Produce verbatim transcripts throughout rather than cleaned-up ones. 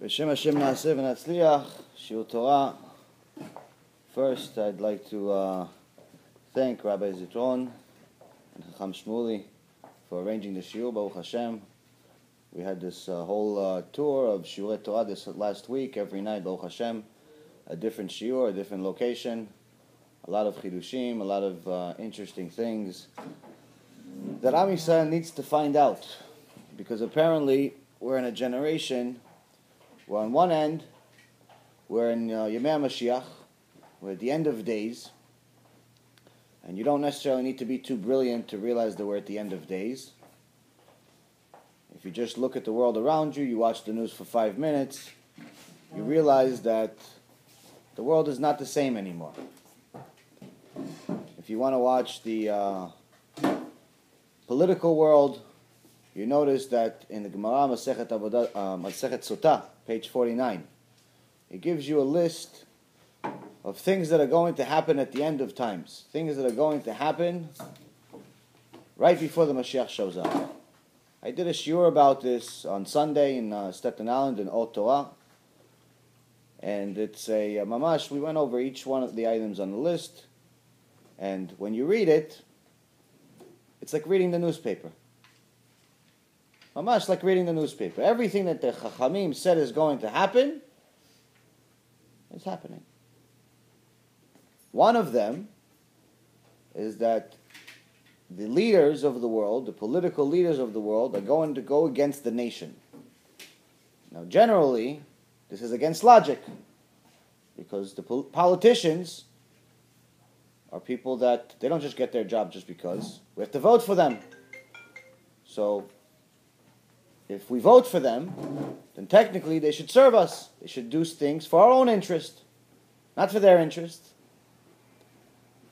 B'Shem Hashem Naaseh V'Natzliach, Shiur Torah. First, I'd like to uh, thank Rabbi Zitron and Chacham Shmuley for arranging the Shiur, Baruch Hashem. We had this uh, whole uh, tour of Shiur Torah this last week, every night, Baruch Hashem, a different Shiur, a different location, a lot of Chidushim, a lot of uh, interesting things that Am Yisrael needs to find out, because apparently we're in a generation. Well, on one end, we're in uh, Yemei HaMashiach, we're at the end of days, and you don't necessarily need to be too brilliant to realize that we're at the end of days. If you just look at the world around you, you watch the news for five minutes, you realize that the world is not the same anymore. If you want to watch the uh, political world, you notice that in the Gemara Masechet Avodah, Masechet Sotah, page forty-nine, it gives you a list of things that are going to happen at the end of times, things that are going to happen right before the Mashiach shows up. I did a shiur about this on Sunday in uh, Staten Island in Ot Torah, and it's a uh, mamash. We went over each one of the items on the list, and when you read it, it's like reading the newspaper. Mamash, like reading the newspaper. Everything that the Chachamim said is going to happen, is happening. One of them is that the leaders of the world, the political leaders of the world, are going to go against the nation. Now, generally, this is against logic, because the pol- politicians are people that, they don't just get their job just because. We have to vote for them. So, if we vote for them, then technically they should serve us. They should do things for our own interest, not for their interest.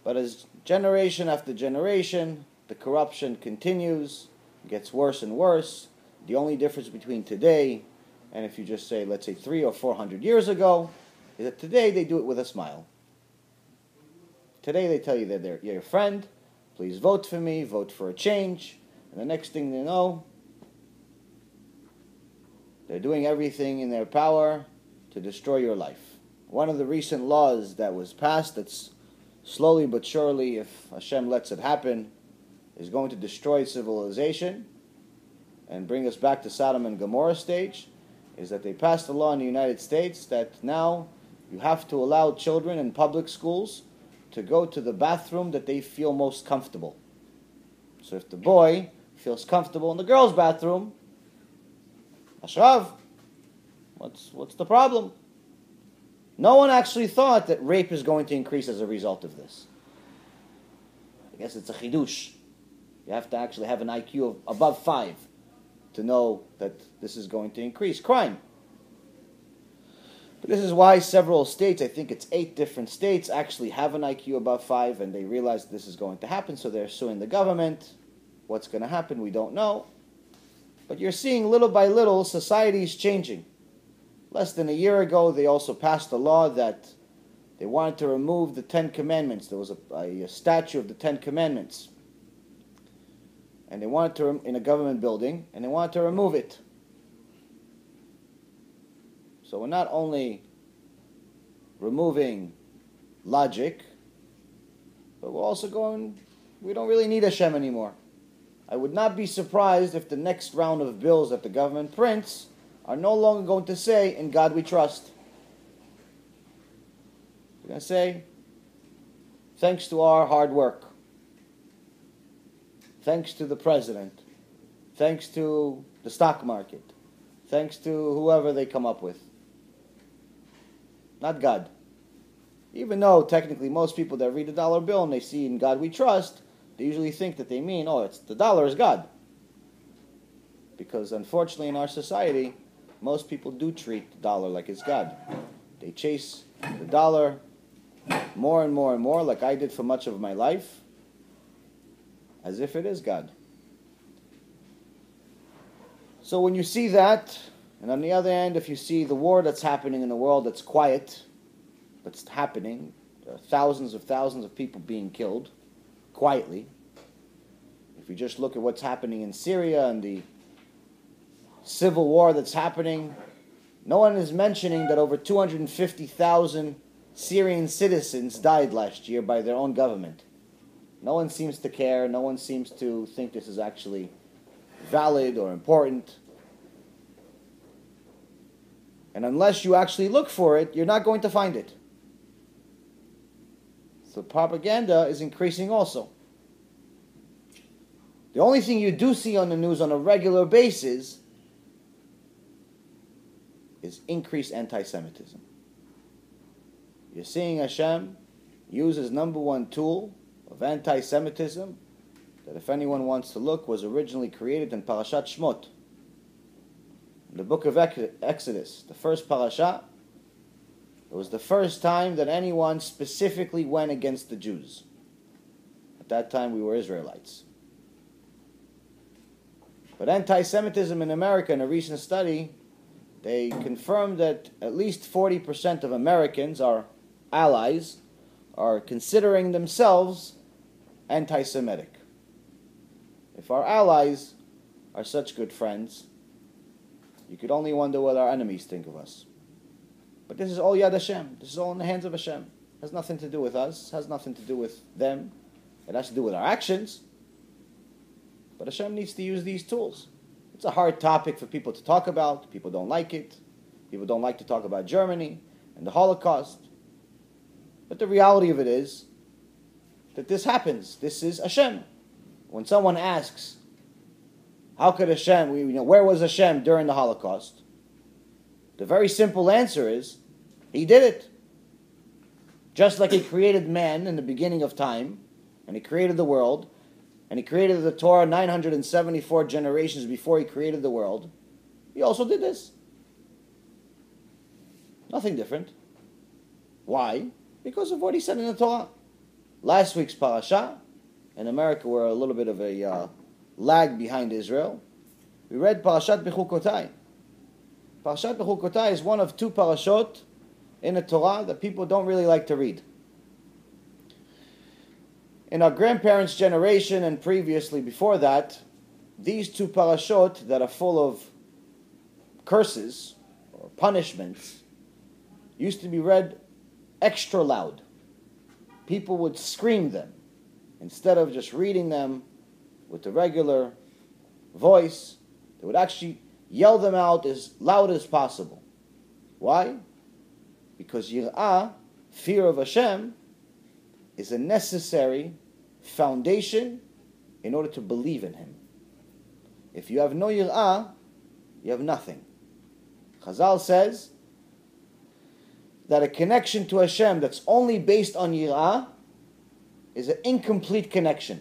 But as generation after generation, the corruption continues, gets worse and worse. The only difference between today and if you just say, let's say, three or four hundred years ago, is that today they do it with a smile. Today they tell you that they're your friend, please vote for me, vote for a change. And the next thing they know, they're doing everything in their power to destroy your life. One of the recent laws that was passed, that's slowly but surely, if Hashem lets it happen, is going to destroy civilization and bring us back to Sodom and Gomorrah stage, is that they passed a law in the United States that now you have to allow children in public schools to go to the bathroom that they feel most comfortable. So if the boy feels comfortable in the girl's bathroom, Ashrav, what's what's the problem? No one actually thought that rape is going to increase as a result of this. I guess it's a chidush. You have to actually have an I Q of above five to know that this is going to increase crime. But this is why several states, I think it's eight different states, actually have an I Q above five, and they realize this is going to happen, so they're suing the government. What's going to happen, we don't know. But you're seeing little by little society is changing. Less than a year ago, they also passed a law that they wanted to remove the Ten Commandments. There was a, a, a statue of the Ten Commandments, and they wanted to rem- in a government building, and they wanted to remove it. So we're not only removing logic, but we're also going. We don't really need Hashem anymore. I would not be surprised if the next round of bills that the government prints are no longer going to say, in God we trust. They're going to say, thanks to our hard work, thanks to the president, thanks to the stock market, thanks to whoever they come up with. Not God. Even though technically most people that read a dollar bill and they see in God we trust, they usually think that they mean, oh, it's the dollar is God. Because unfortunately in our society, most people do treat the dollar like it's God. They chase the dollar more and more and more, like I did for much of my life, as if it is God. So when you see that, and on the other end, if you see the war that's happening in the world that's quiet, that's happening, there are thousands of thousands of people being killed, quietly. If you just look at what's happening in Syria and the civil war that's happening, No one is mentioning that over two hundred fifty thousand Syrian citizens died last year by their own government. No one seems to care. No one seems to think this is actually valid or important. And unless you actually look for it, you're not going to find it. So propaganda is increasing also. The only thing you do see on the news on a regular basis is increased anti-Semitism. You're seeing Hashem use his number one tool of anti-Semitism that, if anyone wants to look, was originally created in Parashat Shmot. In the book of Exodus, the first parasha, it was the first time that anyone specifically went against the Jews. At that time we were Israelites. But anti-Semitism in America, in a recent study, they confirmed that at least forty percent of Americans, our allies, are considering themselves anti-Semitic. If our allies are such good friends, you could only wonder what our enemies think of us. But this is all Yad Hashem. This is all in the hands of Hashem. It has nothing to do with us. It has nothing to do with them. It has to do with our actions. But Hashem needs to use these tools. It's a hard topic for people to talk about. People don't like it. People don't like to talk about Germany and the Holocaust. But the reality of it is that this happens. This is Hashem. When someone asks, how could Hashem, you know, where was Hashem during the Holocaust? The very simple answer is, he did it. Just like he created man in the beginning of time, and he created the world, and he created the Torah nine hundred seventy-four generations before he created the world, he also did this. Nothing different. Why? Because of what he said in the Torah. Last week's parasha, in America we're a little bit of a uh, lag behind Israel, we read Parashat Bechukotai. Parashat Bechukotai is one of two parashot in the Torah that people don't really like to read. In our grandparents' generation and previously before that, these two parashot that are full of curses or punishments used to be read extra loud. People would scream them instead of just reading them with the regular voice. They would actually yell them out as loud as possible. Why? Because Yir'ah, fear of Hashem, is a necessary foundation in order to believe in Him. If you have no Yir'ah, you have nothing. Chazal says that a connection to Hashem that's only based on Yir'ah is an incomplete connection.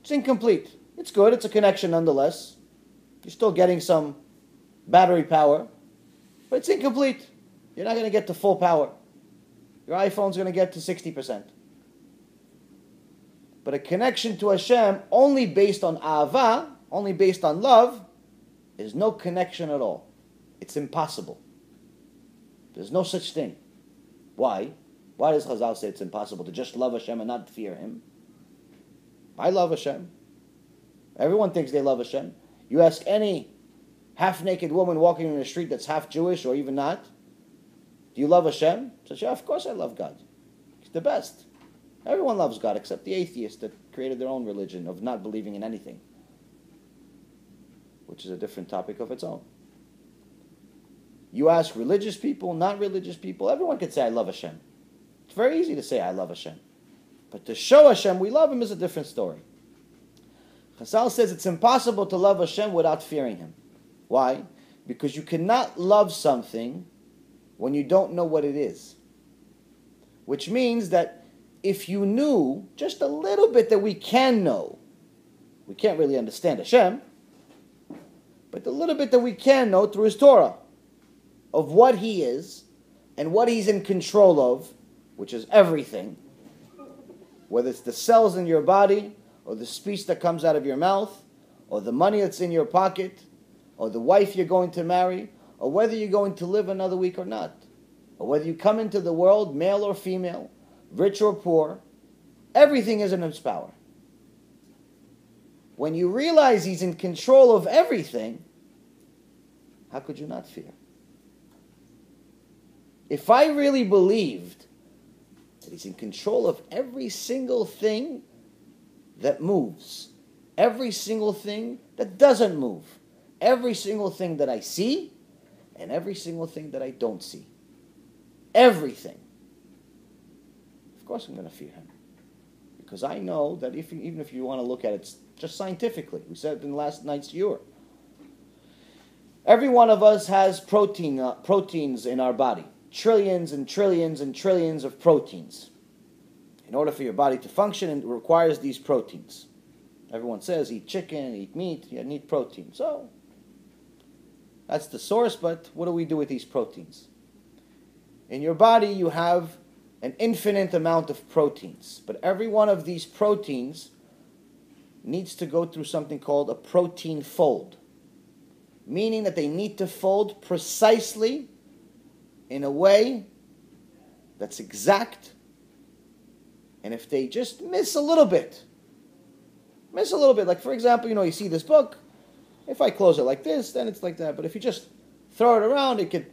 It's incomplete. It's good. It's a connection nonetheless. You're still getting some battery power, but it's incomplete. You're not going to get to full power. Your iPhone's going to get to sixty percent. But a connection to Hashem only based on ahava, only based on love, is no connection at all. It's impossible. There's no such thing. Why? Why does Chazal say it's impossible to just love Hashem and not fear Him? I love Hashem. Everyone thinks they love Hashem. You ask any half-naked woman walking in the street that's half-Jewish or even not, do you love Hashem? She says, yeah, of course I love God. He's the best. Everyone loves God except the atheists that created their own religion of not believing in anything, which is a different topic of its own. You ask religious people, non-religious people, everyone can say I love Hashem. It's very easy to say I love Hashem. But to show Hashem we love Him is a different story. Chazal says it's impossible to love Hashem without fearing Him. Why? Because you cannot love something when you don't know what it is. Which means that if you knew just a little bit that we can know, we can't really understand Hashem, but the little bit that we can know through His Torah, of what He is and what He's in control of, which is everything, whether it's the cells in your body, or the speech that comes out of your mouth, or the money that's in your pocket, or the wife you're going to marry, or whether you're going to live another week or not, or whether you come into the world, male or female, rich or poor, everything is in His power. When you realize He's in control of everything, how could you not fear? If I really believed that he's in control of every single thing that moves, every single thing that doesn't move, every single thing that I see, and every single thing that I don't see, everything, of course I'm going to fear him. Because I know that if you, even if you want to look at it just scientifically, we said it in last night's year, every one of us has protein, uh, proteins in our body. Trillions and trillions and trillions of proteins. In order for your body to function, it requires these proteins. Everyone says, eat chicken, eat meat, you need protein. So, that's the source, but what do we do with these proteins? In your body, you have an infinite amount of proteins. But every one of these proteins needs to go through something called a protein fold. Meaning that they need to fold precisely in a way that's exact. And if they just miss a little bit, miss a little bit, like for example, you know, you see this book, if I close it like this, then it's like that. But if you just throw it around, it could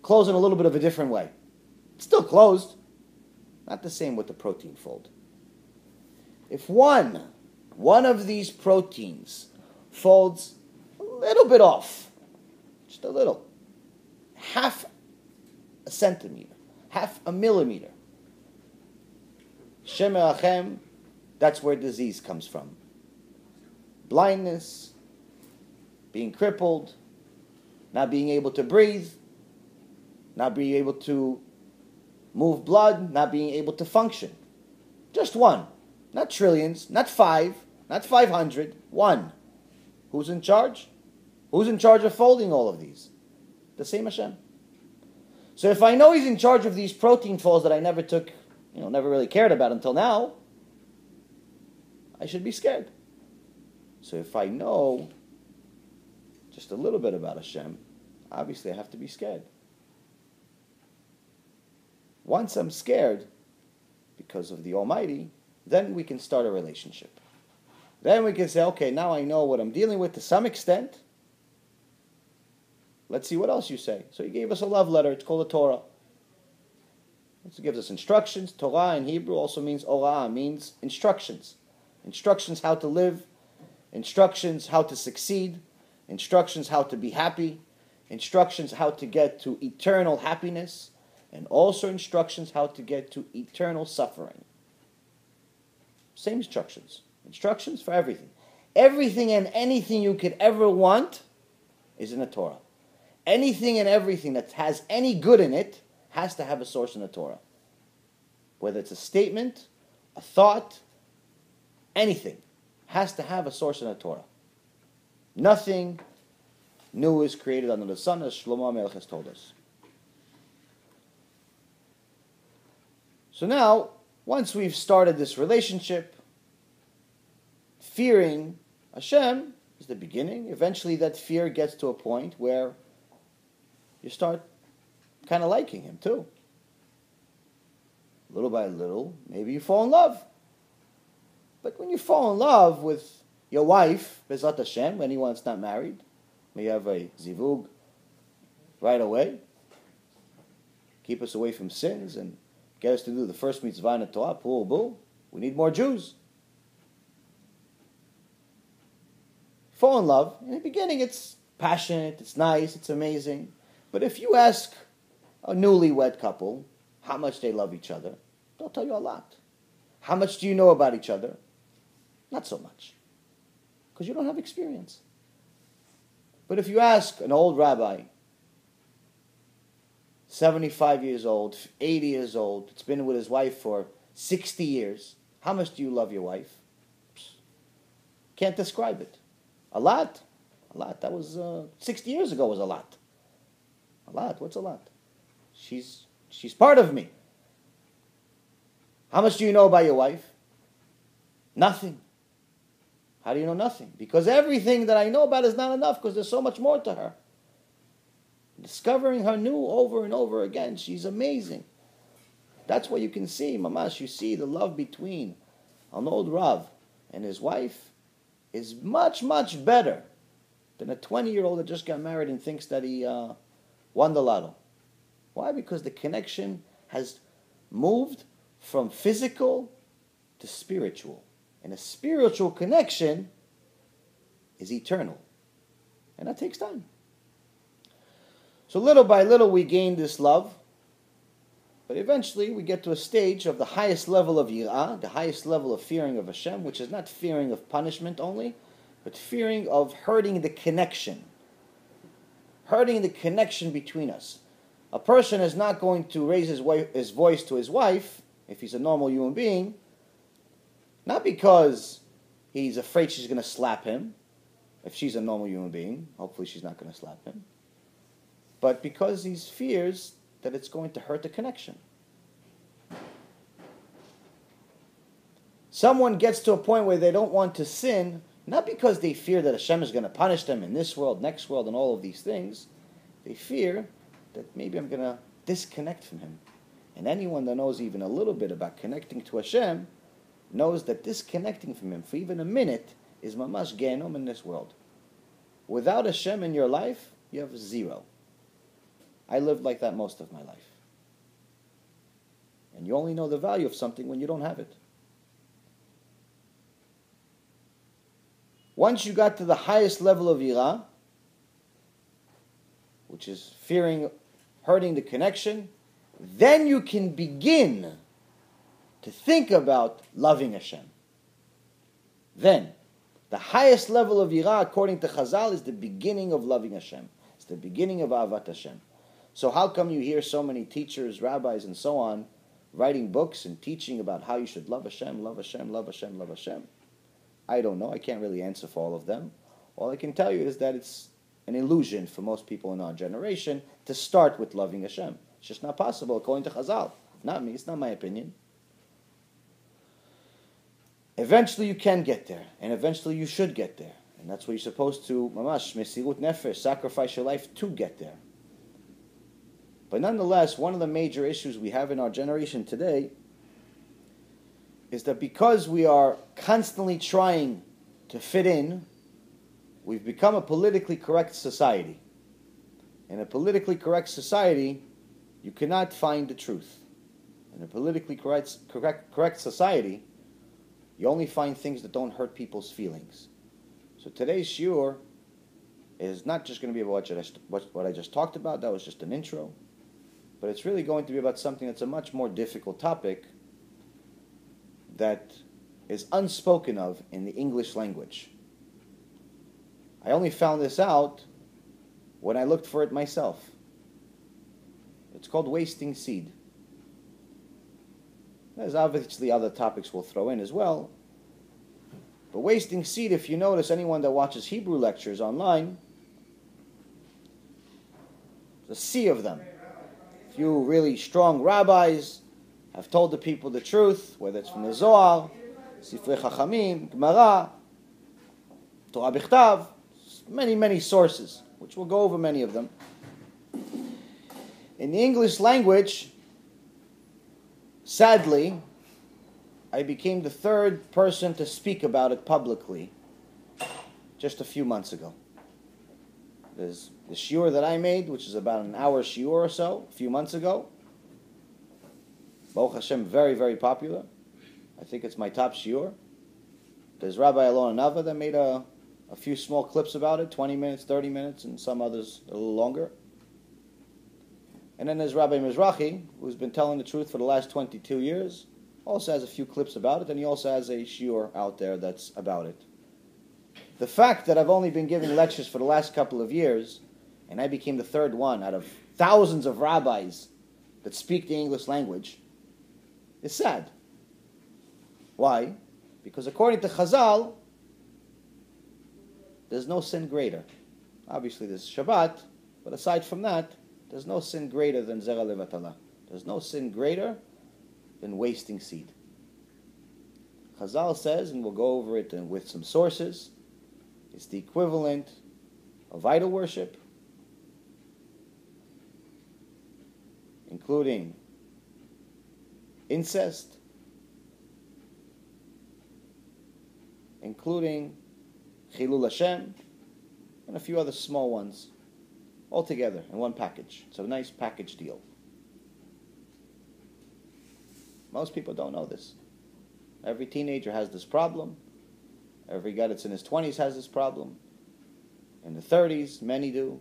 close in a little bit of a different way. It's still closed. Not the same with the protein fold. If one, one of these proteins folds a little bit off, just a little, half a centimeter, half a millimeter, Shem Elachem, that's where disease comes from. Blindness, being crippled, not being able to breathe, not being able to move blood, not being able to function. Just one. Not trillions, not five, not five hundred, one. Who's in charge? Who's in charge of folding all of these? The same Hashem. So if I know he's in charge of these protein folds that I never took, you know, never really cared about until now, I should be scared. So if I know just a little bit about Hashem, obviously I have to be scared. Once I'm scared because of the Almighty, then we can start a relationship. Then we can say, okay, now I know what I'm dealing with to some extent. Let's see what else you say. So he gave us a love letter. It's called the Torah. It gives us instructions. Torah in Hebrew also means orah, means instructions. Instructions how to live. Instructions how to succeed. Instructions how to be happy. Instructions how to get to eternal happiness. And also instructions how to get to eternal suffering. Same instructions. Instructions for everything. Everything and anything you could ever want is in the Torah. Anything and everything that has any good in it has to have a source in the Torah. Whether it's a statement, a thought, anything has to have a source in the Torah. Nothing new is created under the sun, as Shlomo HaMelech has told us. So now, once we've started this relationship, fearing Hashem is the beginning. Eventually that fear gets to a point where you start kind of liking him too. Little by little, maybe you fall in love. But when you fall in love with your wife, Bezat Hashem, anyone that's not married, may have a zivug right away. Keep us away from sins and get us to do the first mitzvah in the Torah, pu'u bu. We need more Jews. Fall in love. In the beginning, it's passionate, it's nice, it's amazing. But if you ask a newlywed couple how much they love each other, they'll tell you a lot. How much do you know about each other? Not so much. Because you don't have experience. But if you ask an old rabbi, seventy-five years old, eighty years old, it's been with his wife for sixty years, how much do you love your wife? Psh, can't describe it. A lot. A lot. That was uh, sixty years ago was a lot. A lot? What's a lot? She's she's part of me. How much do you know about your wife? Nothing. How do you know nothing? Because everything that I know about is not enough because there's so much more to her. Discovering her new over and over again, she's amazing. That's what you can see, Mamash. You see the love between an old Rav and his wife is much, much better than a twenty-year-old that just got married and thinks that he uh, won the lotto. Why? Because the connection has moved from physical to spiritual. And a spiritual connection is eternal. And that takes time. So little by little we gain this love. But eventually we get to a stage of the highest level of yirah, the highest level of fearing of Hashem, which is not fearing of punishment only, but fearing of hurting the connection. Hurting the connection between us. A person is not going to raise his, wife, his voice to his wife, if he's a normal human being, not because he's afraid she's going to slap him, if she's a normal human being, hopefully she's not going to slap him, but because he fears that it's going to hurt the connection. Someone gets to a point where they don't want to sin, not because they fear that Hashem is going to punish them in this world, next world, and all of these things. They fear that maybe I'm going to disconnect from Him. And anyone that knows even a little bit about connecting to Hashem knows that disconnecting from Him for even a minute is mamash gehenom in this world. Without Hashem in your life, you have zero. I lived like that most of my life. And you only know the value of something when you don't have it. Once you got to the highest level of yirah, which is fearing, hurting the connection, then you can begin to think about loving Hashem. Then, the highest level of yirah, according to Chazal, is the beginning of loving Hashem. It's the beginning of Ahavat Hashem. So how come you hear so many teachers, rabbis, and so on, writing books and teaching about how you should love Hashem, love Hashem, love Hashem, love Hashem? I don't know. I can't really answer for all of them. All I can tell you is that it's an illusion for most people in our generation to start with loving Hashem. It's just not possible according to Chazal. Not me. It's not my opinion. Eventually you can get there. And eventually you should get there. And that's where you're supposed to, mamash, mesirut nefesh, sacrifice your life to get there. But nonetheless, one of the major issues we have in our generation today is that because we are constantly trying to fit in, we've become a politically correct society. In a politically correct society, you cannot find the truth. In a politically correct, correct, correct society, you only find things that don't hurt people's feelings. So today's shiur is not just going to be about what I just talked about, that was just an intro, but it's really going to be about something that's a much more difficult topic that is unspoken of in the English language. I only found this out when I looked for it myself. It's called wasting seed. There's obviously other topics we'll throw in as well. But wasting seed, if you notice, anyone that watches Hebrew lectures online, there's a sea of them. A few really strong rabbis have told the people the truth, whether it's from the Zohar, Sifrei Chachamim, Gemara, Torah Bichtav, many, many sources, which we'll go over many of them. In the English language, sadly, I became the third person to speak about it publicly just a few months ago. There's the shiur that I made, which is about an hour shiur or so, a few months ago. Baruch Hashem, very, very popular. I think it's my top shiur. There's Rabbi Elon Nava that made a, a few small clips about it, twenty minutes, thirty minutes, and some others a little longer. And then there's Rabbi Mizrahi, who's been telling the truth for the last twenty-two years, also has a few clips about it, and he also has a shiur out there that's about it. The fact that I've only been giving lectures for the last couple of years, and I became the third one out of thousands of rabbis that speak the English language, it's sad. Why? Because according to Chazal, there's no sin greater. Obviously there's Shabbat, but aside from that, there's no sin greater than Zera Levatala. There's no sin greater than wasting seed. Chazal says, and we'll go over it with some sources, it's the equivalent of idol worship, including incest, including Chilul Hashem, and a few other small ones, all together in one package. It's a nice package deal. Most people don't know this. Every teenager has this problem. Every guy that's in his twenties has this problem. In the thirties, many do.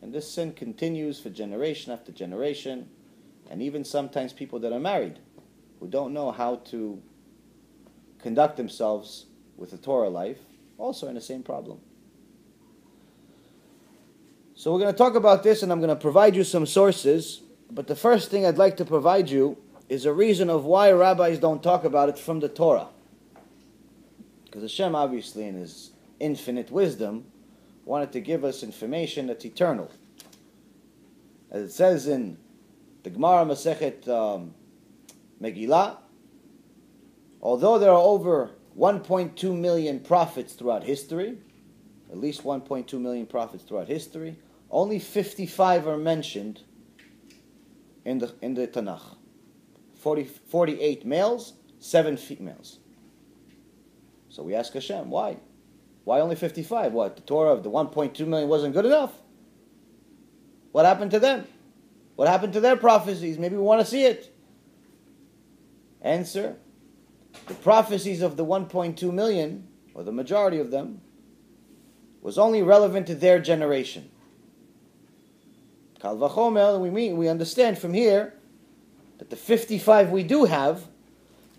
And this sin continues for generation after generation. And even sometimes people that are married who don't know how to conduct themselves with the Torah life also in the same problem. So we're going to talk about this, and I'm going to provide you some sources. But the first thing I'd like to provide you is a reason of why rabbis don't talk about it from the Torah. Because Hashem, obviously, in His infinite wisdom, wanted to give us information that's eternal. As it says in the Gemara Masechet um, Megillah, although there are over one point two million prophets throughout history, at least one point two million prophets throughout history, only fifty-five are mentioned in the in the Tanakh. forty, forty-eight males, seven females. So we ask Hashem, why? Why only fifty-five? What, the Torah of the one point two million wasn't good enough? What happened to them? What happened to their prophecies? Maybe we want to see it. Answer, the prophecies of the one point two million, or the majority of them, was only relevant to their generation. Kal v'chomer, we mean, we understand from here that the fifty-five we do have,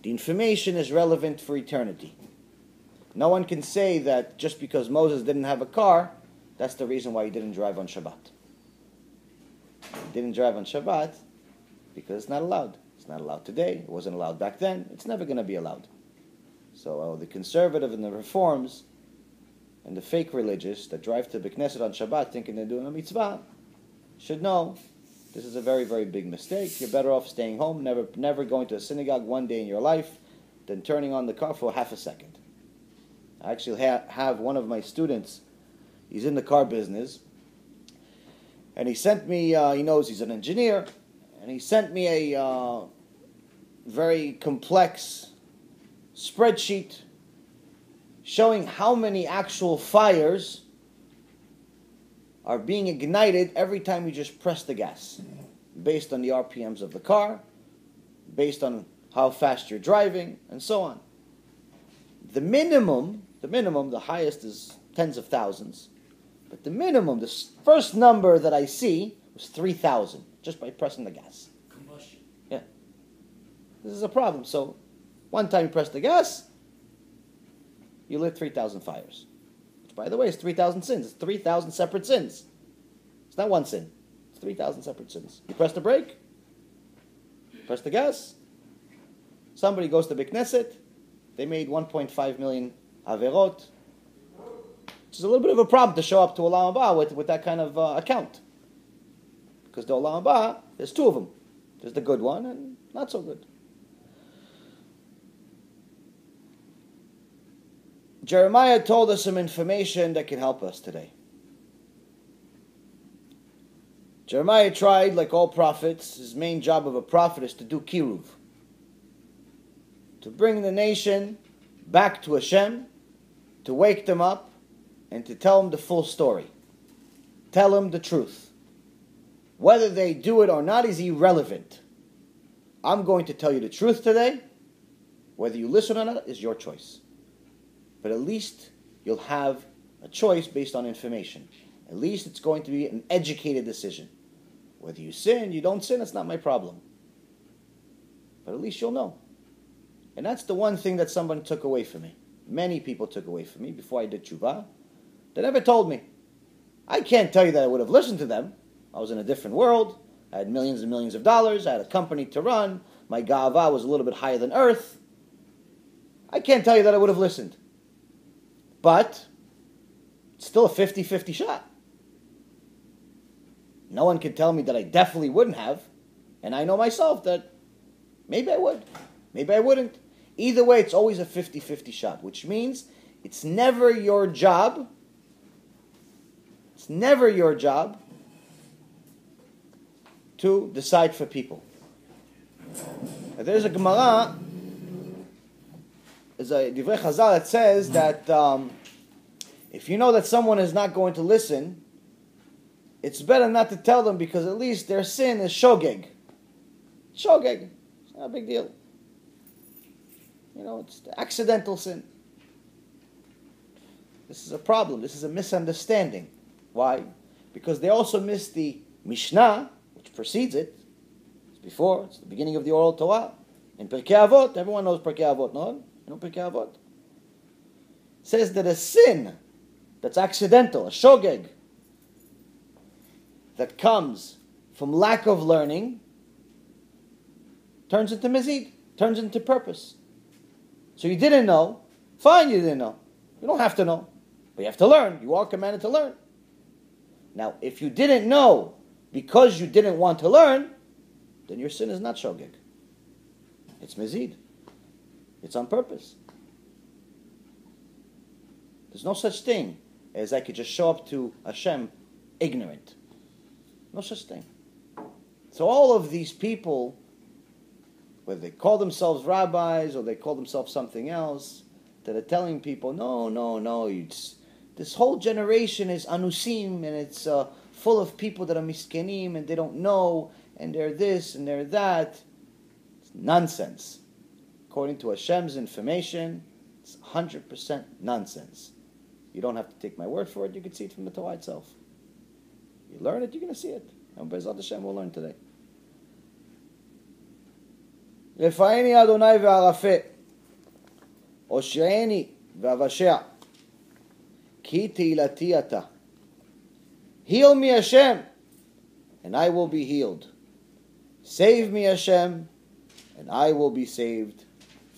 the information is relevant for eternity. No one can say that just because Moses didn't have a car, that's the reason why he didn't drive on Shabbat. He didn't drive on Shabbat because it's not allowed. It's not allowed today. It wasn't allowed back then. It's never going to be allowed. So uh, the conservative and the reforms and the fake religious that drive to Beit Knesset on Shabbat thinking they're doing a mitzvah should know this is a very, very big mistake. You're better off staying home, never, never going to a synagogue one day in your life than turning on the car for half a second. I actually ha- have one of my students, he's in the car business, and he sent me, uh, he knows he's an engineer, and he sent me a uh, very complex spreadsheet showing how many actual fires are being ignited every time you just press the gas, based on the R P Ms of the car, based on how fast you're driving, and so on. The minimum, the minimum, the highest is tens of thousands, but the minimum, the first number that I see was three thousand, just by pressing the gas. Combustion. Yeah. This is a problem. So, one time you press the gas, you lit three thousand fires. Which, by the way, is three thousand sins. It's three thousand separate sins. It's not one sin. It's three thousand separate sins. You press the brake, press the gas, somebody goes to Beit Knesset, they made one point five million averot, which is a little bit of a problem to show up to Olam Haba with, with that kind of uh, account. Because the Olam Haba, there's two of them. There's the good one and not so good. Jeremiah told us some information that can help us today. Jeremiah tried, like all prophets, his main job of a prophet is to do kiruv, to bring the nation back to Hashem, to wake them up, and to tell them the full story. Tell them the truth. Whether they do it or not is irrelevant. I'm going to tell you the truth today. Whether you listen or not is your choice. But at least you'll have a choice based on information. At least it's going to be an educated decision. Whether you sin, you don't sin, it's not my problem. But at least you'll know. And that's the one thing that someone took away from me. Many people took away from me before I did tshuva. They never told me. I can't tell you that I would have listened to them. I was in a different world. I had millions and millions of dollars. I had a company to run. My ga'ava was a little bit higher than earth. I can't tell you that I would have listened. But it's still a fifty-fifty shot. No one can tell me that I definitely wouldn't have. And I know myself that maybe I would. Maybe I wouldn't. Either way, it's always a fifty-fifty shot, which means it's never your job. It's never your job to decide for people. Now, there's a Gemara, there's a Divrei Chazal that says that um, if you know that someone is not going to listen, it's better not to tell them because at least their sin is shogeg. Shogeg. Not a big deal. You know, it's accidental sin. This is a problem. This is a misunderstanding. Why? Because they also miss the Mishnah, which precedes it. It's before. It's the beginning of the oral Torah. In Pirkei Avot, everyone knows Pirkei Avot, no? You know Pirkei Avot? It says that a sin that's accidental, a shogeg, that comes from lack of learning, turns into mizid, turns into purpose. So you didn't know, fine, you didn't know. You don't have to know, but you have to learn. You are commanded to learn. Now, if you didn't know because you didn't want to learn, then your sin is not shogeg. It's mizid. It's on purpose. There's no such thing as I could just show up to Hashem ignorant. No such thing. So all of these people, whether they call themselves rabbis or they call themselves something else, that are telling people, no, no, no, it's, this whole generation is anusim, and it's uh, full of people that are miskenim, and they don't know, and they're this, and they're that. It's nonsense. According to Hashem's information, it's one hundred percent nonsense. You don't have to take my word for it. You can see it from the Torah itself. You learn it, you're going to see it. And Be'ezrat Hashem, we'll learn today. Refa'eni Adonai ve'arafeh, Oshi'eni ve'avasheh, ki te'ilati ata. Heal me, Hashem, and I will be healed. Save me, Hashem, and I will be saved.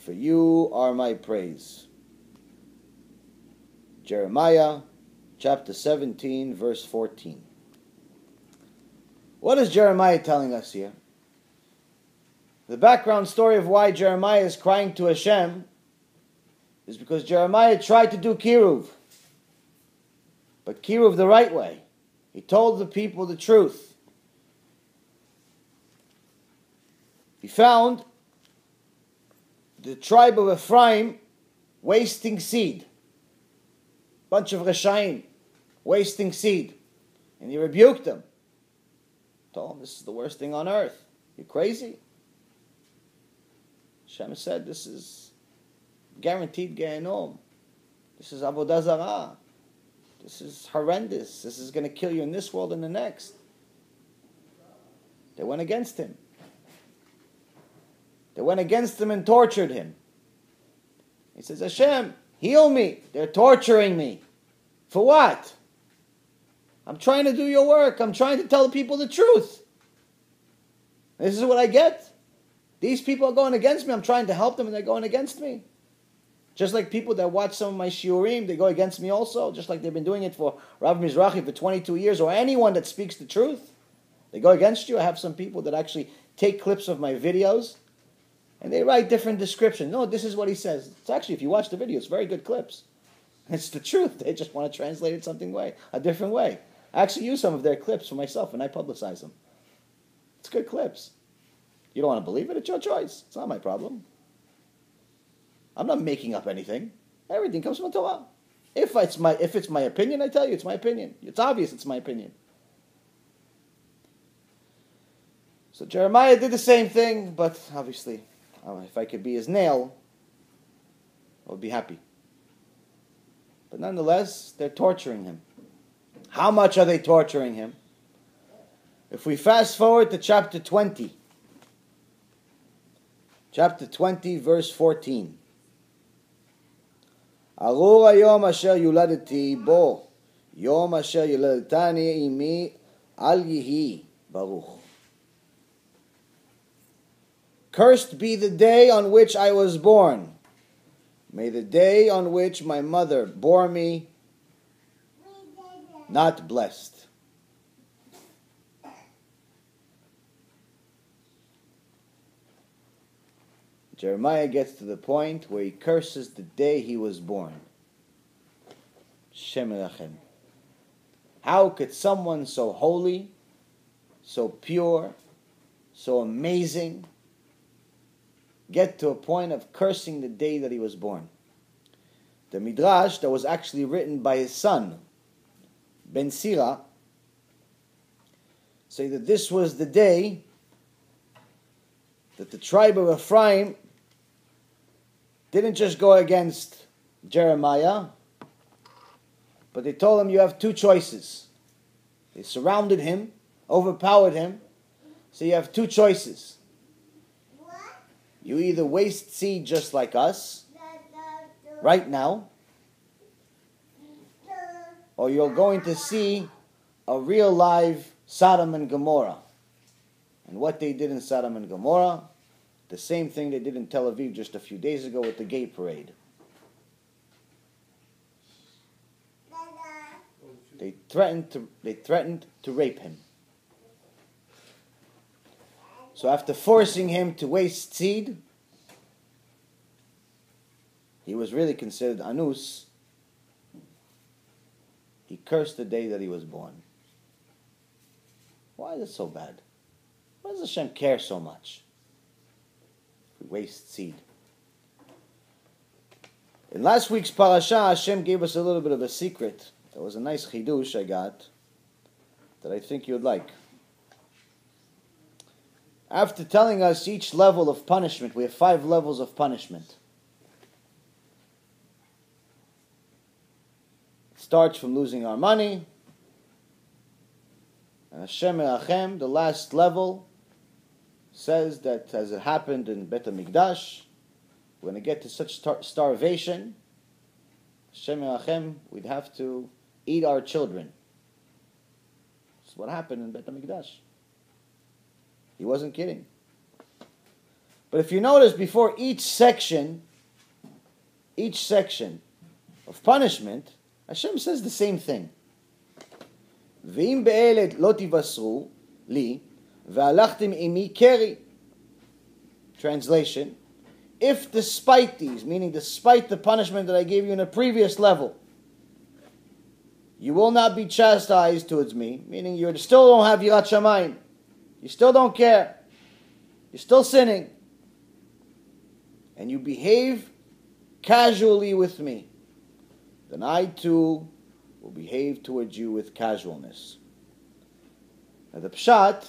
For you are my praise. Jeremiah chapter seventeen, verse fourteen. What is Jeremiah telling us here? The background story of why Jeremiah is crying to Hashem is because Jeremiah tried to do Kiruv. But Kiruv the right way. He told the people the truth. He found the tribe of Ephraim wasting seed. Bunch of Reshaim wasting seed. And he rebuked them. Told him, this is the worst thing on earth. You're crazy. Hashem said, this is guaranteed Gehenom. This is Avodah Zarah. This is horrendous. This is going to kill you in this world and the next. They went against him. They went against him and tortured him. He says, Hashem, heal me. They're torturing me. For what? I'm trying to do your work. I'm trying to tell the people the truth. This is what I get. These people are going against me. I'm trying to help them and they're going against me. Just like people that watch some of my shiurim, they go against me also. Just like they've been doing it for Rav Mizrahi for twenty-two years, or anyone that speaks the truth. They go against you. I have some people that actually take clips of my videos and they write different descriptions. No, this is what he says. It's actually, if you watch the video, it's very good clips. It's the truth. They just want to translate it something way, a different way. I actually use some of their clips for myself, and I publicize them. It's good clips. You don't want to believe it? It's your choice. It's not my problem. I'm not making up anything. Everything comes from the Torah. If it's my, if it's my opinion, I tell you, it's my opinion. It's obvious it's my opinion. So Jeremiah did the same thing, but obviously, if I could be his nail, I would be happy. But nonetheless, they're torturing him. How much are they torturing him? If we fast forward to chapter twenty. Chapter twenty, verse fourteen. Arur hayom asher yuladeti bo, yom asher yuladetani imi al yihi baruch. Cursed be the day on which I was born. May the day on which my mother bore me not blessed. Jeremiah gets to the point where he curses the day he was born. Shem Elachem. How could someone so holy, so pure, so amazing, get to a point of cursing the day that he was born? The Midrash that was actually written by his son, Ben Sira, say that this was the day that the tribe of Ephraim didn't just go against Jeremiah, but they told him, you have two choices. They surrounded him, overpowered him. So you have two choices. You either waste seed just like us, right now, or you're going to see a real live Sodom and Gomorrah. And what they did in Sodom and Gomorrah, the same thing they did in Tel Aviv just a few days ago with the gay parade. They threatened to, they threatened to rape him. So after forcing him to waste seed, he was really considered anus. He cursed the day that he was born. Why is it so bad? Why does Hashem care so much? We waste seed. In last week's parasha, Hashem gave us a little bit of a secret. There was a nice chidush I got that I think you'd like. After telling us each level of punishment, we have five levels of punishment. It starts from losing our money. And Hashem Elachem, the last level, says that as it happened in Beit HaMikdash, we're going to get to such star- starvation. Hashem Elachem, we'd have to eat our children. That's what happened in Beit HaMikdash. He wasn't kidding. But if you notice, before each section, each section of punishment, Hashem says the same thing. V'im be'elet lo tivasru li, v'alachtim imi keri. Translation, if despite these, meaning despite the punishment that I gave you in a previous level, you will not be chastised towards me, meaning you still don't have Yirat Shamayim. You still don't care. You're still sinning. And you behave casually with me. Then I too will behave towards you with casualness. Now the pshat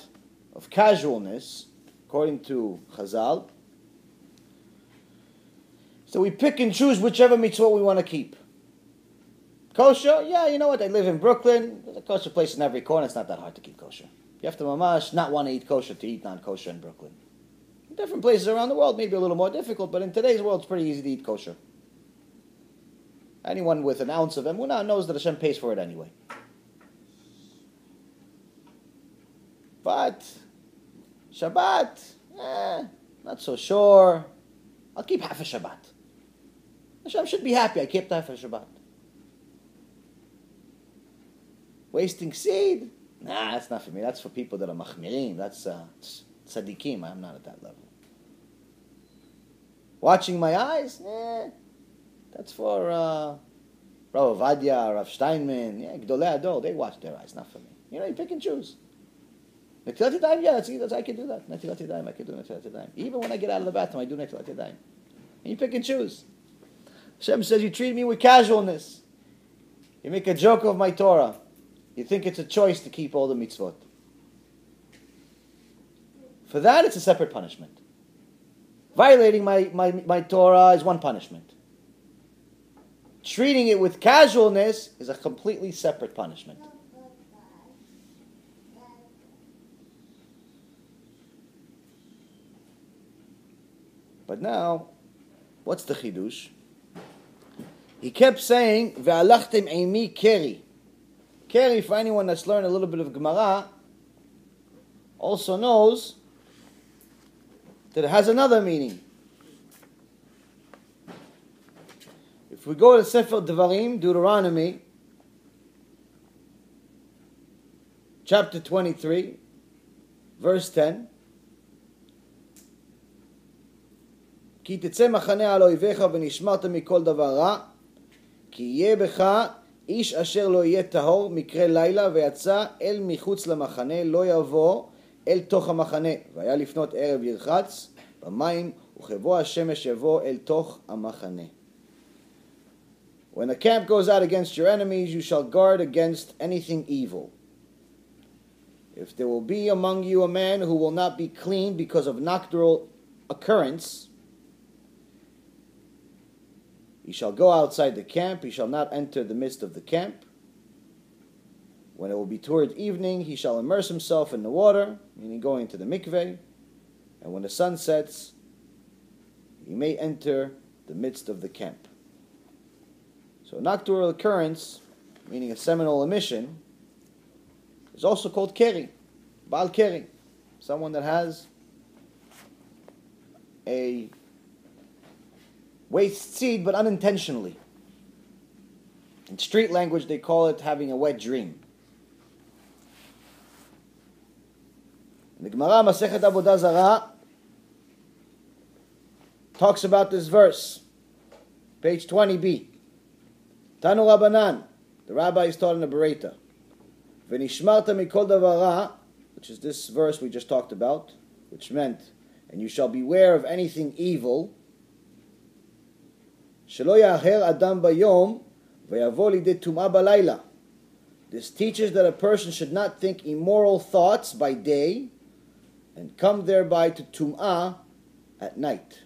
of casualness, according to Chazal, is that we pick and choose whichever mitzvah we want to keep. Kosher? Yeah, you know what? I live in Brooklyn. There's a kosher place in every corner. It's not that hard to keep kosher. You have to mamash not want to eat kosher to eat non-kosher in Brooklyn. In different places around the world, maybe a little more difficult, but in today's world, it's pretty easy to eat kosher. Anyone with an ounce of emunah knows that Hashem pays for it anyway. But Shabbat, eh, not so sure. I'll keep half a Shabbat. Hashem should be happy I kept half a Shabbat. Wasting seed. Nah, that's not for me. That's for people that are machmirim. That's uh, tzaddikim. I'm not at that level. Watching my eyes? Eh, that's for uh, Rav Avadia, Rav Steinman. Yeah, Gdolei Ador. They watch their eyes. Not for me. You know, you pick and choose. Netilat Yadayim? Yeah, that's, that's, I can do that. Netilat Yadayim. I can do Netilat Yadayim. Even when I get out of the bathroom, I do Netilat Yadayim. And you pick and choose. Hashem says, you treat me with casualness. You make a joke of my Torah. You think it's a choice to keep all the mitzvot. For that, it's a separate punishment. Violating my, my, my Torah is one punishment. Treating it with casualness is a completely separate punishment. But now, what's the chidush? He kept saying, Ve'alachtem imi keri. Keri, for anyone that's learned a little bit of Gemara, also knows that it has another meaning. If we go to Sefer Devarim, Deuteronomy, chapter twenty-three, verse ten, Ki tetze machaneh al oivecha v'nishmarta mikol davar ra, ki yeh becha איש אשר לא יהיה טהור מקרה לילה ויצא אל מחוץ למחנה לא יבוא אל תוך המחנה והיה לפנות ערב ירחץ במים וכבוא השמש יבוא אל תוך המחנה. When a camp goes out against your enemies, you shall guard against anything evil. If there will be among you a man who will not be clean because of nocturnal occurrence, he shall go outside the camp, he shall not enter the midst of the camp. When it will be toward evening, he shall immerse himself in the water, meaning going into the mikveh. And when the sun sets, he may enter the midst of the camp. So nocturnal occurrence, meaning a seminal emission, is also called keri, Baal keri, someone that has a waste seed, but unintentionally. In street language, they call it having a wet dream. In the Gemara, Masechet Avodah Zarah, talks about this verse, page twenty b. Tanu Rabbanan, the rabbi is taught in the Bereita. V'nishmarta mikol davar ra, which is this verse we just talked about, which meant, and you shall beware of anything evil. Shelo ya'acher adam bayom v'yavo lidei tum'a balayla. This teaches that a person should not think immoral thoughts by day and come thereby to tum'a at night.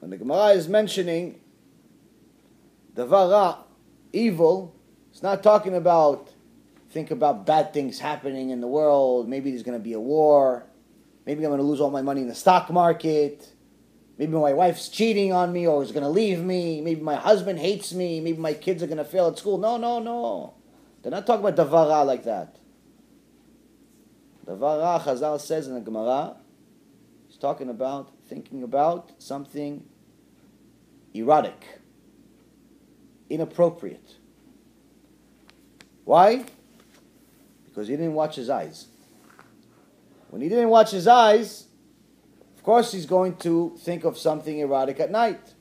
When the Gemara is mentioning davar ra, evil, it's not talking about think about bad things happening in the world. Maybe there's going to be a war. Maybe I'm going to lose all my money in the stock market. Maybe my wife's cheating on me or is going to leave me. Maybe my husband hates me. Maybe my kids are going to fail at school. No, no, no. They're not talking about davar ra like that. Davar ra, Chazal says in the Gemara, he's talking about thinking about something erotic, inappropriate. Why? Because he didn't watch his eyes. When he didn't watch his eyes, of course he's going to think of something erotic at night.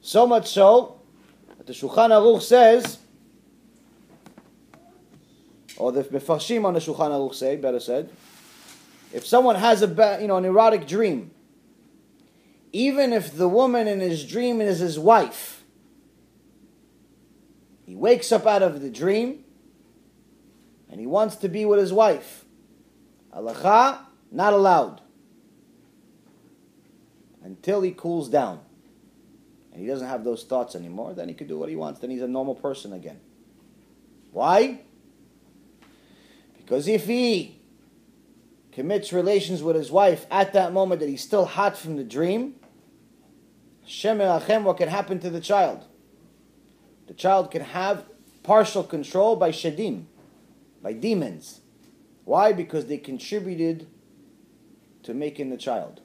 So much so that the Shulchan Aruch says, or the Mefarshim on the Shulchan Aruch say, better said, if someone has a ba- you know an erotic dream, even if the woman in his dream is his wife, he wakes up out of the dream and he wants to be with his wife. Halacha, not allowed. Until he cools down and he doesn't have those thoughts anymore, then he could do what he wants. Then he's a normal person again. Why? Because if he commits relations with his wife at that moment that he's still hot from the dream, Hashem Elachem, what can happen to the child? The child can have partial control by shadim, by demons. Why? Because they contributed to making the child.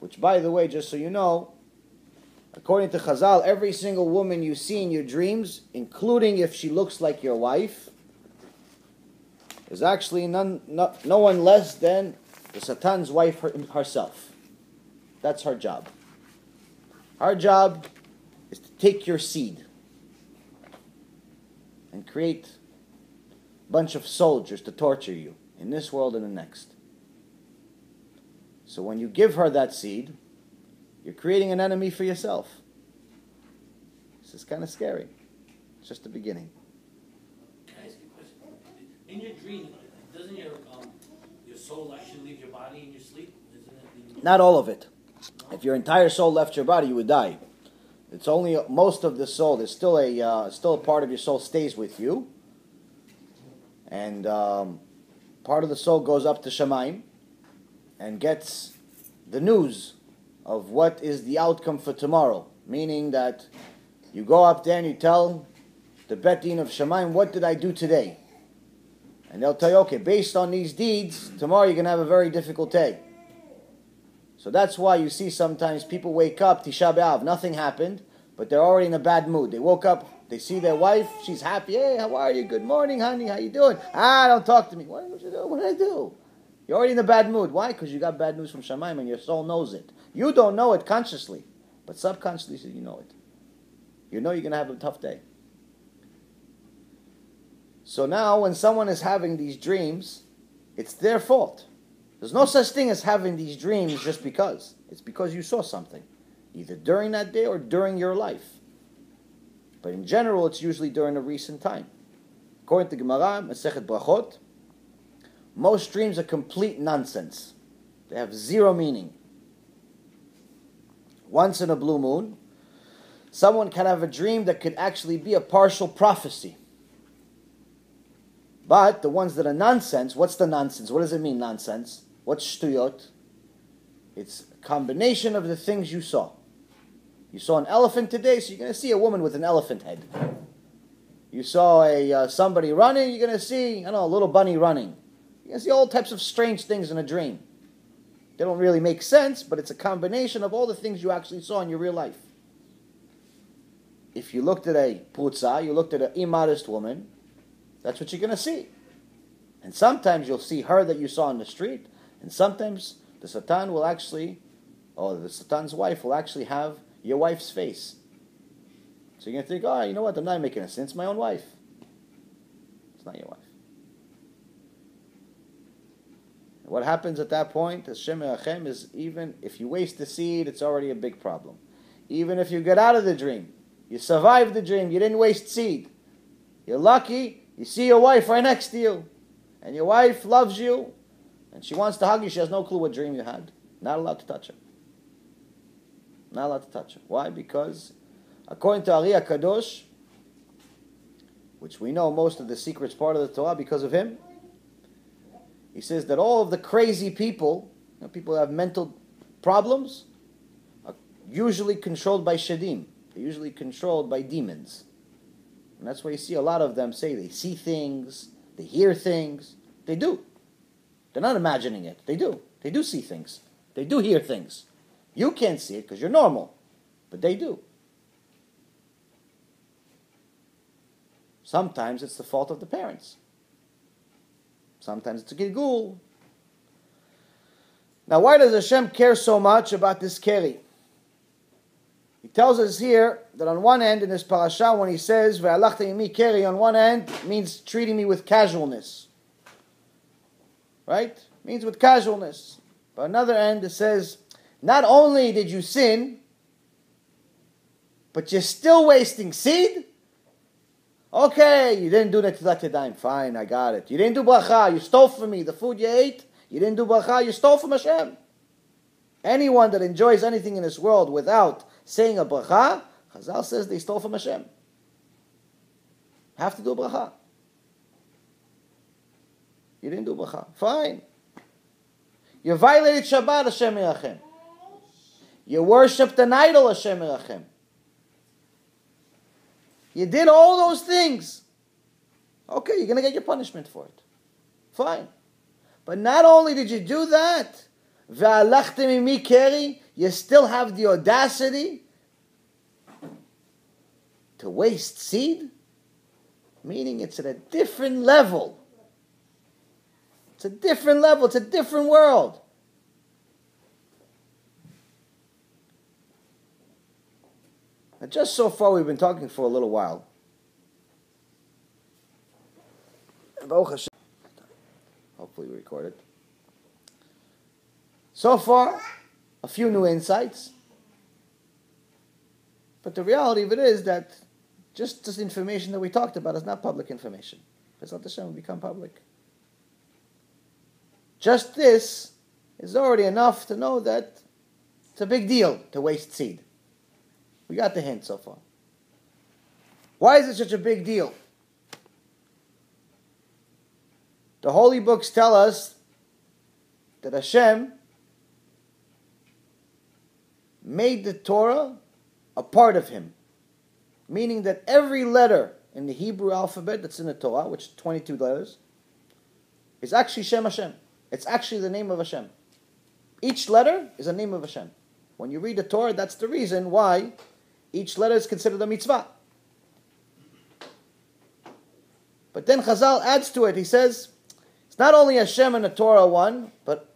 Which, by the way, just so you know, according to Chazal, every single woman you see in your dreams, including if she looks like your wife, is actually none, no, no one less than the Satan's wife herself. That's her job. Her job is to take your seed and create a bunch of soldiers to torture you in this world and the next. So when you give her that seed, you're creating an enemy for yourself. This is kind of scary. It's just the beginning. Can I ask you a question? In your dream, doesn't your um, your soul actually leave your body in your sleep? Isn't it in- Not all of it. No? If your entire soul left your body, you would die. It's only most of the soul. There's still a uh, still a part of your soul stays with you, and um, part of the soul goes up to Shemaim and gets the news of what is the outcome for tomorrow. Meaning that you go up there and you tell the Bet Din of Shemaim, "What did I do today?" And they'll tell you, "Okay, based on these deeds, tomorrow you're gonna have a very difficult day." So that's why you see sometimes people wake up, Tisha B'Av, nothing happened, but they're already in a bad mood. They woke up, they see their wife, she's happy. Hey, how are you? Good morning, honey. How you doing? Ah, don't talk to me. What did you do? What did I do? You're already in a bad mood. Why? Because you got bad news from Shemaim and your soul knows it. You don't know it consciously, but subconsciously you know it. You know you're going to have a tough day. So now when someone is having these dreams, it's their fault. There's no such thing as having these dreams just because. It's because you saw something, either during that day or during your life. But in general, it's usually during a recent time. According to Gemara, Masechet Brachot, Most dreams are complete nonsense. They have zero meaning. Once in a blue moon, someone can have a dream that could actually be a partial prophecy. But the ones that are nonsense, what's the nonsense? What does it mean, nonsense? What's shtuyot? It's a combination of the things you saw. You saw an elephant today, so you're going to see a woman with an elephant head. You saw a uh, somebody running, you're going to see, I don't know, a little bunny running. You're going to see all types of strange things in a dream. They don't really make sense, but it's a combination of all the things you actually saw in your real life. If you looked at a putza, you looked at an immodest woman, that's what you're going to see. And sometimes you'll see her that you saw on the street, and sometimes the satan will actually, or the satan's wife will actually have your wife's face. So you're going to think, oh, you know what, I'm not making a sense, it's my own wife. It's not your wife. And what happens at that point, Hashem E'achem, is even if you waste the seed, it's already a big problem. Even if you get out of the dream, you survived the dream, you didn't waste seed. You're lucky, you see your wife right next to you. And your wife loves you, and she wants to hug you, she has no clue what dream you had. Not allowed to touch her. Not allowed to touch her. Why? Because according to Ari HaKadosh, which we know most of the secrets part of the Torah because of him, he says that all of the crazy people, you know, people who have mental problems, are usually controlled by shadim. They're usually controlled by demons. And that's why you see a lot of them say they see things, they hear things. They do. They're not imagining it. They do. They do see things. They do hear things. You can't see it because you're normal. But they do. Sometimes it's the fault of the parents. Sometimes it's a gilgul. Now, why does Hashem care so much about this keri? He tells us here that on one end in this parasha, when he says "Ve'alachta imi keri," on one end means treating me with casualness, right? It means with casualness. But another end, it says, not only did you sin, but you're still wasting seed. Okay, you didn't do netilat yadayim. Fine, I got it. You didn't do bracha. You stole from me the food you ate. You didn't do bracha. You stole from Hashem. Anyone that enjoys anything in this world without saying a bracha, Chazal says they stole from Hashem. Have to do bracha. You didn't do bracha. Fine. You violated Shabbat, Hashem Yerachem. You worshipped an idol, Hashem Yerachem. You did all those things. Okay, you're going to get your punishment for it. Fine. But not only did you do that, Ve'alachtem imi keri, you still have the audacity to waste seed? Meaning it's at a different level. It's a different level. It's a different world. Now, just so far, we've been talking for a little while. Hopefully we record it. So far, a few new insights. But the reality of it is that just this information that we talked about is not public information. Bezrat Hashem will become public. Just this is already enough to know that it's a big deal to waste seed. We got the hint so far. Why is it such a big deal? The holy books tell us that Hashem made the Torah a part of him. Meaning that every letter in the Hebrew alphabet that's in the Torah, which is twenty-two letters, is actually Shem Hashem. It's actually the name of Hashem. Each letter is a name of Hashem. When you read the Torah, that's the reason why each letter is considered a mitzvah. But then Chazal adds to it, he says, it's not only Hashem and the Torah one, but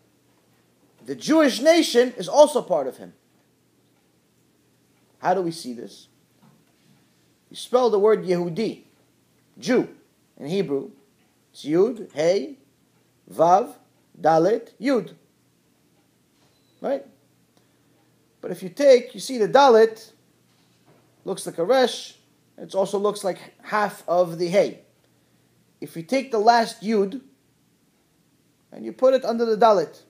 the Jewish nation is also part of him. How do we see this? You spell the word Yehudi, Jew, in Hebrew. It's Yud, Hey, Vav, Dalet, Yud. Right? But if you take, you see the Dalet looks like a Resh. It also looks like half of the Hay. If you take the last Yud, and you put it under the Dalit.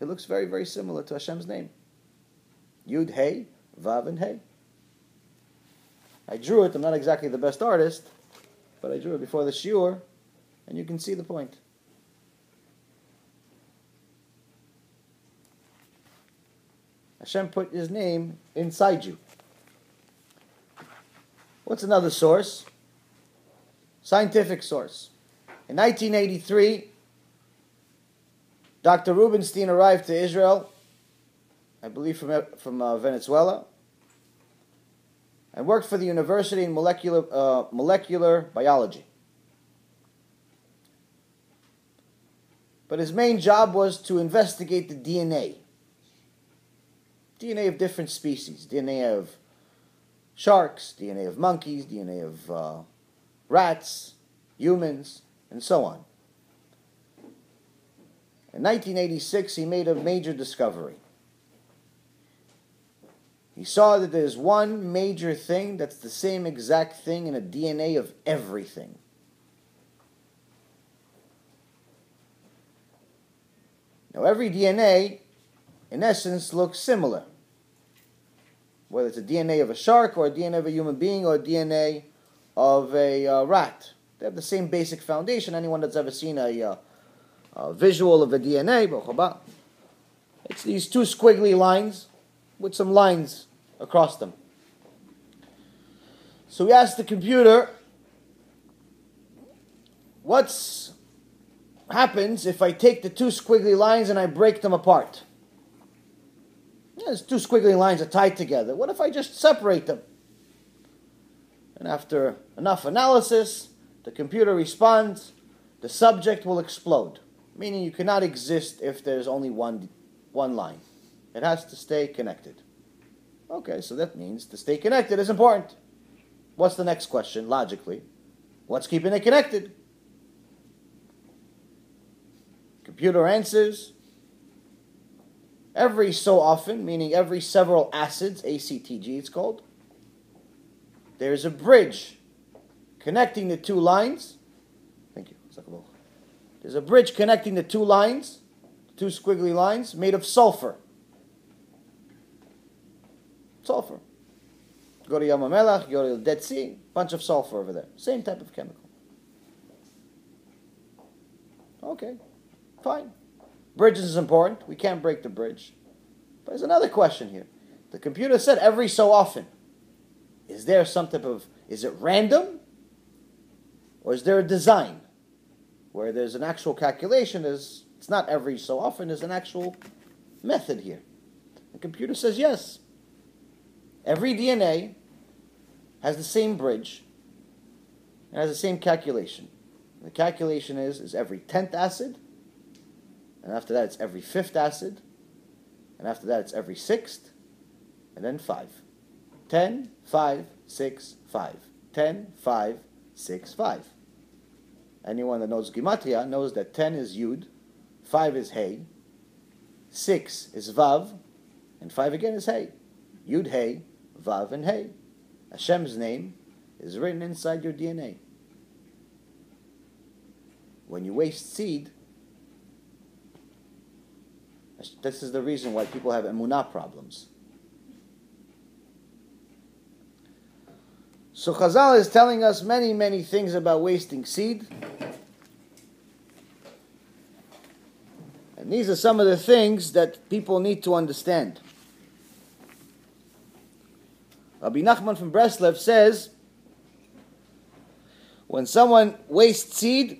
It looks very, very similar to Hashem's name. Yud, Hey, Vav, and Hey. I drew it. I'm not exactly the best artist, but I drew it before the shiur, and you can see the point. Hashem put His name inside you. What's another source? Scientific source. In nineteen eighty-three, Doctor Rubinstein arrived to Israel, I believe from, from uh, Venezuela, and worked for the University in Molecular, uh, molecular Biology. But his main job was to investigate the D N A. D N A of different species, D N A of sharks, D N A of monkeys, D N A of uh, rats, humans, and so on. In nineteen eighty-six, he made a major discovery. He saw that there's one major thing that's the same exact thing in the D N A of everything. Now, every D N A, in essence, looks similar. Whether it's a D N A of a shark, or a D N A of a human being, or a D N A of a uh, rat. They have the same basic foundation. Anyone that's ever seen a, uh, a visual of a D N A, it's these two squiggly lines with some lines across them. So we asked the computer, what happens if I take the two squiggly lines and I break them apart? Those two squiggly lines are tied together. What if I just separate them? And after enough analysis, the computer responds, the subject will explode. Meaning you cannot exist if there's only one, one line. It has to stay connected. Okay, so that means to stay connected is important. What's the next question, logically? What's keeping it connected? Computer answers, every so often, meaning every several acids, A C T G it's called, there's a bridge connecting the two lines. Thank you. There's a bridge connecting the two lines, two squiggly lines, made of sulfur. Sulfur. Go to Yam HaMelech, go to the Dead Sea, bunch of sulfur over there. Same type of chemical. Okay, fine. Bridges is important. We can't break the bridge. But there's another question here. The computer said every so often. Is there some type of, is it random? Or is there a design? Where there's an actual calculation, is it's not every so often, there's an actual method here. The computer says yes. Every D N A has the same bridge and has the same calculation. The calculation is, is every tenth acid, and after that it's every fifth acid, and after that it's every sixth, and then five. ten, five, six, five. ten, five, six, five. Anyone that knows Gematria knows that ten is Yud, five is Hey, six is Vav, and five again is Hey. Yud, Hey, Vav, and Hey. Hashem's name is written inside your D N A. When you waste seed, this is the reason why people have emunah problems. So Chazal is telling us many, many things about wasting seed. And these are some of the things that people need to understand. Rabbi Nachman from Breslev says, when someone wastes seed,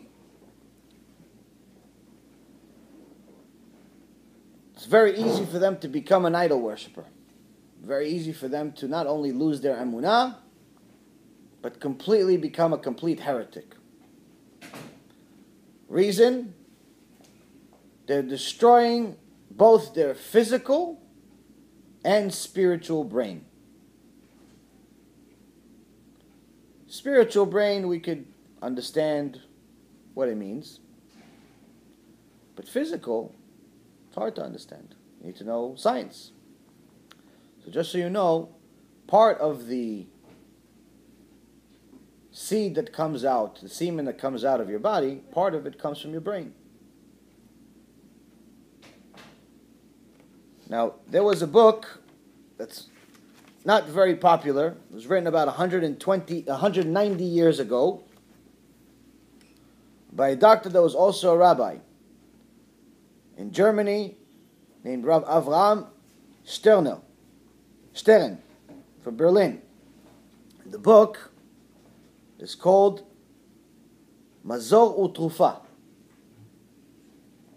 it's very easy for them to become an idol worshiper. Very easy for them to not only lose their emunah, but completely become a complete heretic. Reason? They're destroying both their physical and spiritual brain. Spiritual brain, we could understand what it means. But physical, hard to understand. You need to know science. So just so you know, part of the seed that comes out, the semen that comes out of your body, part of it comes from your brain. Now, there was a book that's not very popular. It was written about one hundred twenty, one hundred ninety years ago by a doctor that was also a rabbi in Germany named Rav Avraham Sternel, Stern from Berlin. The book is called Mazor Utrufa.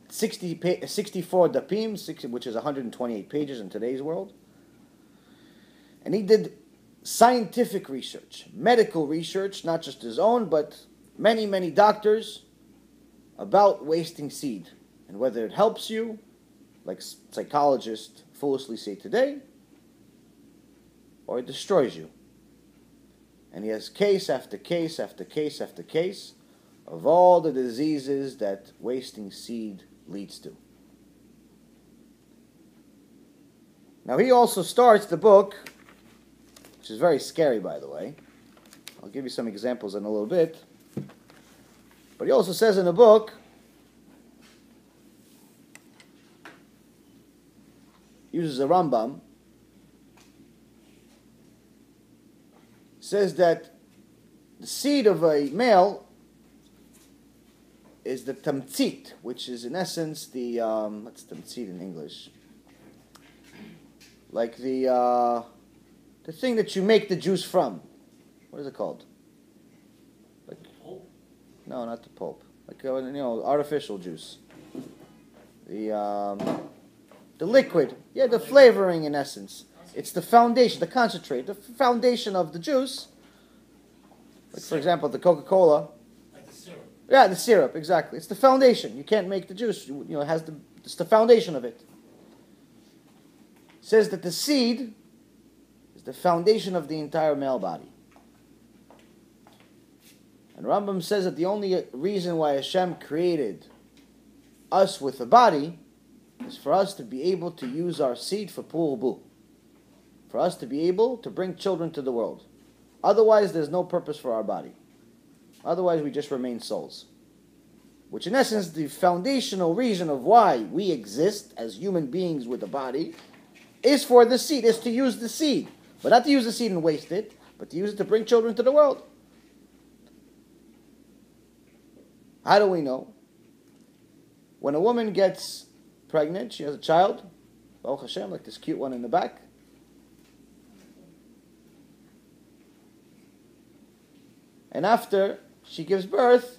sixty-four dapim, sixty, which is one hundred twenty-eight pages in today's world. And he did scientific research, medical research, not just his own, but many, many doctors, about wasting seed and whether it helps you, like psychologists foolishly say today, or it destroys you. And he has case after case after case after case of all the diseases that wasting seed leads to. Now he also starts the book, which is very scary, by the way. I'll give you some examples in a little bit. But he also says in the book, uses a Rambam, says that the seed of a male is the tamtzit, which is in essence the, um, what's tamtzit in English? Like the uh, the thing that you make the juice from. What is it called? Like, pulp? No, not the pulp. Like, uh, you know, artificial juice. The um, the liquid. Yeah, the flavoring in essence. It's the foundation, the concentrate, the foundation of the juice. Like, for example, the Coca-Cola. Like the syrup. Yeah, the syrup, exactly. It's the foundation. You can't make the juice. You, you know, it has the, it's the foundation of it. Says that the seed is the foundation of the entire male body. And Rambam says that the only reason why Hashem created us with a body is for us to be able to use our seed for pu'ubu, for us to be able to bring children to the world. Otherwise, there's no purpose for our body. Otherwise, we just remain souls. Which, in essence, the foundational reason of why we exist as human beings with a body is for the seed, is to use the seed. But not to use the seed and waste it, but to use it to bring children to the world. How do we know? When a woman gets pregnant, she has a child, Baruch Hashem, like this cute one in the back. And after she gives birth,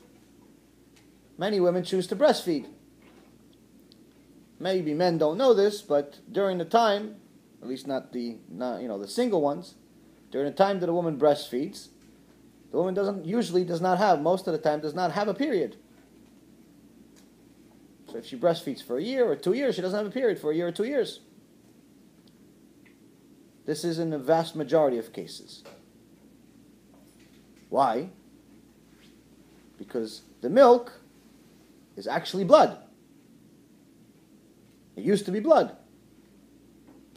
many women choose to breastfeed. Maybe men don't know this, but during the time, at least not the not, you know the single ones, during the time that a woman breastfeeds, the woman doesn't usually does not have most of the time does not have a period. So if she breastfeeds for a year or two years, she doesn't have a period for a year or two years. This is in the vast majority of cases. Why? Because the milk is actually blood. It used to be blood.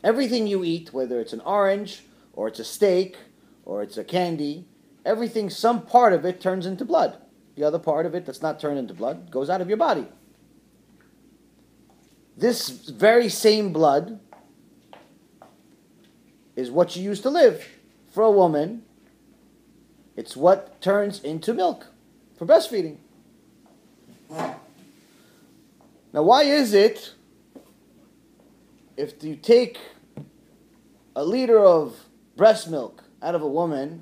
Everything you eat, whether it's an orange, or it's a steak, or it's a candy, everything, some part of it turns into blood. The other part of it that's not turned into blood goes out of your body. This very same blood is what you used to live. For a woman, it's what turns into milk for breastfeeding. Now, why is it, if you take a liter of breast milk out of a woman,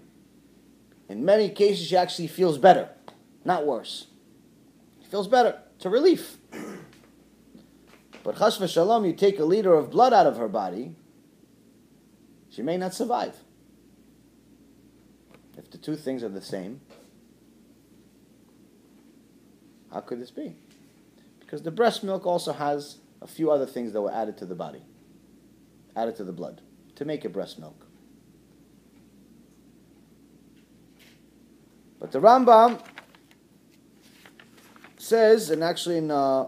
in many cases she actually feels better, not worse. She feels better. It's a relief. But chas v'shalom, you take a liter of blood out of her body, she may not survive. If the two things are the same, how could this be? Because the breast milk also has a few other things that were added to the body, added to the blood, to make it breast milk. But the Rambam says, and actually in uh,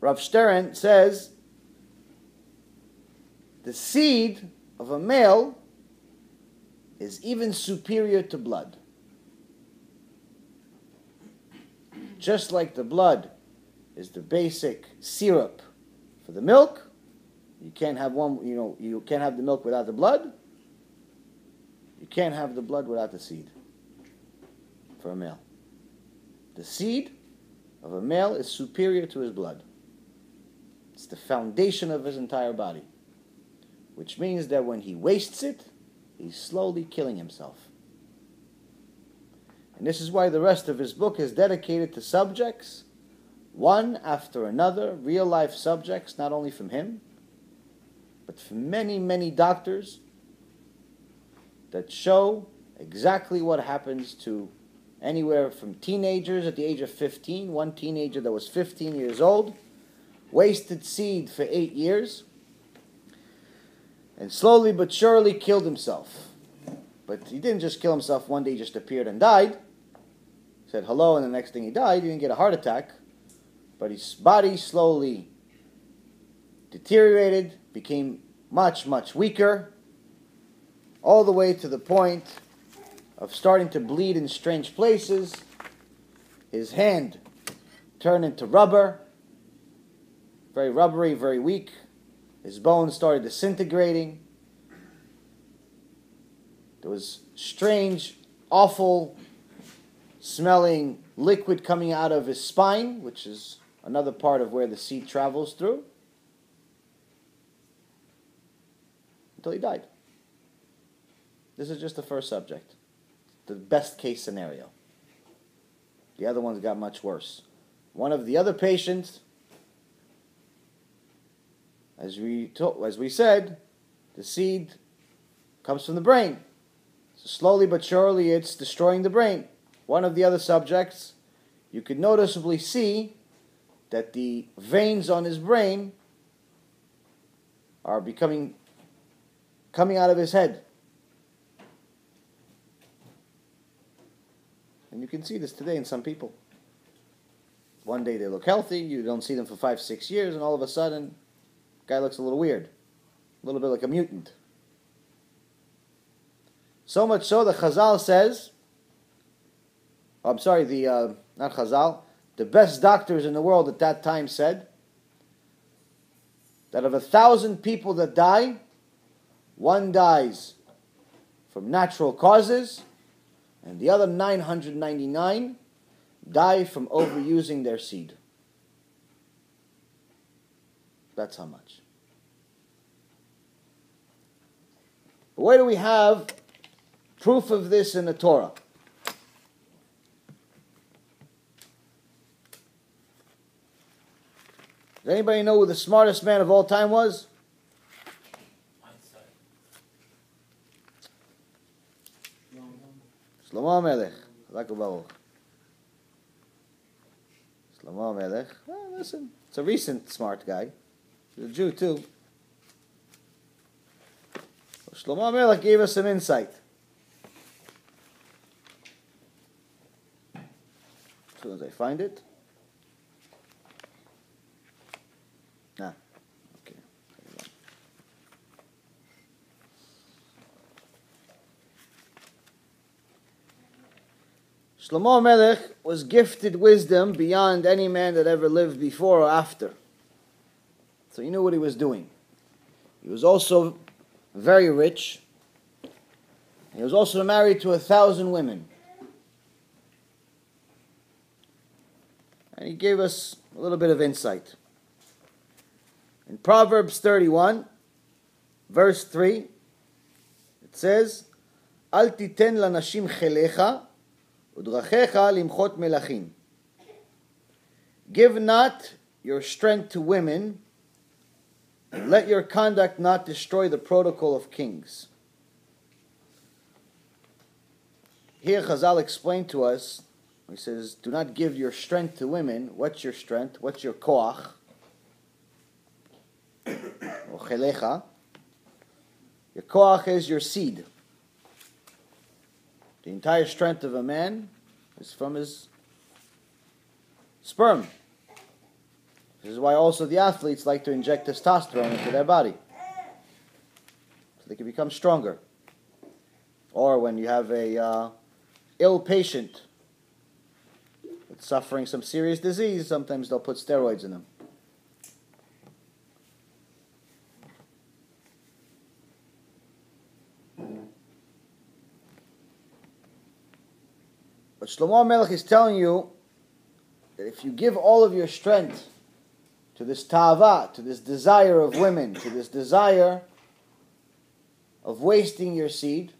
Rav Stern says, the seed of a male is even superior to blood. just like the blood is the basic syrup for the milk. You can't have one, you know, you can't have the milk without the blood. You can't have the blood without the seed for a male. The seed of a male is superior to his blood. It's the foundation of his entire body, which means that when he wastes it, he's slowly killing himself. And this is why the rest of his book is dedicated to subjects, one after another, real-life subjects, not only from him, but from many, many doctors that show exactly what happens to anywhere from teenagers at the age of fifteen, one teenager that was fifteen years old, wasted seed for eight years, and slowly but surely killed himself. But he didn't just kill himself one day, he just appeared and died. He said hello, and the next thing he died, he didn't get a heart attack. But his body slowly deteriorated, became much, much weaker, all the way to the point of starting to bleed in strange places. His hand turned into rubber, very rubbery, very weak. His bones started disintegrating. There was strange, awful smelling liquid coming out of his spine, which is another part of where the seed travels through, until he died. This is just the first subject, the best case scenario. The other ones got much worse. One of the other patients, As we, to- as we said, the seed comes from the brain. So slowly but surely it's destroying the brain. One of the other subjects, you could noticeably see that the veins on his brain are becoming, coming out of his head. And you can see this today in some people. One day they look healthy, you don't see them for five, six years, and all of a sudden, guy looks a little weird, a little bit like a mutant. So much so that Chazal says, oh, I'm sorry, the uh, not Chazal, the best doctors in the world at that time said that of a thousand people that die, one dies from natural causes, and the other nine hundred ninety-nine die from overusing their seed. That's how much. But where do we have proof of this in the Torah? Does anybody know who the smartest man of all time was? Einstein. Shlomo Melech. Chazak u'baruch. Shlomo Melech. Well, listen, it's a recent smart guy. He's a Jew too. Shlomo Melech gave us some insight. As soon as I find it. Ah, okay. Shlomo Melech was gifted wisdom beyond any man that ever lived before or after. So he knew what he was doing. He was also very rich. He was also married to a thousand women. And he gave us a little bit of insight. In Proverbs thirty-one, verse three, it says, "Al titen lanashim chelecha, udrachecha limchot melachim." Give not your strength to women, and let your conduct not destroy the protocol of kings. Here Chazal explained to us, he says, do not give your strength to women. What's your strength? What's your koach? Or chelecha. Your koach is your seed. The entire strength of a man is from his sperm. This is why also the athletes like to inject testosterone into their body, so they can become stronger. Or when you have a uh, ill patient, that's suffering some serious disease, sometimes they'll put steroids in them. But Shlomo HaMelech is telling you that if you give all of your strength to this ta'ava, to this desire of women, to this desire of wasting your seed,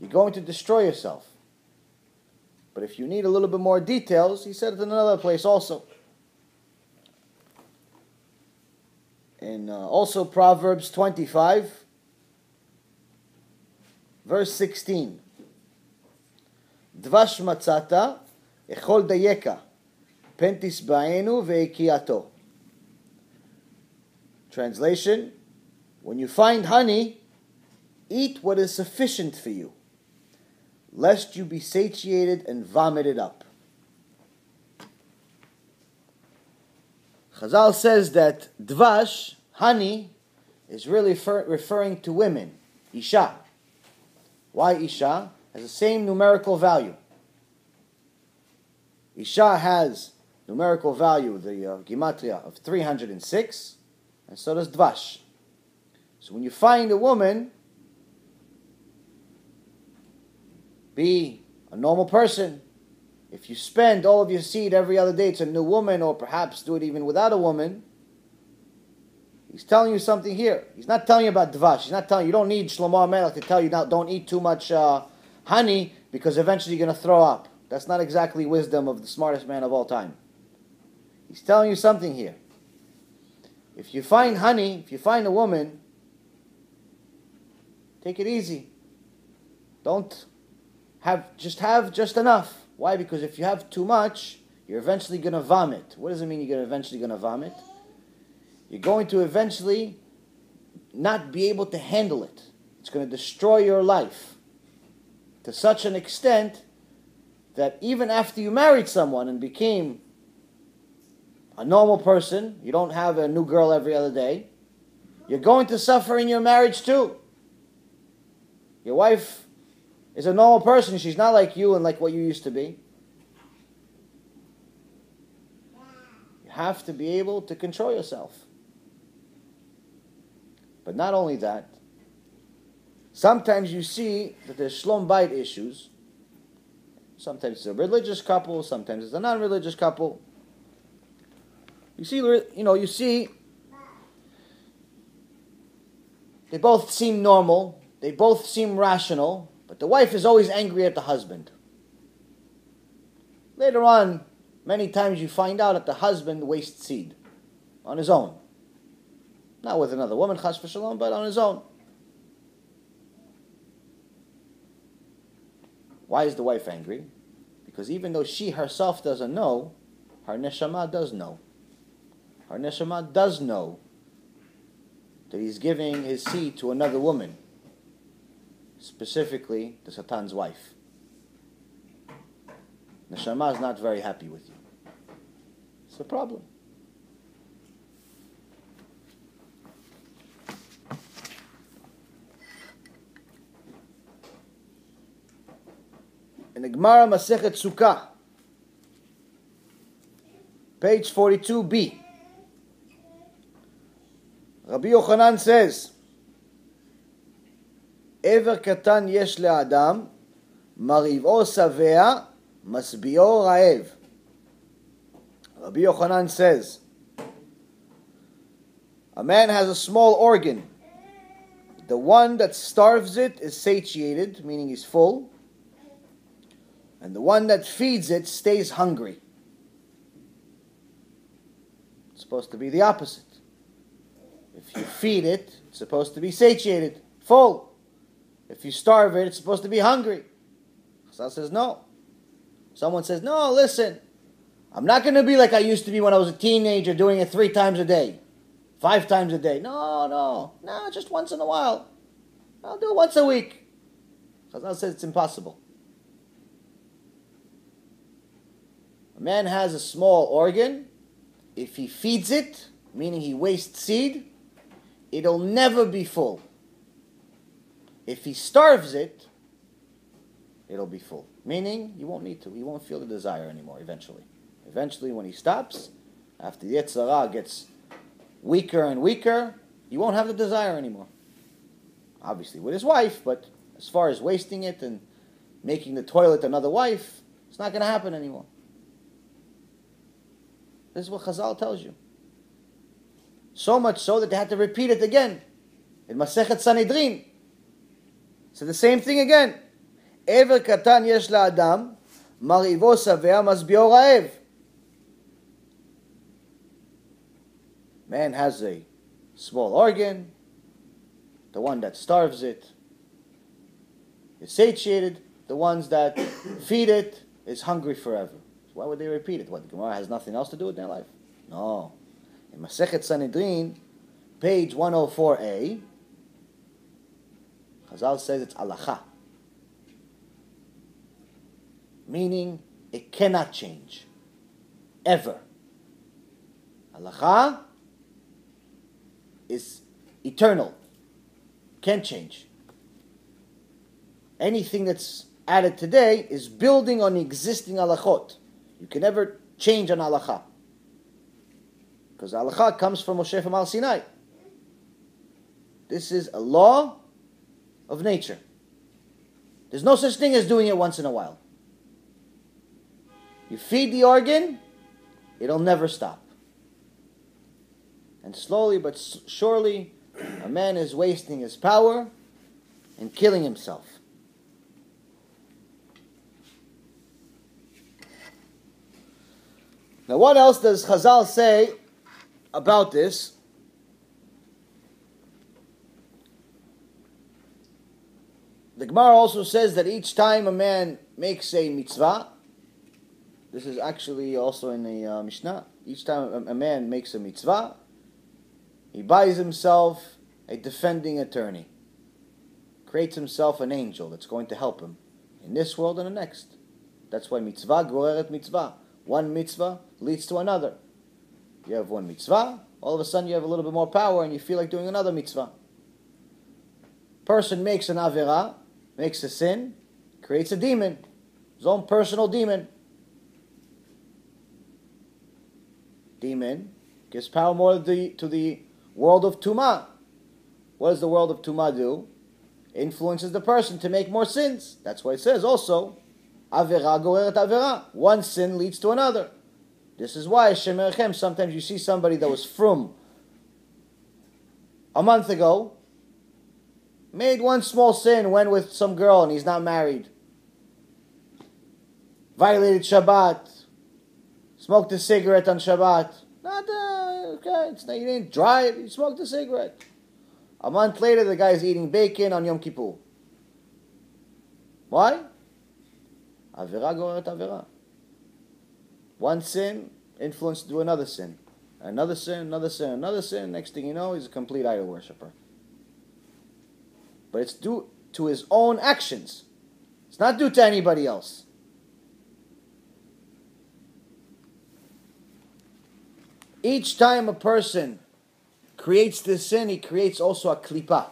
you're going to destroy yourself. But if you need a little bit more details, he said it in another place also. In uh, also Proverbs twenty-five, verse sixteen. Dvash matzata, echol dayeka, pentis baenu veikiato. Translation, when you find honey, eat what is sufficient for you, lest you be satiated and vomited up. Chazal says that dvash, honey, is really fer- referring to women, isha. Why isha? Has the same numerical value. Isha has numerical value, the uh, gematria of three hundred six, and so does dvash. So when you find a woman, be a normal person. If you spend all of your seed every other day to a new woman, or perhaps do it even without a woman, he's telling you something here. He's not telling you about dvash. He's not telling you, you don't need Shlomo HaMelech to tell you, now don't eat too much uh, honey because eventually you're going to throw up. That's not exactly wisdom of the smartest man of all time. He's telling you something here. If you find honey, if you find a woman, take it easy. Don't Have just have just enough. Why? Because if you have too much, you're eventually going to vomit. What does it mean you're eventually going to vomit? You're going to eventually not be able to handle it. It's going to destroy your life to such an extent that even after you married someone and became a normal person, you don't have a new girl every other day, you're going to suffer in your marriage too. Your wife is a normal person. She's not like you and like what you used to be. You have to be able to control yourself. But not only that, sometimes you see that there's shlom bayit issues. Sometimes it's a religious couple, sometimes it's a non-religious couple. You see, you know, you see, they both seem normal, they both seem rational, but the wife is always angry at the husband. Later on, many times you find out that the husband wastes seed on his own. Not with another woman, chas v'shalom, but on his own. Why is the wife angry? Because even though she herself doesn't know, her neshama does know. Her neshama does know that he's giving his seed to another woman, specifically the Satan's wife. Neshama is not very happy with you. It's a problem. In the Gemara Masechet Sukkah, page forty-two b, Rabbi Yochanan says, Ever katan yesh le'adam, mariv'o savea, masbi'o ra'ev. Rabbi Yochanan says, a man has a small organ. The one that starves it is satiated, meaning he's full. And the one that feeds it stays hungry. It's supposed to be the opposite. If you feed it, it's supposed to be satiated, full. If you starve it, it's supposed to be hungry. Chazal says no. Someone says, no, listen, I'm not going to be like I used to be when I was a teenager, doing it three times a day, five times a day. No, no, no, just once in a while. I'll do it once a week. Chazal says it's impossible. A man has a small organ. If he feeds it, meaning he wastes seed, it'll never be full. If he starves it, it'll be full. Meaning, you won't need to. You won't feel the desire anymore, eventually. Eventually, when he stops, after Yetzer Hara gets weaker and weaker, you won't have the desire anymore. Obviously with his wife, but as far as wasting it and making the toilet another wife, it's not going to happen anymore. This is what Chazal tells you. So much so that they had to repeat it again. In Masechet Sanhedrin. So the same thing again. Ever katan yesh la'adam, marivo saveh masbio ra'ev. Man has a small organ, the one that starves it is satiated, the ones that feed it is hungry forever. So why would they repeat it? What, the Gemara has nothing else to do with their life? No. In Masechet Sanhedrin, page one oh four A, Chazal says it's alacha. Meaning, it cannot change. Ever. Alacha is eternal. Can't change. Anything that's added today is building on the existing halachot. You can never change an halacha. Because halacha comes from Moshe from Al-Sinai. This is a law of nature. There's no such thing as doing it once in a while. You feed the organ, it'll never stop. And slowly but surely, a man is wasting his power and killing himself. Now, what else does Chazal say about this? The Gemara also says that each time a man makes a mitzvah, this is actually also in the uh, Mishnah, each time a, a man makes a mitzvah, he buys himself a defending attorney, creates himself an angel that's going to help him in this world and the next. That's why mitzvah goreret mitzvah. One mitzvah leads to another. You have one mitzvah, all of a sudden you have a little bit more power and you feel like doing another mitzvah. Person makes an avera, makes a sin, creates a demon, his own personal demon. Demon gives power more to the, to the world of tumah. What does the world of tumah do? Influences the person to make more sins. That's why it says also, avera goreret avera. One sin leads to another. This is why, Hashem Erechem, sometimes you see somebody that was frum a month ago, made one small sin, went with some girl and he's not married, violated Shabbat, smoked a cigarette on Shabbat. Not, uh, okay, it's not, you didn't drive, you smoked a cigarette. A month later, the guy's eating bacon on Yom Kippur. Why? Avera goreret avera. One sin influenced to another sin. Another sin, another sin, another sin. Next thing you know, he's a complete idol worshiper. But it's due to his own actions. It's not due to anybody else. Each time a person creates this sin, he creates also a klipa.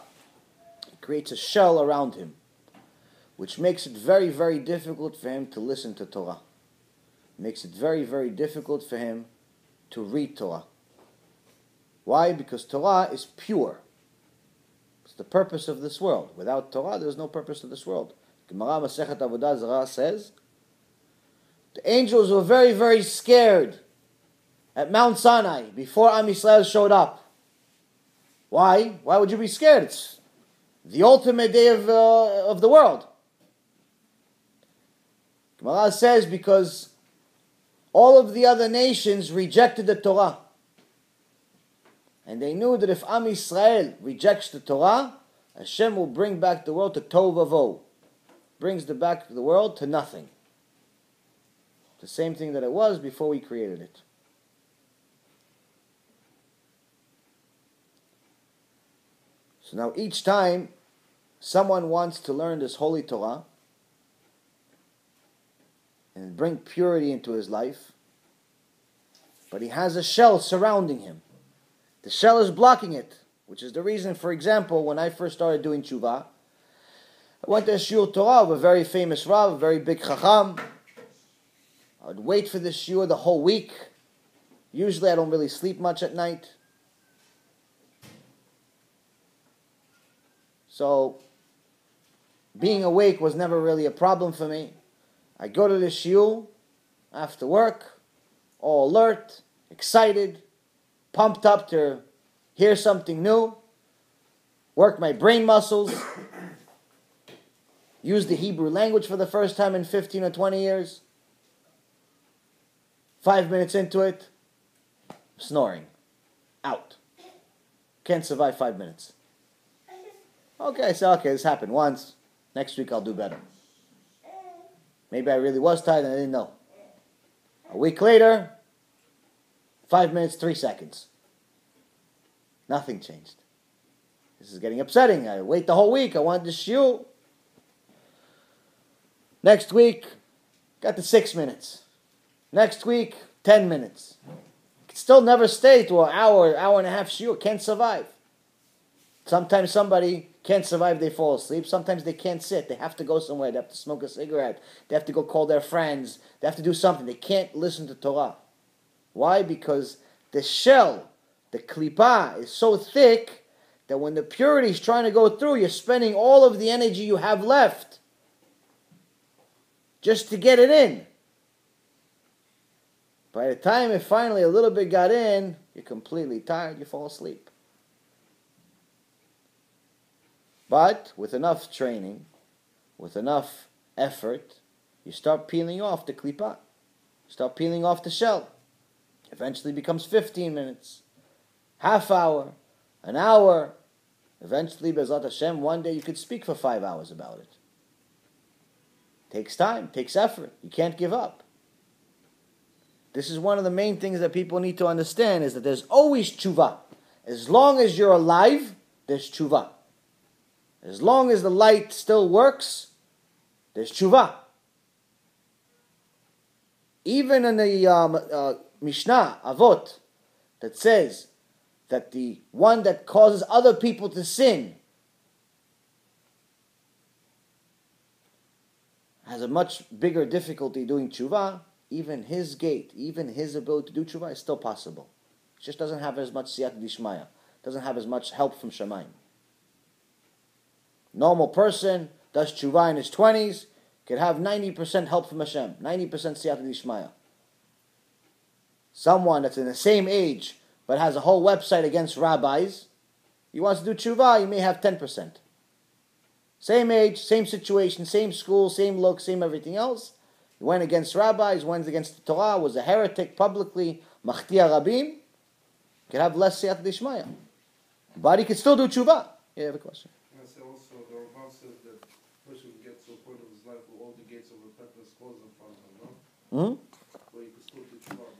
He creates a shell around him, which makes it very, very difficult for him to listen to Torah. Makes it very, very difficult for him to read Torah. Why? Because Torah is pure. It's the purpose of this world. Without Torah, there's no purpose to this world. Gemara Masechet Avodah Zarah says, the angels were very, very scared at Mount Sinai before Am Yisrael showed up. Why? Why would you be scared? It's the ultimate day of, uh, of the world. Gemara says because all of the other nations rejected the Torah. And they knew that if Am Yisrael rejects the Torah, Hashem will bring back the world to Tohu Vavohu. Brings the back the world to nothing. The same thing that it was before we created it. So now each time someone wants to learn this holy Torah and bring purity into his life, but he has a shell surrounding him. The shell is blocking it, which is the reason, for example, when I first started doing tshuva, I went to a shiur Torah of a very famous Rav, a very big Chacham. I would wait for this shiur the whole week. Usually I don't really sleep much at night. So being awake was never really a problem for me. I go to the shiur after work, all alert, excited, pumped up to hear something new, work my brain muscles, use the Hebrew language for the first time in fifteen or twenty years. Five minutes into it, snoring. Out. Can't survive five minutes. Okay, so okay, this happened once. Next week I'll do better. Maybe I really was tired and I didn't know. A week later, five minutes, three seconds. Nothing changed. This is getting upsetting. I wait the whole week. I wanted to shiur. Next week, got to six minutes. Next week, ten minutes. Could still never stay to an hour, hour and a half shiur. Can't survive. Sometimes somebody can't survive, they fall asleep. Sometimes they can't sit. They have to go somewhere. They have to smoke a cigarette. They have to go call their friends. They have to do something. They can't listen to Torah. Why? Because the shell, the klipa, is so thick that when the purity is trying to go through, you're spending all of the energy you have left just to get it in. By the time it finally a little bit got in, you're completely tired, you fall asleep. But with enough training, with enough effort, you start peeling off the klipa. Start peeling off the shell. Eventually becomes fifteen minutes, half hour, an hour. Eventually, Be'ezrat Hashem, one day you could speak for five hours about it. Takes time, takes effort. You can't give up. This is one of the main things that people need to understand, is that there's always tshuva. As long as you're alive, there's tshuva. As long as the light still works, there's tshuva. Even in the um, uh, Mishnah, Avot, that says that the one that causes other people to sin has a much bigger difficulty doing tshuva, even his gait, even his ability to do tshuva is still possible. It just doesn't have as much siyata d'ishmaya, doesn't have as much help from Shamayim. Normal person does tshuva in his twenties, could have ninety percent help from Hashem, ninety percent siyata d'ishmaya. Someone that's in the same age but has a whole website against rabbis, he wants to do tshuva, he may have ten percent. Same age, same situation, same school, same look, same everything else. He went against rabbis, went against the Torah, was a heretic publicly, machtia rabim, could have less siyata d'ishmaya. But he could still do tshuva. You have a question? Yes, also, the Rambam says that a person gets to a point of his life where all the gates of repentance close in front of him, no? Hmm?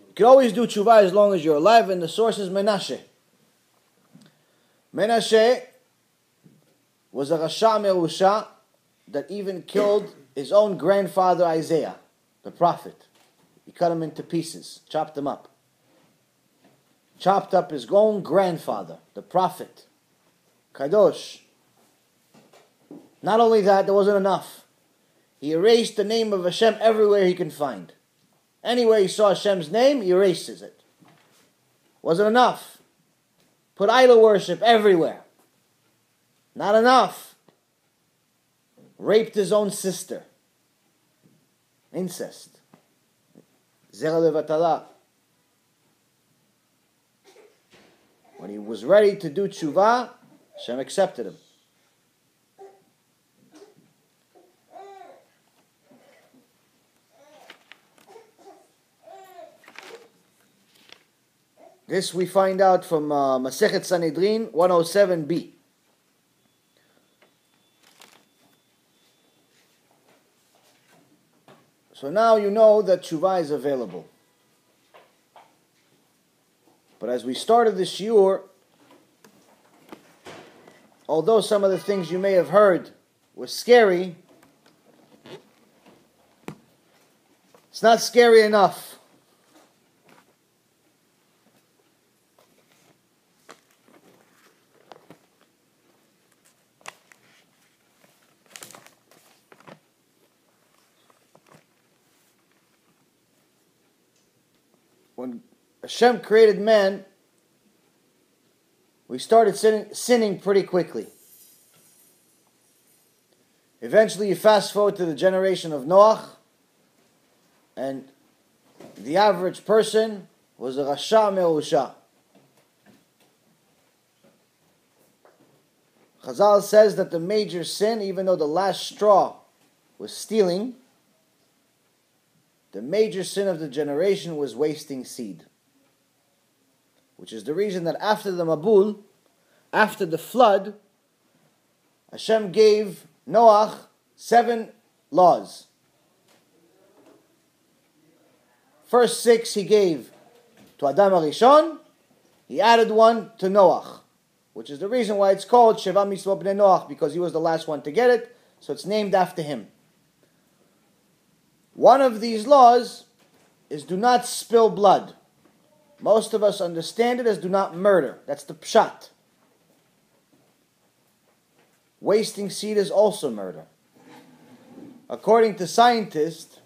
You can always do tshuva as long as you're alive, and the source is Menashe. Menashe was a Rasha Merusha that even killed his own grandfather Isaiah, the prophet. He cut him into pieces, chopped him up. Chopped up his own grandfather, the prophet, Kadosh. Not only that, there wasn't enough. He erased the name of Hashem everywhere he can find. Anywhere he saw Hashem's name, he erases it. Wasn't enough. Put idol worship everywhere. Not enough. Raped his own sister. Incest. Zera levatala. When he was ready to do tshuva, Hashem accepted him. This we find out from uh, Masechet Sanhedrin one oh seven b. So now you know that tshuva is available. But as we started this shiur, although some of the things you may have heard were scary, it's not scary enough. when Hashem created man, we started sinning, sinning pretty quickly. Eventually, you fast forward to the generation of Noach, and the average person was a Rasha Merusha. Chazal says that the major sin, even though the last straw was stealing, the major sin of the generation was wasting seed. Which is the reason that after the Mabul, after the flood, Hashem gave Noach seven laws. First six he gave to Adam HaRishon. He added one to Noach, which is the reason why it's called Sheva Mitzvot Bnei Noach, because he was the last one to get it, so it's named after him. One of these laws is do not spill blood. Most of us understand it as do not murder. That's the pshat. Wasting seed is also murder. According to scientists,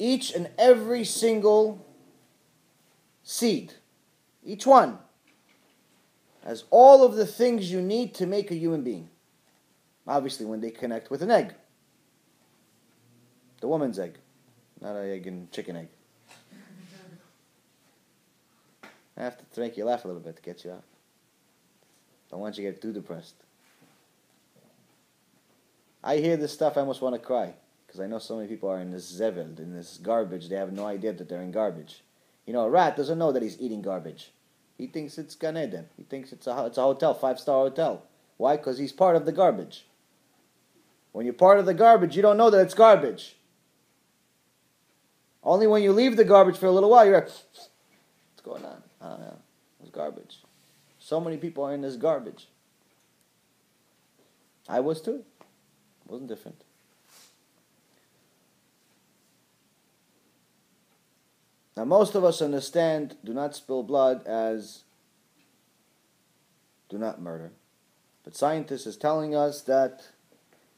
each and every single seed, each one, has all of the things you need to make a human being. Obviously, when they connect with an egg. The woman's egg. Not an egg and chicken egg. I have to make you laugh a little bit to get you out. Don't want you to get too depressed. I hear this stuff, I almost want to cry. Because I know so many people are in this zevel, in this garbage. They have no idea that they're in garbage. You know, a rat doesn't know that he's eating garbage. He thinks it's Gan Eden. He thinks it's a, it's a hotel, five-star hotel. Why? Because he's part of the garbage. When you're part of the garbage, you don't know that it's garbage. Only when you leave the garbage for a little while, you're like, what's going on? I don't know. It's garbage. So many people are in this garbage. I was too. It wasn't different. Now most of us understand do not spill blood as do not murder. But scientists is telling us that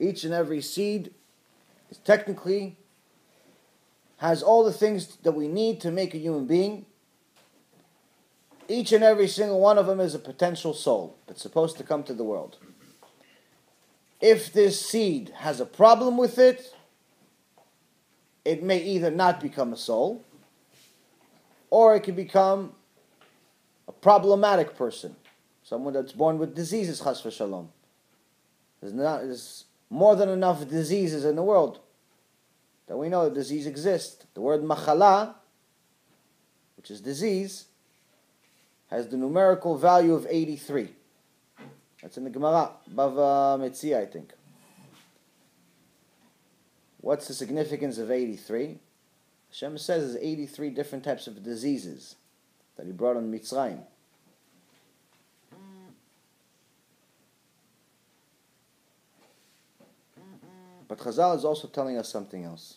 each and every seed is technically has all the things that we need to make a human being. Each and every single one of them is a potential soul that's supposed to come to the world. If this seed has a problem with it, it may either not become a soul, or it could become a problematic person, someone that's born with diseases, chas v'shalom. There's, not, there's more than enough diseases in the world that we know that disease exists. The word machala, which is disease, has the numerical value of eighty-three. That's in the Gemara, Bava Metzia, I think. What's the significance of eighty-three? Hashem says there's eighty-three different types of diseases that He brought on Mitzrayim. But Chazal is also telling us something else.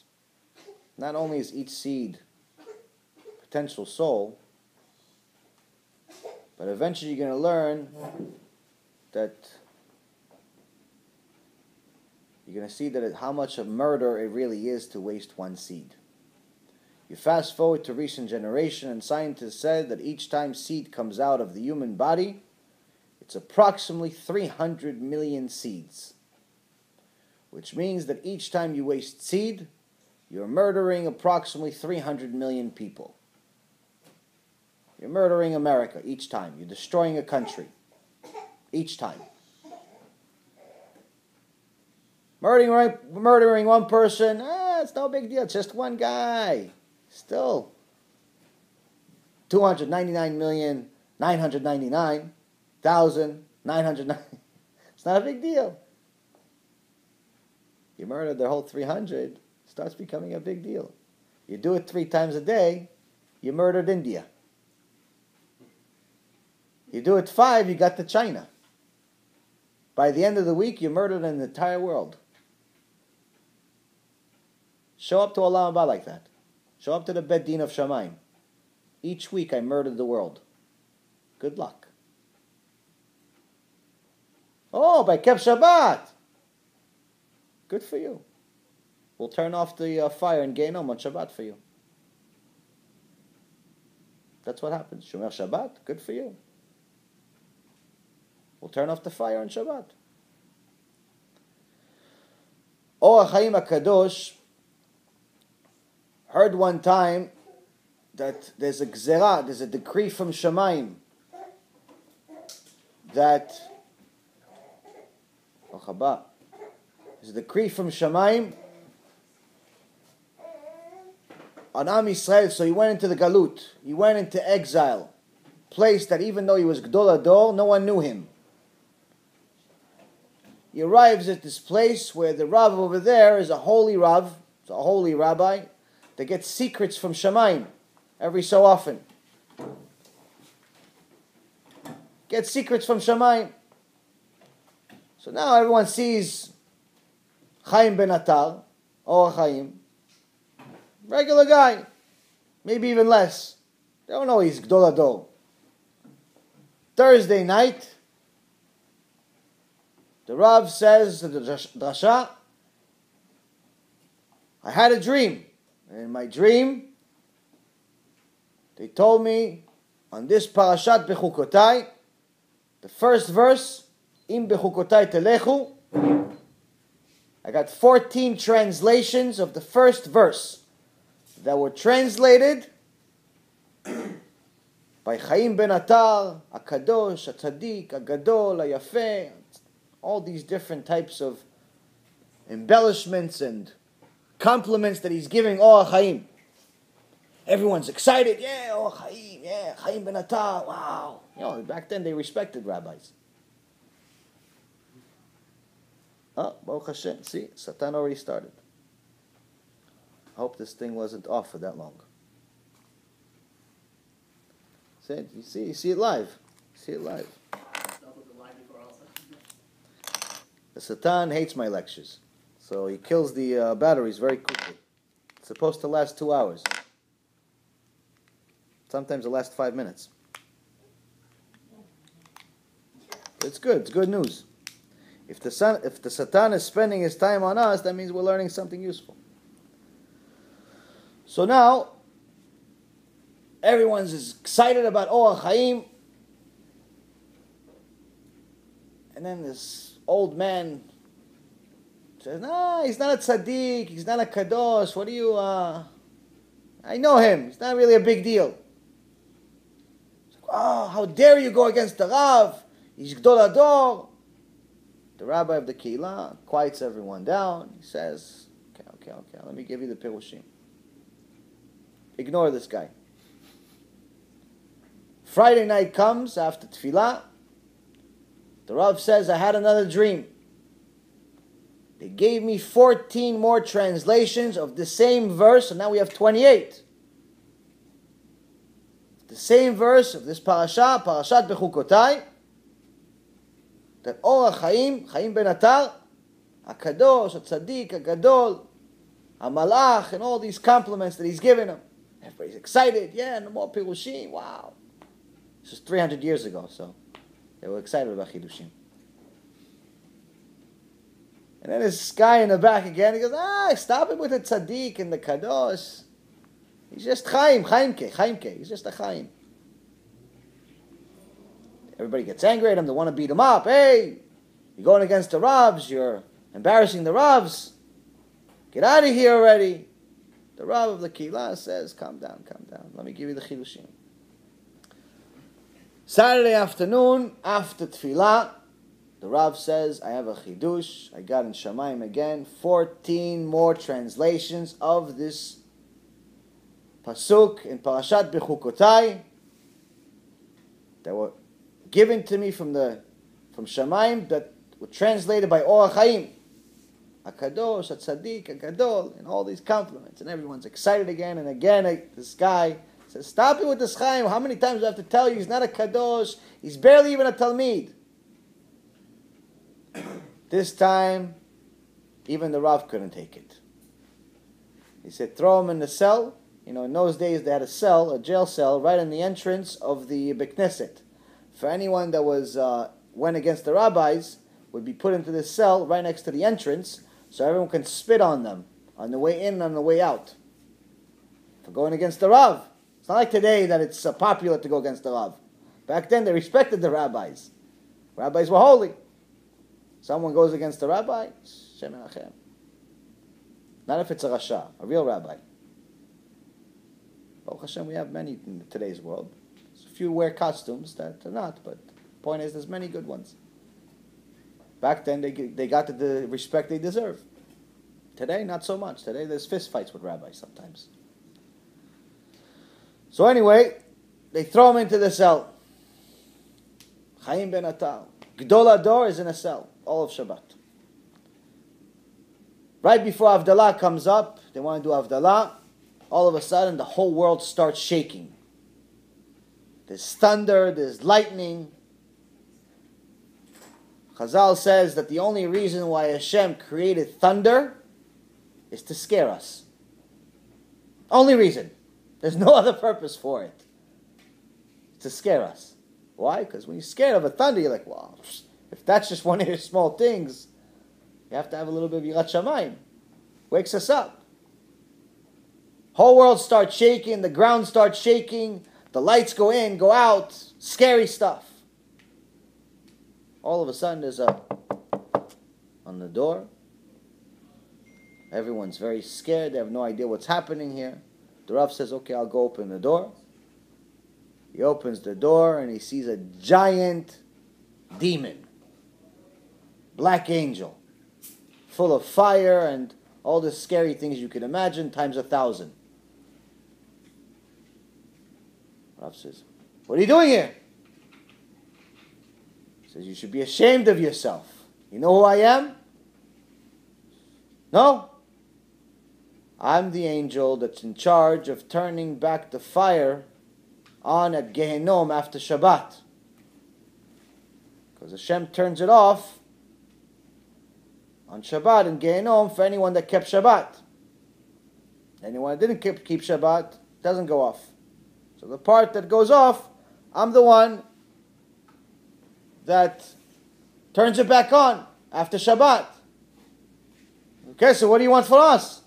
Not only is each seed a potential soul, but eventually you're going to learn that you're going to see that it, how much of murder it really is to waste one seed. You fast forward to recent generation, and scientists said that each time seed comes out of the human body, it's approximately three hundred million seeds. Which means that each time you waste seed, you're murdering approximately three hundred million people. You're murdering America each time. You're destroying a country each time. Murdering, murdering one person, ah, it's no big deal. It's just one guy. Still, two hundred ninety-nine million, nine hundred ninety-nine thousand, nine hundred ninety. It's not a big deal. You murder the whole three hundred, it starts becoming a big deal. You do it three times a day, you murdered India. You do it five, you got to China. By the end of the week, you murdered an entire world. Show up to Allah Abba like that. Show up to the Beit Din of Shamayim. Each week I murdered the world. Good luck. Oh, but I kept Shabbat. Good for you. We'll turn off the uh, fire in Gehenom on Shabbat for you. That's what happens. Shomer Shabbat, good for you. We'll turn off the fire on Shabbat. Or Chaim HaKadosh heard one time that there's a gzerah, there's a decree from Shemaim that Ochaba, there's a decree from Shemaim on Am Yisrael. So he went into the galut, he went into exile, place that even though he was Gdol Ador, no one knew him. He arrives at this place where the Rav over there is a holy Rav, it's a holy Rabbi that gets secrets from Shemaim every so often. Gets secrets from Shemaim. So now everyone sees Chaim Ben Atar, or Chaim, regular guy, maybe even less. They don't know he's Gdol Ador. Thursday night, the Rav says to the drasha, I had a dream. And in my dream, they told me on this parashat Bechukotai, the first verse, Im Bechukotai Telechu, I got fourteen translations of the first verse that were translated by Chaim Ben Atar, HaKadosh, HaTzadik, HaGadol, HaYafeh, all these different types of embellishments and compliments that he's giving Or Chaim. Everyone's excited. Yeah, Or Chaim, yeah, Chaim Ben Atar, wow. You know, back then they respected rabbis. Oh, Baruch Hashem, see, Satan already started. I hope this thing wasn't off for that long. See, you see, you see it live. You see it live. The Satan hates my lectures, so he kills the uh, batteries very quickly. It's supposed to last two hours. Sometimes it lasts five minutes. It's good. It's good news. If the sun, if the Satan is spending his time on us, that means we're learning something useful. So now, everyone's excited about Or Chaim, and then this old man says, "No, he's not a tzaddik. He's not a kadosh. What do you? Uh, I know him. It's not really a big deal." Like, oh, how dare you go against the Rav? He's Gdol Ador. The rabbi of the Keilah quiets everyone down. He says, "Okay, okay, okay. Let me give you the pirushim. Ignore this guy." Friday night comes after tefillah. The Rav says, I had another dream. They gave me fourteen more translations of the same verse, and now we have twenty-eight. The same verse of this parasha, Parashat Bechukotai, that Or Chaim, Chaim Ben Atar, HaKadosh, HaTzadik, HaGadol, HaMalach, and all these compliments that he's given him. Everybody's excited. Yeah, no more pirushim. Wow. This is three hundred years ago, so they were excited about Chidushim. And then this guy in the back again, he goes, ah, stop it with the tzaddik and the kadosh. He's just Chaim, Chaimke, Chaimke. He's just a Chaim. Everybody gets angry at him. They want to beat him up. Hey, you're going against the Ravs. You're embarrassing the Ravs. Get out of here already. The Rav of the Keilah says, calm down, calm down. Let me give you the Chidushim. Saturday afternoon, after Tefillah, the Rav says, I have a chidush. I got in Shemaim again, fourteen more translations of this pasuk in Parashat Bechukotai that were given to me from the from Shemaim that were translated by Or Chaim. HaKadosh, HaTzadik, HaGadol, and all these compliments. And everyone's excited again, and again, this guy says, stop it with this Chaim. How many times do I have to tell you he's not a kadosh? He's barely even a Talmid. This time, even the Rav couldn't take it. He said, throw him in the cell. You know, in those days they had a cell, a jail cell, right in the entrance of the Bekneset. For anyone that was uh, went against the rabbis, would be put into this cell right next to the entrance, so everyone can spit on them on the way in and on the way out. For going against the Rav. It's not like today that it's uh, popular to go against the Rav. Back then they respected the rabbis. Rabbis were holy. Someone goes against the rabbi, Shem Menachem. Not if it's a rasha, a real rabbi. Baruch Hashem, we have many in today's world. There's a few wear costumes that are not, but the point is there's many good ones. Back then they they got the respect they deserve. Today, not so much. Today there's fist fights with rabbis sometimes. So anyway, they throw him into the cell. Chaim ben Atal. Gdol Ador is in a cell, all of Shabbat. Right before Havdalah comes up, they want to do Havdalah. All of a sudden, the whole world starts shaking. There's thunder, there's lightning. Chazal says that the only reason why Hashem created thunder is to scare us. Only reason. There's no other purpose for it. To scare us. Why? Because when you're scared of a thunder, you're like, well, if that's just one of your small things, you have to have a little bit of Yirat Shamayim. Wakes us up. Whole world starts shaking, the ground starts shaking, the lights go in, go out, scary stuff. All of a sudden there's a on the door. Everyone's very scared, they have no idea what's happening here. The Rav says, okay, I'll go open the door. He opens the door and he sees a giant demon. Black angel. Full of fire and all the scary things you can imagine times a thousand. Rav says, what are you doing here? He says, you should be ashamed of yourself. You know who I am? No? I'm the angel that's in charge of turning back the fire on at Gehenom after Shabbat. Because Hashem turns it off on Shabbat in Gehenom for anyone that kept Shabbat. Anyone that didn't keep, keep Shabbat doesn't go off. So the part that goes off, I'm the one that turns it back on after Shabbat. Okay, so what do you want from us?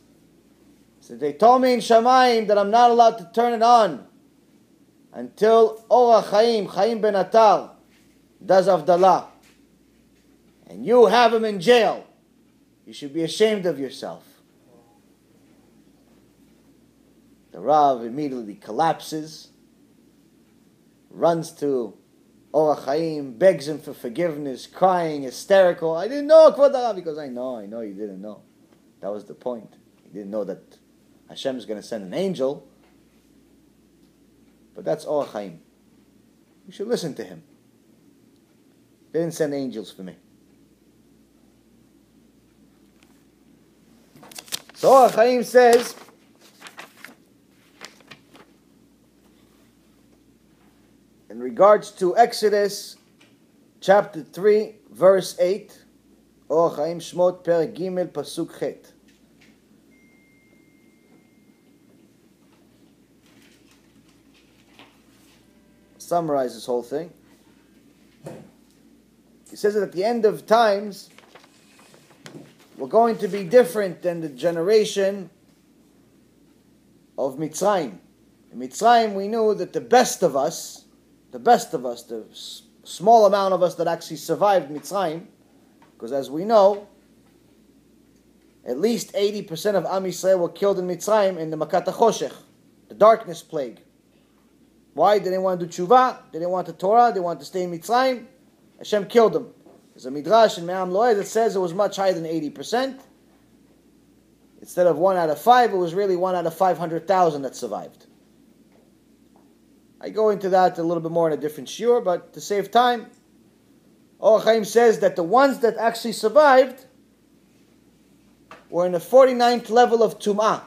So they told me in Shamayim that I'm not allowed to turn it on until Ora Chaim, Chaim ben Atal, does Avdalah. And you have him in jail. You should be ashamed of yourself. The Rav immediately collapses, runs to Ora Chaim, begs him for forgiveness, crying, hysterical. I didn't know, Kvod Rav. He goes, I know, I know you didn't know. That was the point. He didn't know that Hashem is going to send an angel. But that's Ora Chaim. You should listen to him. They didn't send angels for me. So Ora Chaim says, in regards to Exodus chapter three, verse eight, Ora Chaim Shmot Per Gimel Pasuk Chet. Summarize this whole thing. He says that at the end of times, we're going to be different than the generation of Mitzrayim. In Mitzrayim, we knew that the best of us, the best of us, the s- small amount of us that actually survived Mitzrayim, because as we know, at least eighty percent of Am Yisrael were killed in Mitzrayim in the Makat HaChoshech, the darkness plague. Why? They didn't want to do tshuva. They didn't want the Torah. They wanted to stay in Mitzrayim. Hashem killed them. There's a midrash in Me'am Lo'ez that says it was much higher than eighty percent. Instead of one out of five, it was really one out of five hundred thousand that survived. I go into that a little bit more in a different shiur, but to save time, Ora Chaim says that the ones that actually survived were in the forty-ninth level of Tum'ah,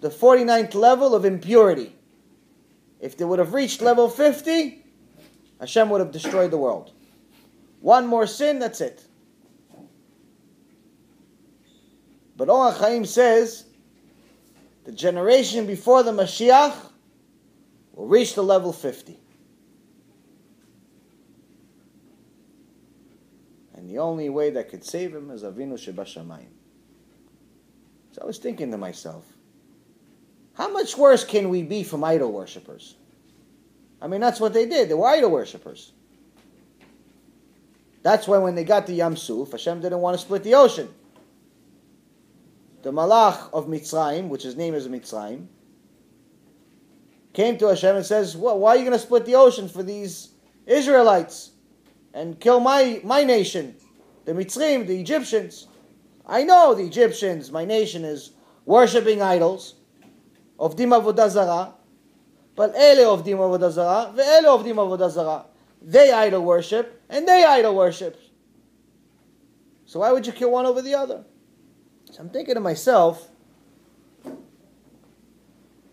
the forty-ninth level of impurity. If they would have reached level fifty, Hashem would have destroyed the world. One more sin, that's it. But Ora Chaim says, the generation before the Mashiach will reach the level fifty. And the only way that could save him is Avinu Shebashamayim. So I was thinking to myself, How much worse can we be from idol worshippers? I mean, that's what they did. They were idol worshippers. That's why when they got to Yam Suf, Hashem didn't want to split the ocean. The Malach of Mitzrayim, which his name is Mitzrayim, came to Hashem and says, well, why are you going to split the ocean for these Israelites and kill my, my nation, the Mitzrayim, the Egyptians? I know the Egyptians, my nation, is worshipping idols, of Dim Avodah Zarah, but Ele of Dim Avodah Zarah, Ve'ele of Dim Avodah Zarah. They idol worship, and they idol worship. So why would you kill one over the other? So I'm thinking to myself,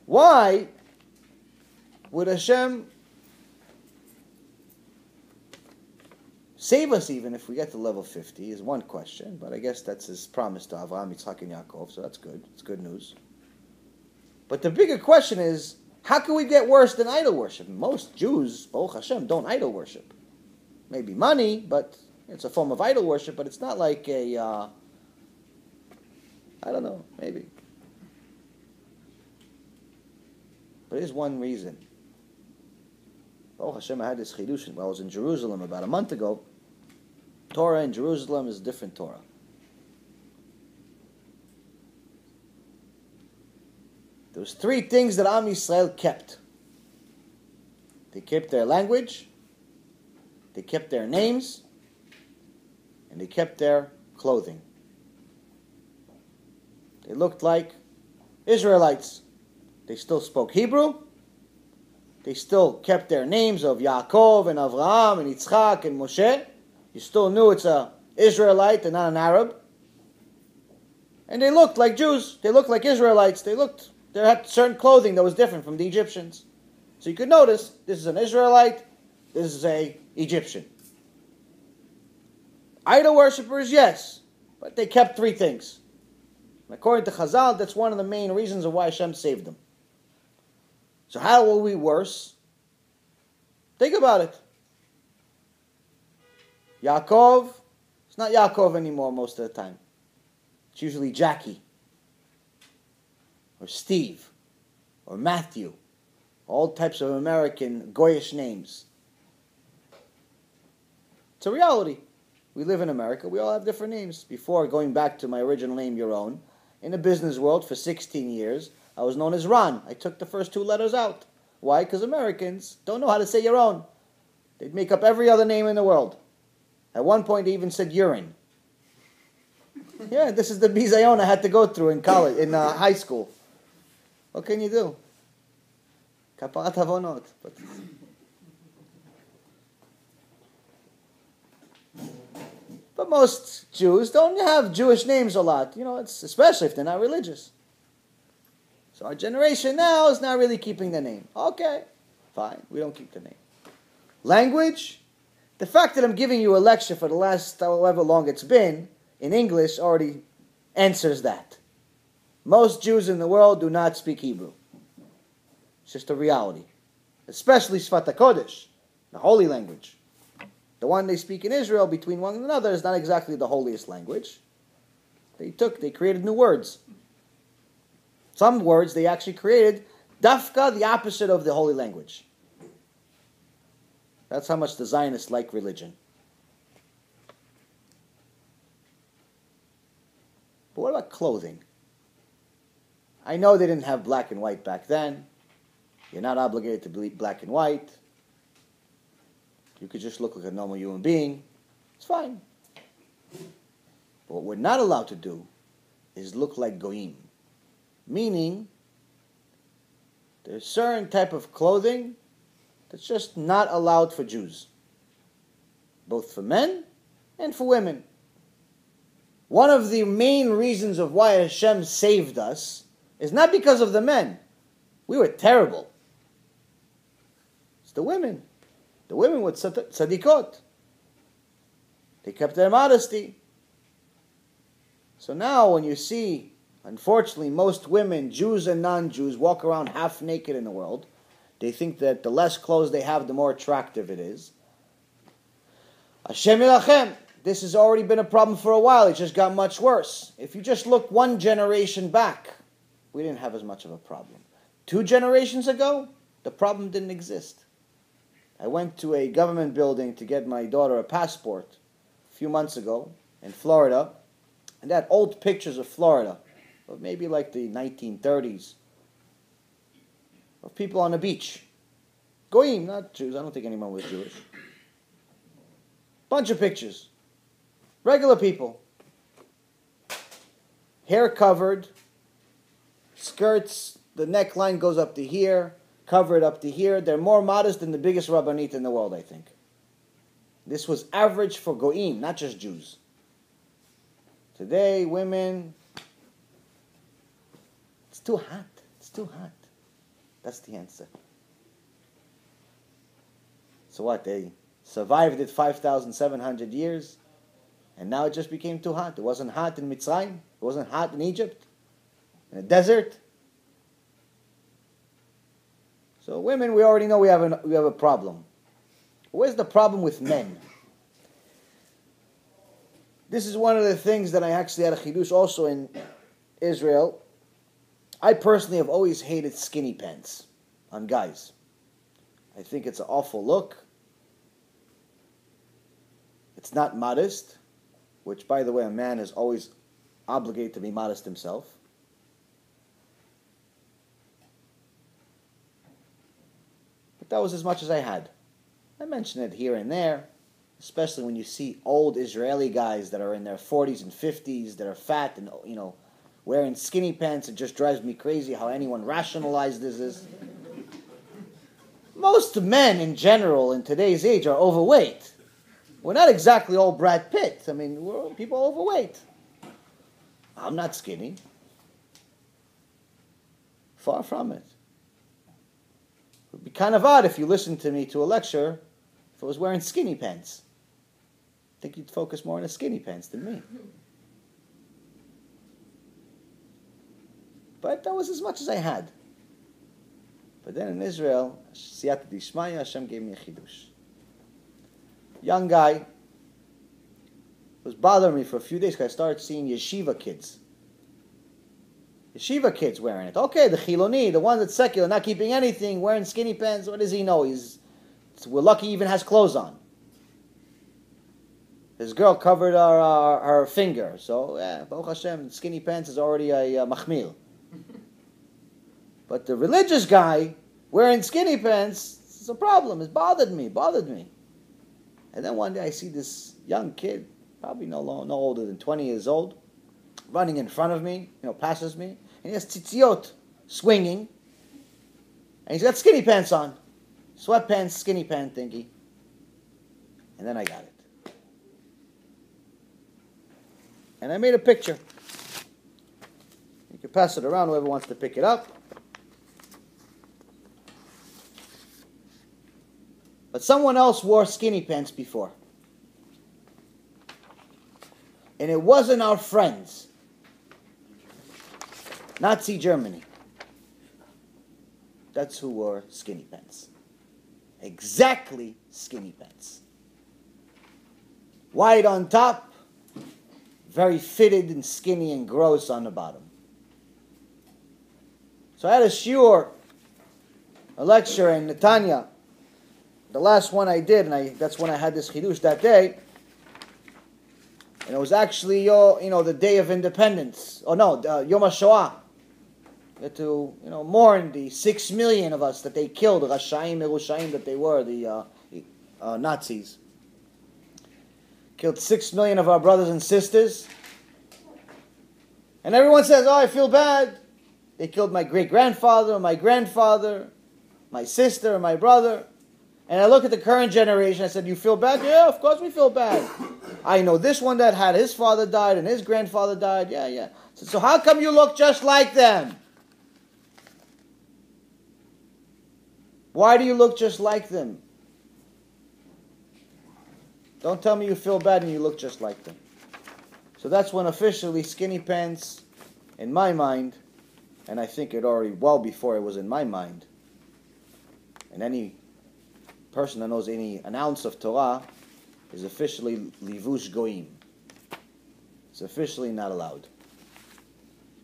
why would Hashem save us even if we get to level fifty is one question, but I guess that's his promise to Avraham, Yitzchak, and Yaakov, so that's good. It's good news. But the bigger question is, how can we get worse than idol worship? Most Jews, Baruch Hashem, don't idol worship. Maybe money, but it's a form of idol worship, but it's not like a, uh, I don't know, maybe. But here's one reason. Baruch Hashem, I had this chidush when I was in Jerusalem about a month ago. Torah in Jerusalem is a different Torah. There was three things that Am Yisrael kept. They kept their language, they kept their names, and they kept their clothing. They looked like Israelites. They still spoke Hebrew. They still kept their names of Yaakov and Avraham and Yitzchak and Moshe. You still knew it's an Israelite and not an Arab. And they looked like Jews. They looked like Israelites. They looked... They had certain clothing that was different from the Egyptians. So you could notice, this is an Israelite, this is an Egyptian. Idol worshippers, yes, but they kept three things. And according to Chazal, that's one of the main reasons of why Hashem saved them. So how were we worse? Think about it. Yaakov, it's not Yaakov anymore most of the time. It's usually Jackie. Or Steve, or Matthew, all types of American Goyish names. It's a reality. We live in America, we all have different names. Before going back to my original name, Yaron, in the business world for sixteen years, I was known as Ron. I took the first two letters out. Why? Because Americans don't know how to say Yaron. They'd make up every other name in the world. At one point, they even said urine. Yeah, this is the bizayon I had to go through in college, in uh, high school. What can you do? Kaparat havonot. But most Jews don't have Jewish names a lot, you know, it's, especially if they're not religious. So our generation now is not really keeping the name. Okay, fine, we don't keep the name. Language. The fact that I'm giving you a lecture for the last however long it's been, in English already answers that. Most Jews in the world do not speak Hebrew. It's just a reality. Especially Shvat HaKodesh, the holy language. The one they speak in Israel between one another is not exactly the holiest language. They took, they created new words. Some words they actually created, dafka, the opposite of the holy language. That's how much the Zionists like religion. But what about clothing? I know they didn't have black and white back then. You're not obligated to be black and white. You could just look like a normal human being. It's fine. But what we're not allowed to do is look like goyim. Meaning, there's certain type of clothing that's just not allowed for Jews. Both for men and for women. One of the main reasons of why Hashem saved us is not because of the men. We were terrible. It's the women. The women were tzadikot. They kept their modesty. So now when you see, unfortunately, most women, Jews and non-Jews, walk around half naked in the world, they think that the less clothes they have, the more attractive it is. Hashem Yilachem. This has already been a problem for a while. It just got much worse. If you just look one generation back, we didn't have as much of a problem. Two generations ago, the problem didn't exist. I went to a government building to get my daughter a passport a few months ago in Florida, and they had old pictures of Florida, of maybe like the nineteen thirties, of people on a beach. Goyim, not Jews. I don't think anyone was Jewish. Bunch of pictures. Regular people. Hair covered, skirts, the neckline goes up to here, covered up to here. They're more modest than the biggest rabbanit in the world, I think. This was average for Goyim, not just Jews. Today, women, it's too hot. It's too hot. That's the answer. So what, they survived it five thousand seven hundred years, and now it just became too hot. It wasn't hot in Mitzrayim. It wasn't hot in Egypt, in the desert. So women, we already know we have, an, we have a problem. Where's the problem with men? This is one of the things that I actually had a chidush also in Israel. I personally have always hated skinny pants on guys. I think it's an awful look. It's not modest, which, by the way, a man is always obligated to be modest himself. But that was as much as I had. I mention it here and there, especially when you see old Israeli guys that are in their forties and fifties that are fat and, you know, wearing skinny pants. It just drives me crazy how anyone rationalized this is. Most men in general in today's age are overweight. We're not exactly all Brad Pitt. I mean, we're all people overweight. I'm not skinny. Far from it. It would be kind of odd if you listened to me to a lecture if I was wearing skinny pants. I think you'd focus more on the skinny pants than me. But that was as much as I had. But then in Israel, Siyata Dishmaya, Hashem gave me a chidush. Young guy was bothering me for a few days because I started seeing yeshiva kids. Yeshiva kids wearing it. Okay, the Chiloni, the one that's secular, not keeping anything, wearing skinny pants. What does he know? He's we're lucky he even has clothes on. This girl covered her, her, her finger. So, yeah, Baruch Hashem, skinny pants is already a uh, machmil. But the religious guy wearing skinny pants, it's a problem. It bothered me, bothered me. And then one day I see this young kid, probably no long, no older than twenty years old, running in front of me, you know, passes me, and he has tzitziot swinging, and he's got skinny pants on, sweatpants, skinny pant thingy. And then I got it, and I made a picture. You can pass it around, whoever wants to pick it up. But someone else wore skinny pants before. And it wasn't our friends. Nazi Germany. That's who wore skinny pants. Exactly skinny pants. Wide on top, very fitted and skinny and gross on the bottom. So I had a shiur, a lecture in Netanya. The last one I did, and I, that's when I had this chidush that day, and it was actually your, you know, the day of independence. Oh no, uh, Yom HaShoah. We had to, you know, mourn the six million of us that they killed, Rashaim, Yerushaim, that they were the uh, uh, Nazis. Killed six million of our brothers and sisters, and everyone says, "Oh, I feel bad. They killed my great grandfather, my grandfather, my sister, my brother." And I look at the current generation, I said, you feel bad? Yeah, of course we feel bad. I know this one that had his father died and his grandfather died. Yeah, yeah. So, so how come you look just like them? Why do you look just like them? Don't tell me you feel bad and you look just like them. So that's when officially skinny pants, in my mind, and I think it already well before it was in my mind, and any person that knows any an ounce of Torah is officially livush goyim. It's officially not allowed.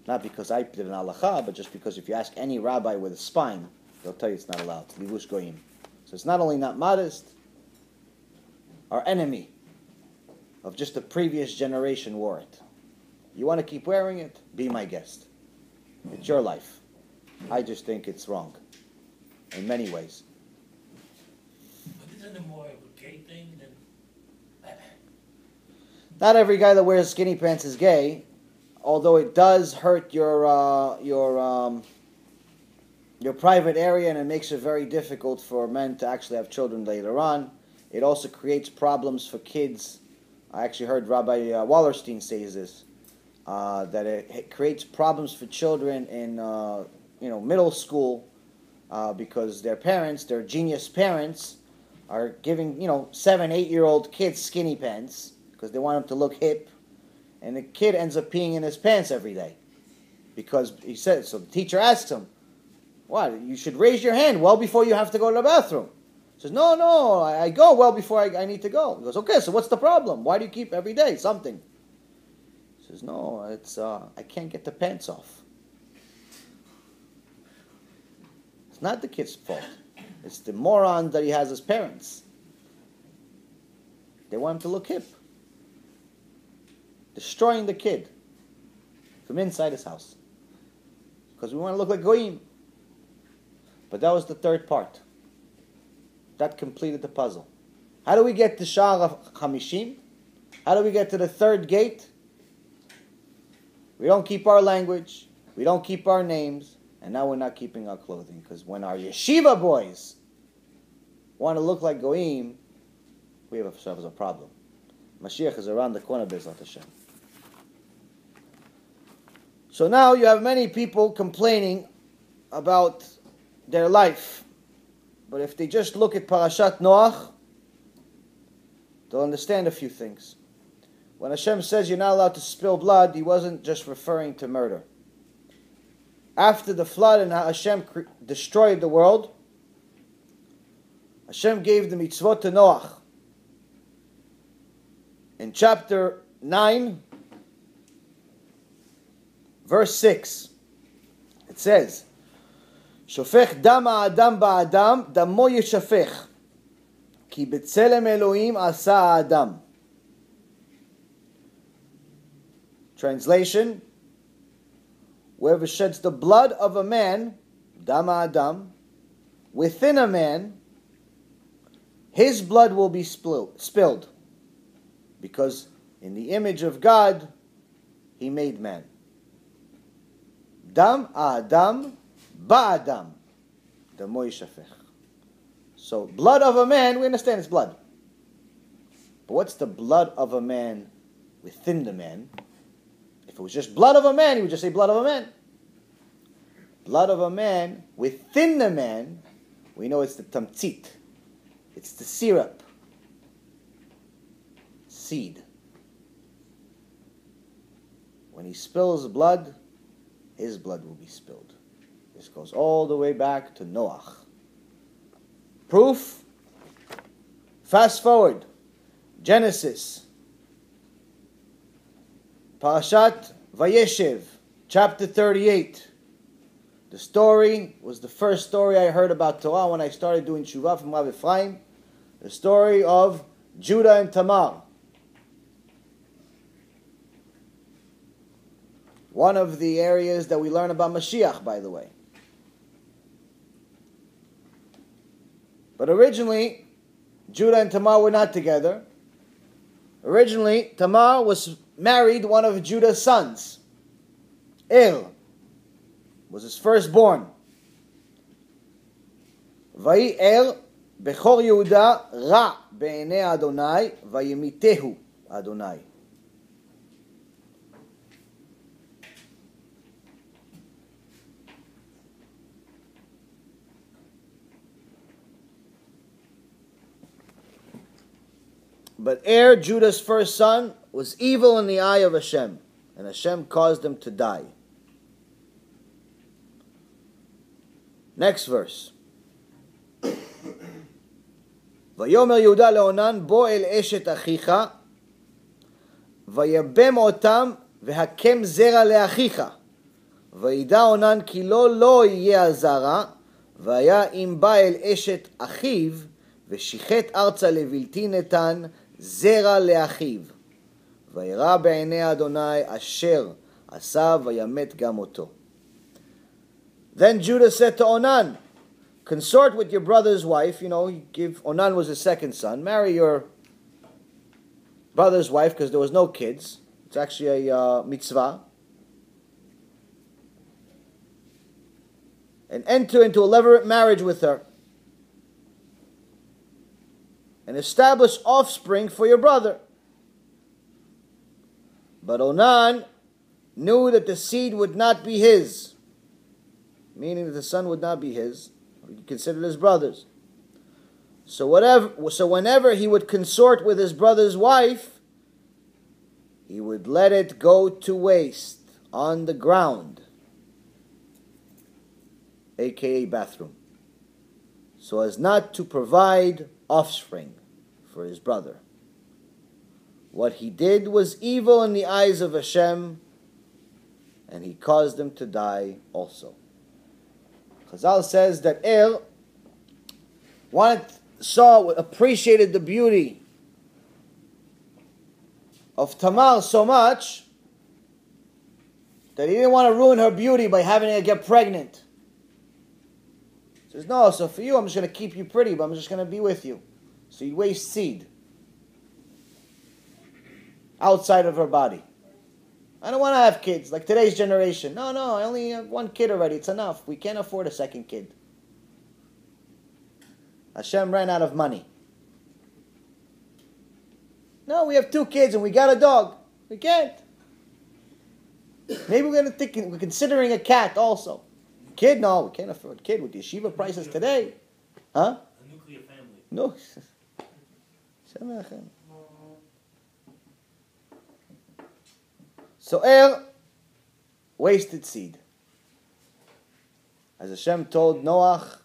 Not because I did an halacha, but just because if you ask any rabbi with a spine, they'll tell you it's not allowed. Livush goyim. So it's not only not modest, our enemy of just the previous generation wore it. You want to keep wearing it? Be my guest. It's your life. I just think it's wrong in many ways. But isn't it more of a gay thing than... Not every guy that wears skinny pants is gay, although it does hurt your uh, your um, your private area, and it makes it very difficult for men to actually have children later on. It also creates problems for kids. I actually heard Rabbi uh, Wallerstein say this, uh, that it, it creates problems for children in uh, you know middle school uh, because their parents, their genius parents, are giving you know seven, eight-year-old kids skinny pants because they want them to look hip, and the kid ends up peeing in his pants every day because he said so. The teacher asks him, "What? You should raise your hand well before you have to go to the bathroom." Says, no, no, I, I go well before I, I need to go. He goes, okay, so what's the problem? Why do you keep every day something? He says, no, it's uh, I can't get the pants off. It's not the kid's fault. It's the moron that he has as parents. They want him to look hip. Destroying the kid from inside his house. Because we want to look like goyim. But that was the third part. That completed the puzzle. How do we get to Sha'ar Hamishim? How do we get to the third gate? We don't keep our language. We don't keep our names. And now we're not keeping our clothing. Because when our yeshiva boys want to look like goyim, we have ourselves a problem. Mashiach is around the corner, B'ezrat Hashem. So now you have many people complaining about their life. But if they just look at Parashat Noach, they'll understand a few things. When Hashem says you're not allowed to spill blood, He wasn't just referring to murder. After the flood and how Hashem cre- destroyed the world, Hashem gave the mitzvot to Noach. In chapter nine, verse six, it says, שופך דם האדם באדם, דמו ישפך, כי בצלם אלוהים עשה האדם. Translation, whoever sheds the blood of a man, דם האדם, within a man, his blood will be spilled, because in the image of God, He made man. דם האדם, Ba'adam, the Moishafech. So, blood of a man, we understand it's blood. But what's the blood of a man within the man? If it was just blood of a man, you would just say blood of a man. Blood of a man within the man, we know it's the tamtzit. It's the syrup. Seed. When he spills blood, his blood will be spilled. This goes all the way back to Noach. Proof? Fast forward. Genesis. Parashat Vayeshev, chapter thirty-eight. The story was the first story I heard about Torah when I started doing Shuvah from Rav Ephraim. The story of Judah and Tamar. One of the areas that we learn about Mashiach, by the way. But originally, Judah and Tamar were not together. Originally, Tamar was married one of Judah's sons. Il was his firstborn. Vayi El bechor Yehuda ra be'enei Adonai vayimitehu Adonai. But Er, Judah's first son, was evil in the eye of Hashem, and Hashem caused him to die. Next verse. Vayomer Yehuda leonan bo el eshet achicha, vayabem otam vehakem zera leachicha, וידע עונן כי לא לא יהיה הזרע, והיה אם בא אל אשת אחיו, ושיחת ארצה לבלתי נתן זרע לאחיו. וירא בעיני אדוני אשר עשה וימת גם אותו. Then Judah said to Onan, consort with your brother's wife. You know, give Onan was his second son. Marry your brother's wife because there was no kids. It's actually a uh, mitzvah. And enter into a levirate marriage with her. And establish offspring for your brother. But Onan knew that the seed would not be his. Meaning that the son would not be his. He considered his brothers. So whatever, so whenever he would consort with his brother's wife, he would let it go to waste on the ground. A K A bathroom. So as not to provide offspring for his brother. What he did was evil in the eyes of Hashem, and he caused him to die also. Chazal says that Er wanted, saw, appreciated the beauty of Tamar so much that he didn't want to ruin her beauty by having her get pregnant. He says, no, so for you, I'm just going to keep you pretty, but I'm just going to be with you. So you waste seed outside of her body. I don't want to have kids, like today's generation. No, no, I only have one kid already. It's enough. We can't afford a second kid. Hashem ran out of money. No, we have two kids and we got a dog. We can't. Maybe we're going to think, we're considering a cat also. Kid? No, we can't afford a kid with the yeshiva prices today. Huh? A nuclear family. No. So Er wasted seed. As Hashem told Noach,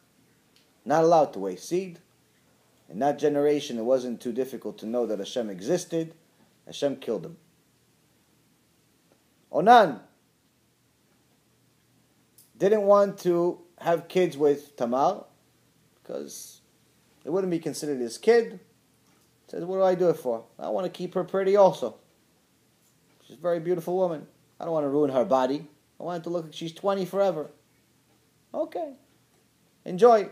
not allowed to waste seed. In that generation, it wasn't too difficult to know that Hashem existed. Hashem killed him. Onan didn't want to have kids with Tamar because it wouldn't be considered his kid. Says, what do I do it for? I want to keep her pretty also. She's a very beautiful woman. I don't want to ruin her body. I want it to look like she's twenty forever. Okay. Enjoy.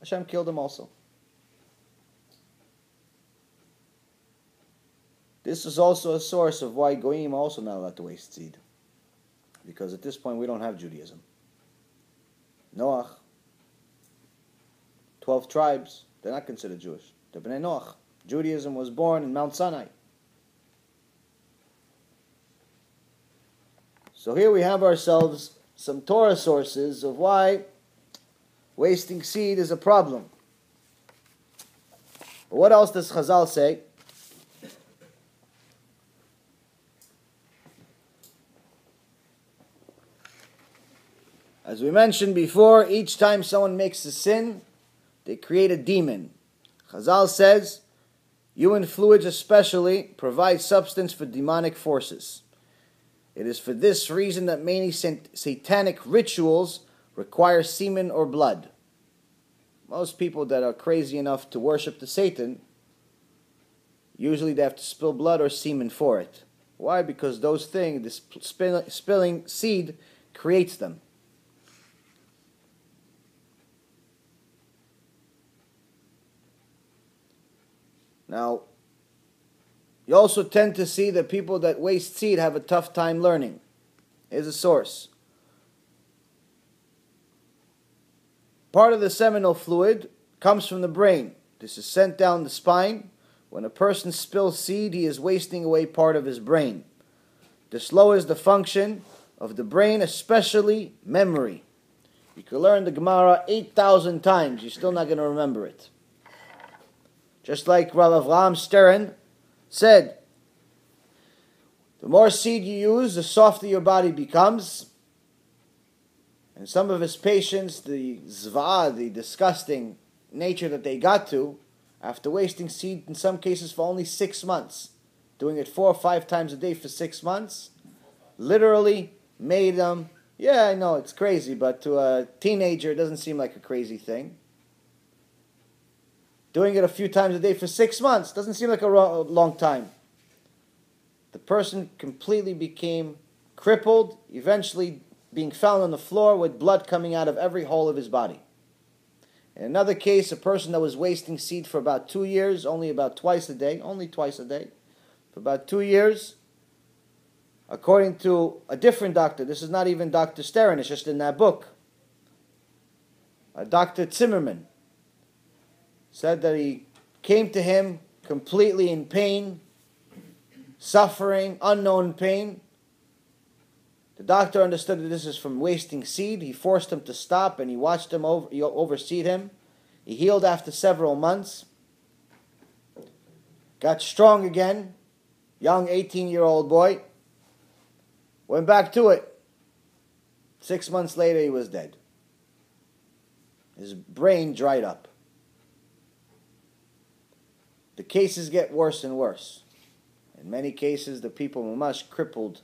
Hashem killed him also. This is also a source of why Goyim are also not allowed to waste seed. Because at this point we don't have Judaism. Noach. Twelve tribes. They're not considered Jewish. They're Bnei Noach. Judaism was born in Mount Sinai. So here we have ourselves some Torah sources of why wasting seed is a problem. But what else does Chazal say? As we mentioned before, each time someone makes a sin, they create a demon. Chazal says, urine fluids especially provide substance for demonic forces. It is for this reason that many satanic rituals require semen or blood. Most people that are crazy enough to worship the Satan, usually they have to spill blood or semen for it. Why? Because those things, this spill, spilling seed creates them. Now, you also tend to see that people that waste seed have a tough time learning. Here's a source. Part of the seminal fluid comes from the brain. This is sent down the spine. When a person spills seed, he is wasting away part of his brain. This lowers the function of the brain, especially memory. You can learn the Gemara eight thousand times. You're still not going to remember it. Just like Rav Avraham Stern said, the more seed you use, the softer your body becomes. And some of his patients, the zva, the disgusting nature that they got to, after wasting seed in some cases for only six months, doing it four or five times a day for six months, literally made them. Yeah, I know it's crazy, but to a teenager, it doesn't seem like a crazy thing. Doing it a few times a day for six months doesn't seem like a long time. The person completely became crippled, eventually being found on the floor with blood coming out of every hole of his body. In another case, a person that was wasting seed for about two years, only about twice a day, only twice a day, for about two years, according to a different doctor, this is not even Doctor Stern, it's just in that book, uh, Doctor Zimmerman said that he came to him completely in pain, suffering, unknown pain. The doctor understood that this is from wasting seed. He forced him to stop and he watched him over, he overseed him. He healed after several months. Got strong again. Young eighteen-year-old boy. Went back to it. Six months later, he was dead. His brain dried up. The cases get worse and worse. In many cases, the people were much crippled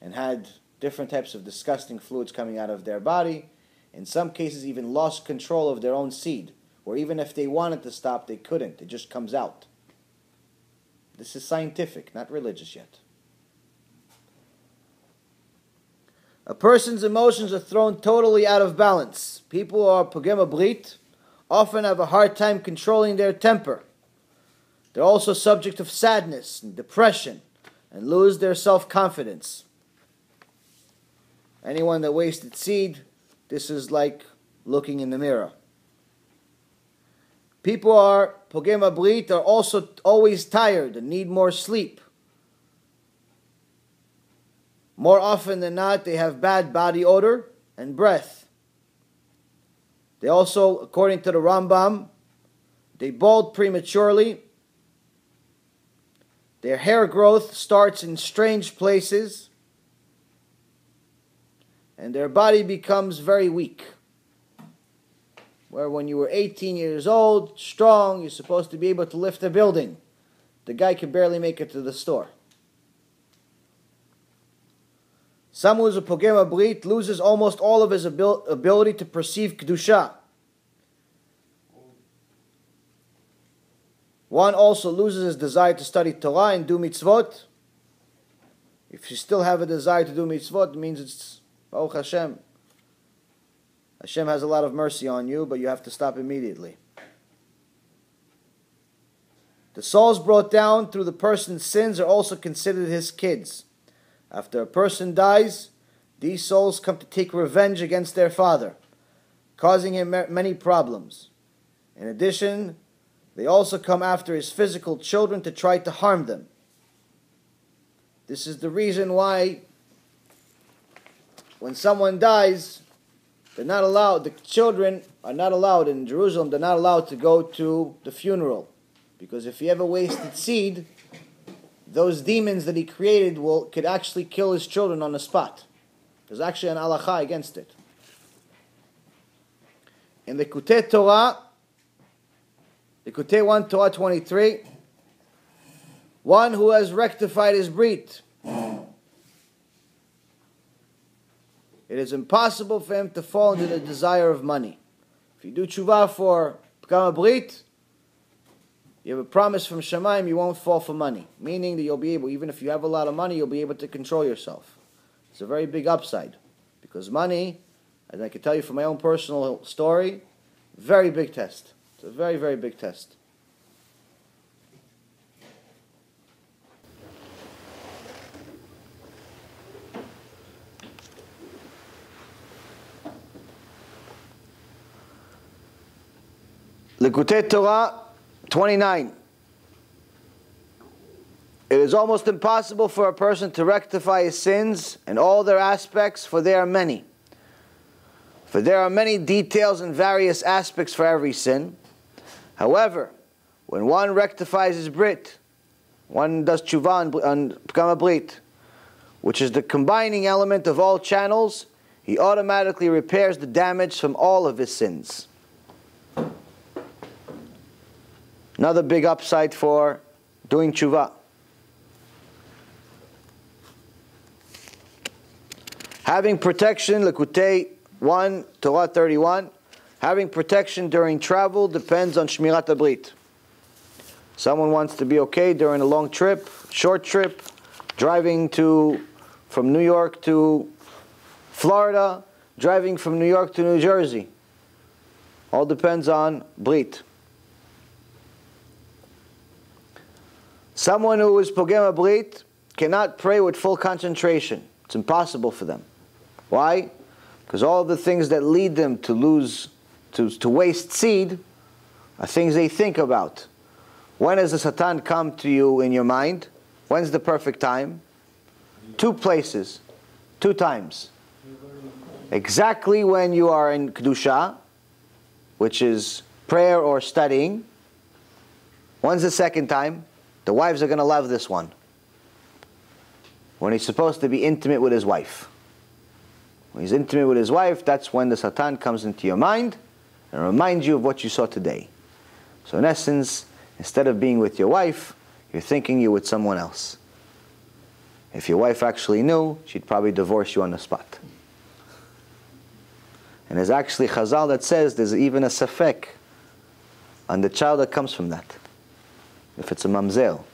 and had different types of disgusting fluids coming out of their body. In some cases, even lost control of their own seed, or even if they wanted to stop, they couldn't. It just comes out. This is scientific, not religious yet. A person's emotions are thrown totally out of balance. People who are pogem habrit often have a hard time controlling their temper. They're also subject of sadness and depression and lose their self-confidence. Anyone that wasted seed, this is like looking in the mirror. People are, pogem habrit, are also always tired and need more sleep. More often than not, they have bad body odor and breath. They also, according to the Rambam, they bald prematurely. Their hair growth starts in strange places. And their body becomes very weak. Where when you were eighteen years old, strong, you're supposed to be able to lift a building. The guy can barely make it to the store. Someone who's a pogem habrit loses almost all of his abil ability to perceive kedusha. One also loses his desire to study Torah and do mitzvot. If you still have a desire to do mitzvot, it means it's Baruch Hashem. Hashem has a lot of mercy on you, but you have to stop immediately. The souls brought down through the person's sins are also considered his kids. After a person dies, these souls come to take revenge against their father, causing him many problems. In addition, they also come after his physical children to try to harm them. This is the reason why when someone dies, they're not allowed, the children are not allowed in Jerusalem, they're not allowed to go to the funeral. Because if he ever wasted seed, those demons that he created will could actually kill his children on the spot. There's actually an halacha against it. In the Likutei Torah, Likutei one Torah twenty-three, one who has rectified his brit, it is impossible for him to fall into the desire of money. If you do tshuva for pogem habrit, you have a promise from Shemaim, you won't fall for money. Meaning that you'll be able, even if you have a lot of money, you'll be able to control yourself. It's a very big upside. Because money, as I can tell you from my own personal story, very big test. It's a very, very big test. Likutei Torah twenty-nine. It is almost impossible for a person to rectify his sins and all their aspects, for there are many. For there are many details and various aspects for every sin. However, when one rectifies his brit, one does tshuva on pogem habrit, which is the combining element of all channels, he automatically repairs the damage from all of his sins. Another big upside for doing tshuva. Having protection, Likutei one, Torah thirty-one. Having protection during travel depends on Shmirat Abrit. Someone wants to be okay during a long trip, short trip, driving to from New York to Florida, driving from New York to New Jersey. All depends on Brit. Someone who is Pogem Brit cannot pray with full concentration. It's impossible for them. Why? Because all the things that lead them to lose, to, to waste seed, are things they think about. When does the Satan come to you in your mind? When's the perfect time? Two places, two times. Exactly when you are in Kedusha, which is prayer or studying. When's the second time? The wives are going to love this one. When he's supposed to be intimate with his wife. When he's intimate with his wife, that's when the Satan comes into your mind and reminds you of what you saw today. So in essence, instead of being with your wife, you're thinking you're with someone else. If your wife actually knew, she'd probably divorce you on the spot. And there's actually Chazal that says there's even a safek on the child that comes from that, if it's a mamzel.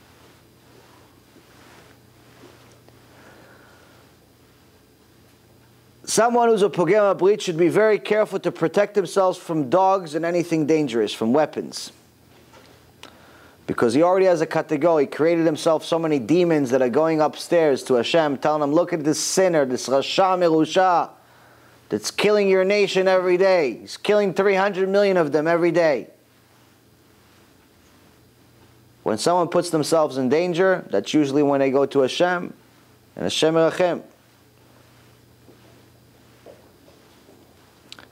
Someone who's a pogem abrit should be very careful to protect themselves from dogs and anything dangerous, from weapons. Because he already has a category. He created himself so many demons that are going upstairs to Hashem, telling him, look at this sinner, this Rasha Merusha, that's killing your nation every day. He's killing three hundred million of them every day. When someone puts themselves in danger, that's usually when they go to Hashem, and Hashem Erachem.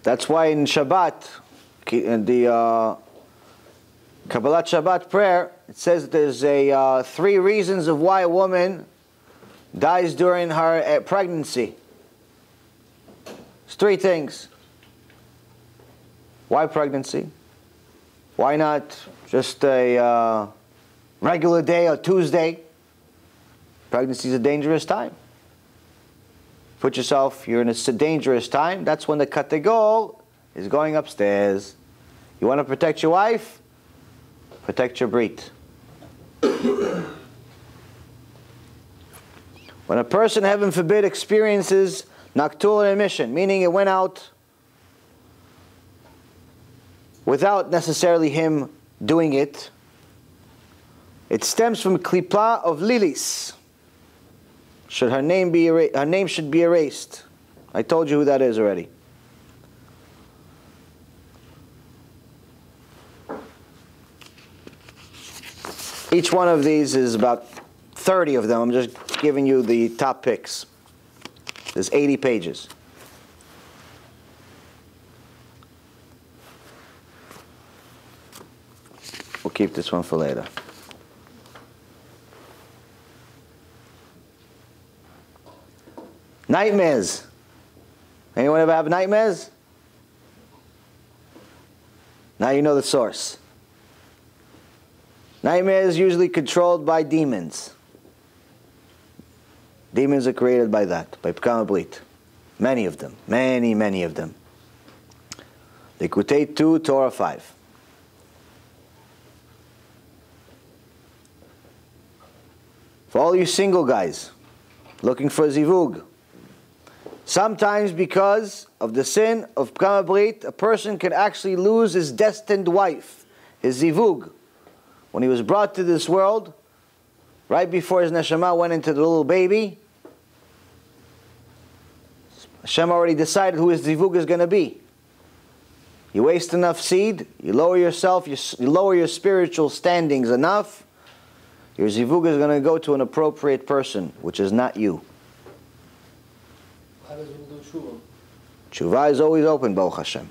That's why in Shabbat, in the... Uh, Kabbalat Shabbat prayer, it says that there's a, uh, three reasons of why a woman dies during her uh, pregnancy. It's three things. Why pregnancy? Why not just a uh, regular day or Tuesday? Pregnancy is a dangerous time. Put yourself, you're in a dangerous time. That's when the kategol is going upstairs. You want to protect your wife? Protect your brit. When a person, heaven forbid, experiences nocturnal emission, meaning it went out without necessarily him doing it, it stems from klipa of lilis. Should her name be erased? Her name should be erased. I told you who that is already. Each one of these is about thirty of them. I'm just giving you the top picks. There's eighty pages. We'll keep this one for later. Nightmares. Anyone ever have nightmares? Now you know the source. Nightmares is usually controlled by demons. Demons are created by that, by Pekam Abrit. Many of them, many, many of them. Likutei two, Torah five. For all you single guys looking for zivug, sometimes because of the sin of Pekam Abrit, a person can actually lose his destined wife, his zivug. When he was brought to this world, right before his neshama went into the little baby, Hashem already decided who his zivug is going to be. You waste enough seed, you lower yourself, you, you lower your spiritual standings enough, your zivug is going to go to an appropriate person, which is not you. How does one do tshuva? Tshuva is always open, Baruch Hashem.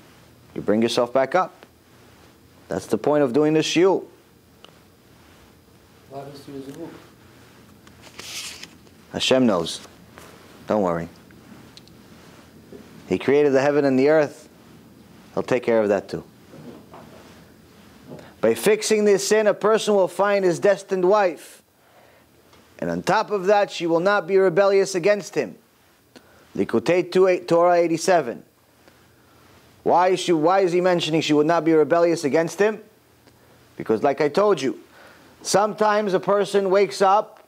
You bring yourself back up. That's the point of doing this shiur. Hashem knows. Don't worry. He created the heaven and the earth. He'll take care of that too. By fixing this sin, a person will find his destined wife. And on top of that, she will not be rebellious against him. Likutei Torah eighty-seven. Why is, she, why is he mentioning she would not be rebellious against him? Because like I told you, sometimes a person wakes up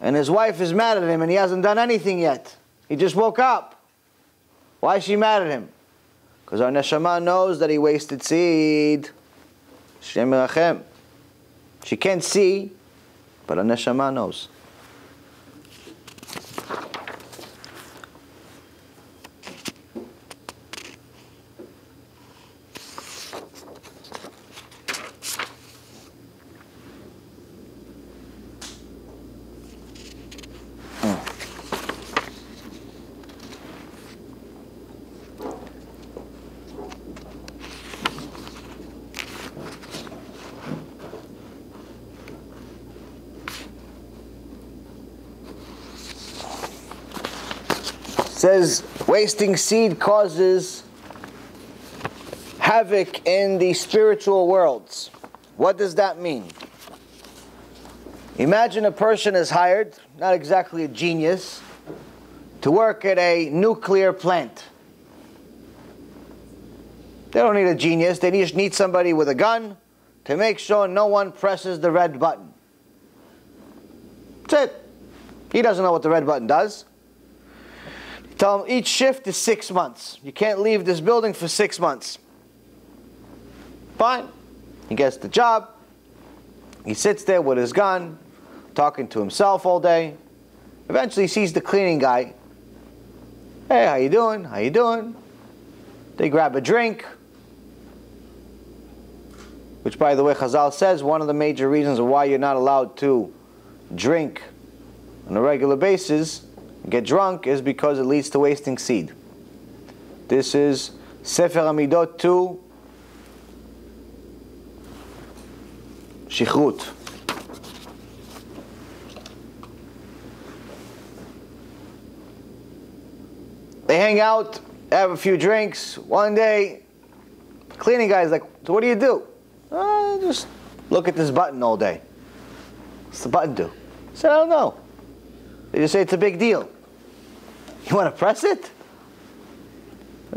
and his wife is mad at him and he hasn't done anything yet. He just woke up. Why is she mad at him? Because our neshama knows that he wasted seed. Shem Rachem. She can't see, but our neshama knows. Says wasting seed causes havoc in the spiritual worlds. What does that mean? Imagine a person is hired, not exactly a genius, to work at a nuclear plant. They don't need a genius, they just need somebody with a gun to make sure no one presses the red button. That's it. He doesn't know what the red button does. Tell them each shift is six months. You can't leave this building for six months. Fine. He gets the job. He sits there with his gun, talking to himself all day. Eventually he sees the cleaning guy. Hey, how you doing? How you doing? They grab a drink. Which, by the way, Chazal says one of the major reasons why you're not allowed to drink on a regular basis, get drunk, is because it leads to wasting seed. This is Sefer Amidot two, Shichrut. They hang out, have a few drinks. One day, cleaning guy's like, so what do you do? Uh, just look at this button all day. What's the button do? He said, I don't know. They just say it's a big deal. You want to press it?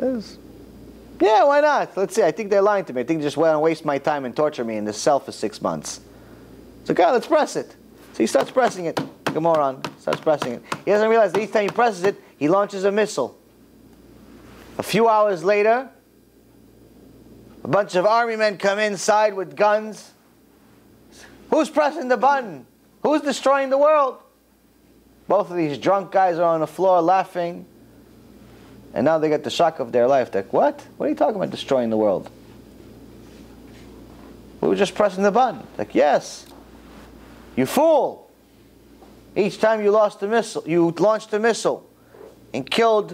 Yeah, why not? Let's see. I think they're lying to me. I think they just want to waste my time and torture me in this cell for six months. So, God, let's press it. So he starts pressing it. Come on, starts pressing it. He doesn't realize that each time he presses it, he launches a missile. A few hours later, a bunch of army men come inside with guns. Who's pressing the button? Who's destroying the world? Both of these drunk guys are on the floor laughing. And now they get the shock of their life. They're like, what? What are you talking about destroying the world? We were just pressing the button. Like, yes. You fool. Each time you lost a missile, you launched a missile and killed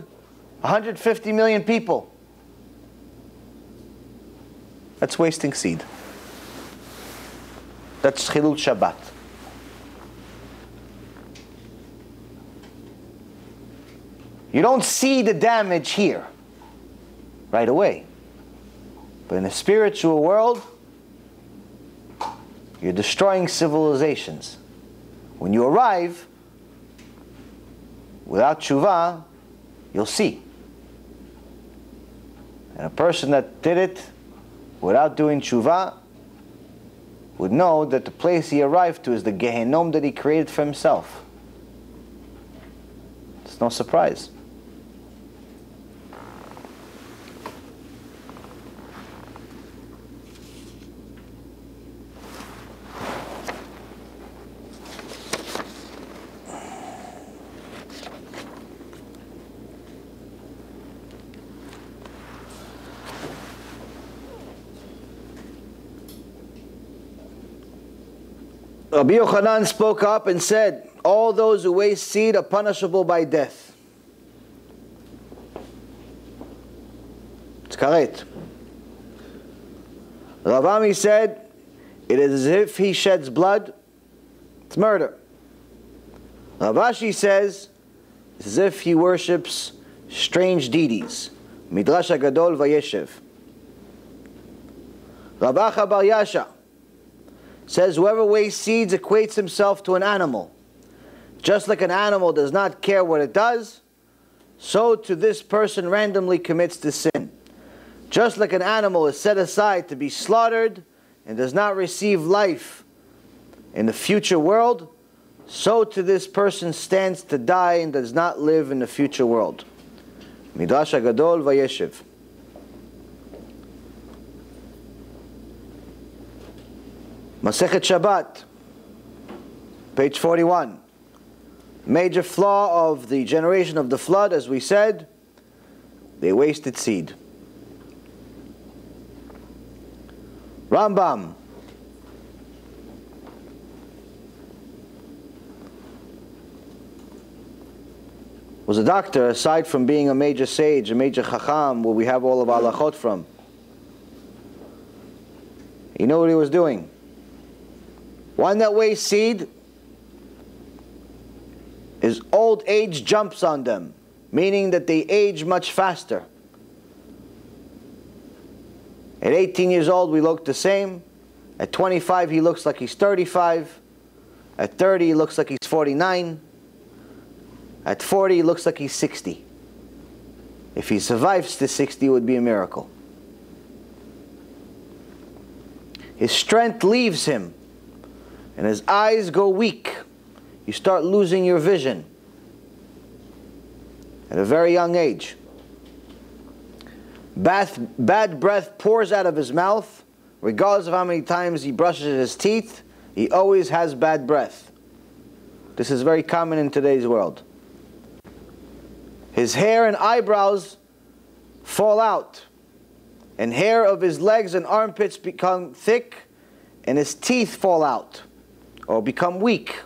one hundred fifty million people. That's wasting seed. That's Chilul Shabbat. You don't see the damage here right away. But in the spiritual world, you're destroying civilizations. When you arrive, without tshuva, you'll see. And a person that did it without doing tshuva would know that the place he arrived to is the Gehenom that he created for himself. It's no surprise. Rabbi Yochanan spoke up and said, all those who waste seed are punishable by death. It's correct. Rav Ami said, it is as if he sheds blood, it's murder. Rav Ashi says, it's as if he worships strange deities. Midrash HaGadol Vayeshev. Rav Acha Bar Yasha says, whoever wastes seeds equates himself to an animal. Just like an animal does not care what it does, so to this person randomly commits this sin. Just like an animal is set aside to be slaughtered and does not receive life in the future world, so to this person stands to die and does not live in the future world. Midrash HaGadol VaYeshiv. Masechet Shabbat, page forty-one. Major flaw of the generation of the flood, as we said, they wasted seed. Rambam. Was a doctor, aside from being a major sage, a major chacham, where we have all of our halachot from. He knew what he was doing. One that wastes seed, his old age jumps on them, meaning that they age much faster. At eighteen years old, we look the same. At twenty-five, he looks like he's thirty-five. At thirty, he looks like he's forty-nine. At forty, he looks like he's sixty. If he survives to sixty, it would be a miracle. His strength leaves him, and his eyes go weak. You start losing your vision at a very young age. Bad, bad breath pours out of his mouth. Regardless of how many times he brushes his teeth, he always has bad breath. This is very common in today's world. His hair and eyebrows fall out, and hair of his legs and armpits become thick, and his teeth fall out or become weak.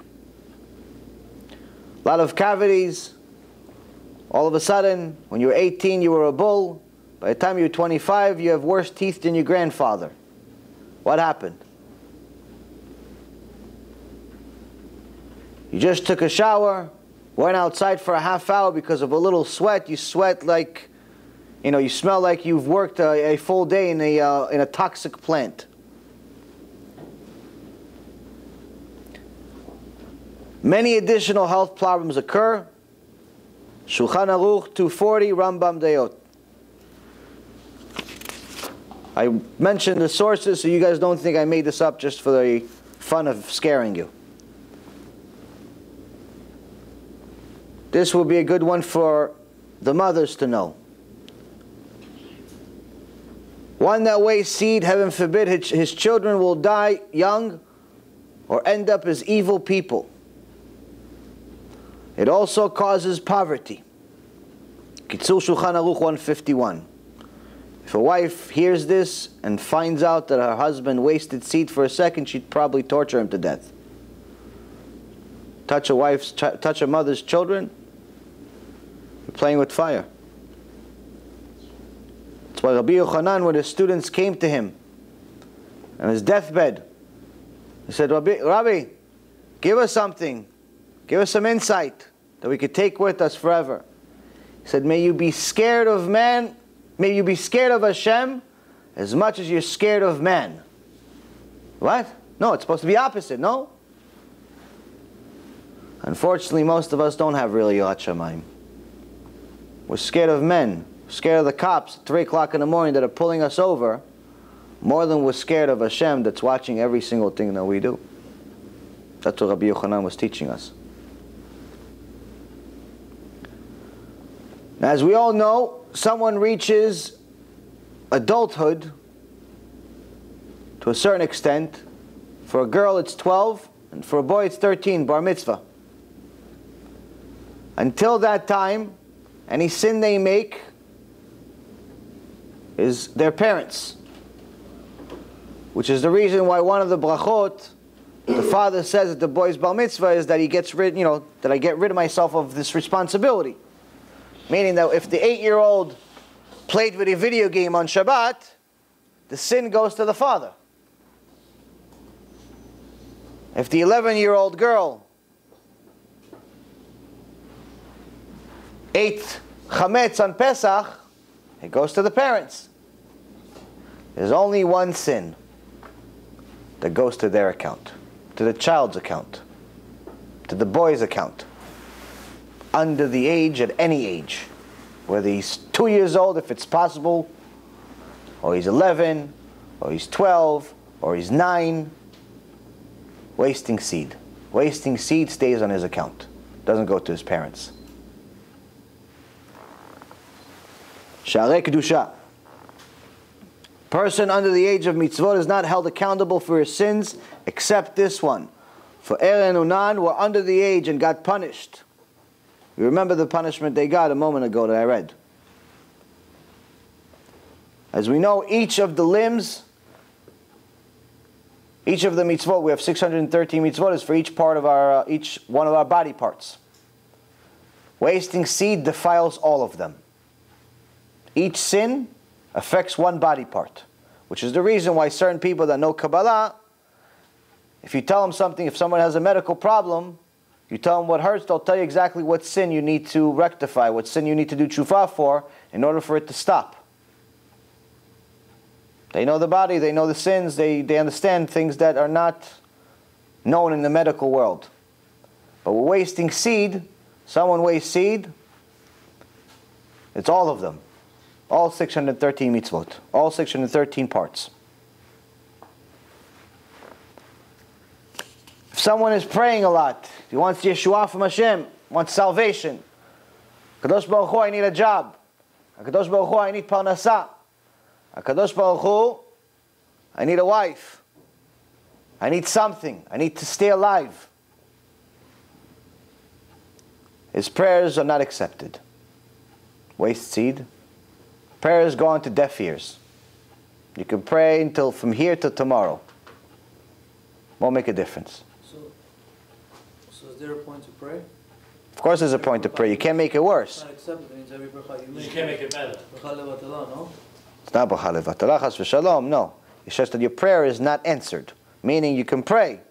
A lot of cavities. All of a sudden, when you were eighteen, you were a bull. By the time you're twenty-five, you have worse teeth than your grandfather. What happened? You just took a shower, went outside for a half hour because of a little sweat. You sweat like, you know, you smell like you've worked a, a full day in a, uh, in a toxic plant. Many additional health problems occur. Shulchan Aruch two forty, Rambam Dayot. I mentioned the sources so you guys don't think I made this up just for the fun of scaring you. This will be a good one for the mothers to know. One that wastes seed, heaven forbid, his, his children will die young or end up as evil people. It also causes poverty. Kitzur Shulchan Aruch one fifty-one. If a wife hears this and finds out that her husband wasted seed for a second, she'd probably torture him to death. Touch a wife's, touch a mother's children, you're playing with fire. That's why Rabbi Yochanan, when his students came to him on his deathbed, he said, Rabbi, Rabbi, give us something. Give us some insight that we could take with us forever. He said, may you be scared of man, may you be scared of Hashem as much as you're scared of man. What? No, it's supposed to be opposite, no? Unfortunately, most of us don't have really Yirat Shamayim. We're scared of men, we're scared of the cops at three o'clock in the morning that are pulling us over, more than we're scared of Hashem that's watching every single thing that we do. That's what Rabbi Yochanan was teaching us. As we all know, someone reaches adulthood to a certain extent. For a girl it's twelve, and for a boy it's thirteen, bar mitzvah. Until that time, any sin they make is their parents. Which is the reason why one of the brachot the father says that the boy's bar mitzvah is that he gets rid, you know, that I get rid of myself of this responsibility. Meaning that if the eight-year-old played with a video game on Shabbat, the sin goes to the father. If the eleven-year-old girl ate chametz on Pesach, it goes to the parents. There's only one sin that goes to their account, to the child's account. to the boy's account, under the age, at any age, whether he's two years old if it's possible, or he's eleven, or he's twelve, or he's nine, wasting seed. Wasting seed stays on his account, doesn't go to his parents. Sharei Kedusha. Person under the age of mitzvot is not held accountable for his sins, except this one. For Er and Onan were under the age and got punished. You remember the punishment they got a moment ago that I read. As we know, each of the limbs, each of the mitzvot, we have six hundred thirteen mitzvot, is for each part of our, uh, each one of our body parts. Wasting seed defiles all of them. Each sin affects one body part, which is the reason why certain people that know Kabbalah, if you tell them something, if someone has a medical problem, you tell them what hurts, they'll tell you exactly what sin you need to rectify, what sin you need to do tshuva for in order for it to stop. They know the body, they know the sins, they, they understand things that are not known in the medical world. But we're wasting seed, someone wastes seed, it's all of them. All six hundred thirteen mitzvot, all six hundred thirteen parts. If someone is praying a lot, he wants Yeshua from Hashem, wants salvation. Kadosh Baruch Hu, I need a job. Kadosh Baruch Hu, I need parnasa. Kadosh Baruch Hu, I need a wife. I need something. I need to stay alive. His prayers are not accepted. Waste seed. Prayers go on to deaf ears. You can pray until from here till tomorrow. Won't make a difference. So, so is there a point to pray? Of course there's a point to pray. You can't make it worse. It's not accepted. You can't make it better. It's not bracha levatala, chas v'shalom, no. It's just that your prayer is not answered. Meaning you can pray.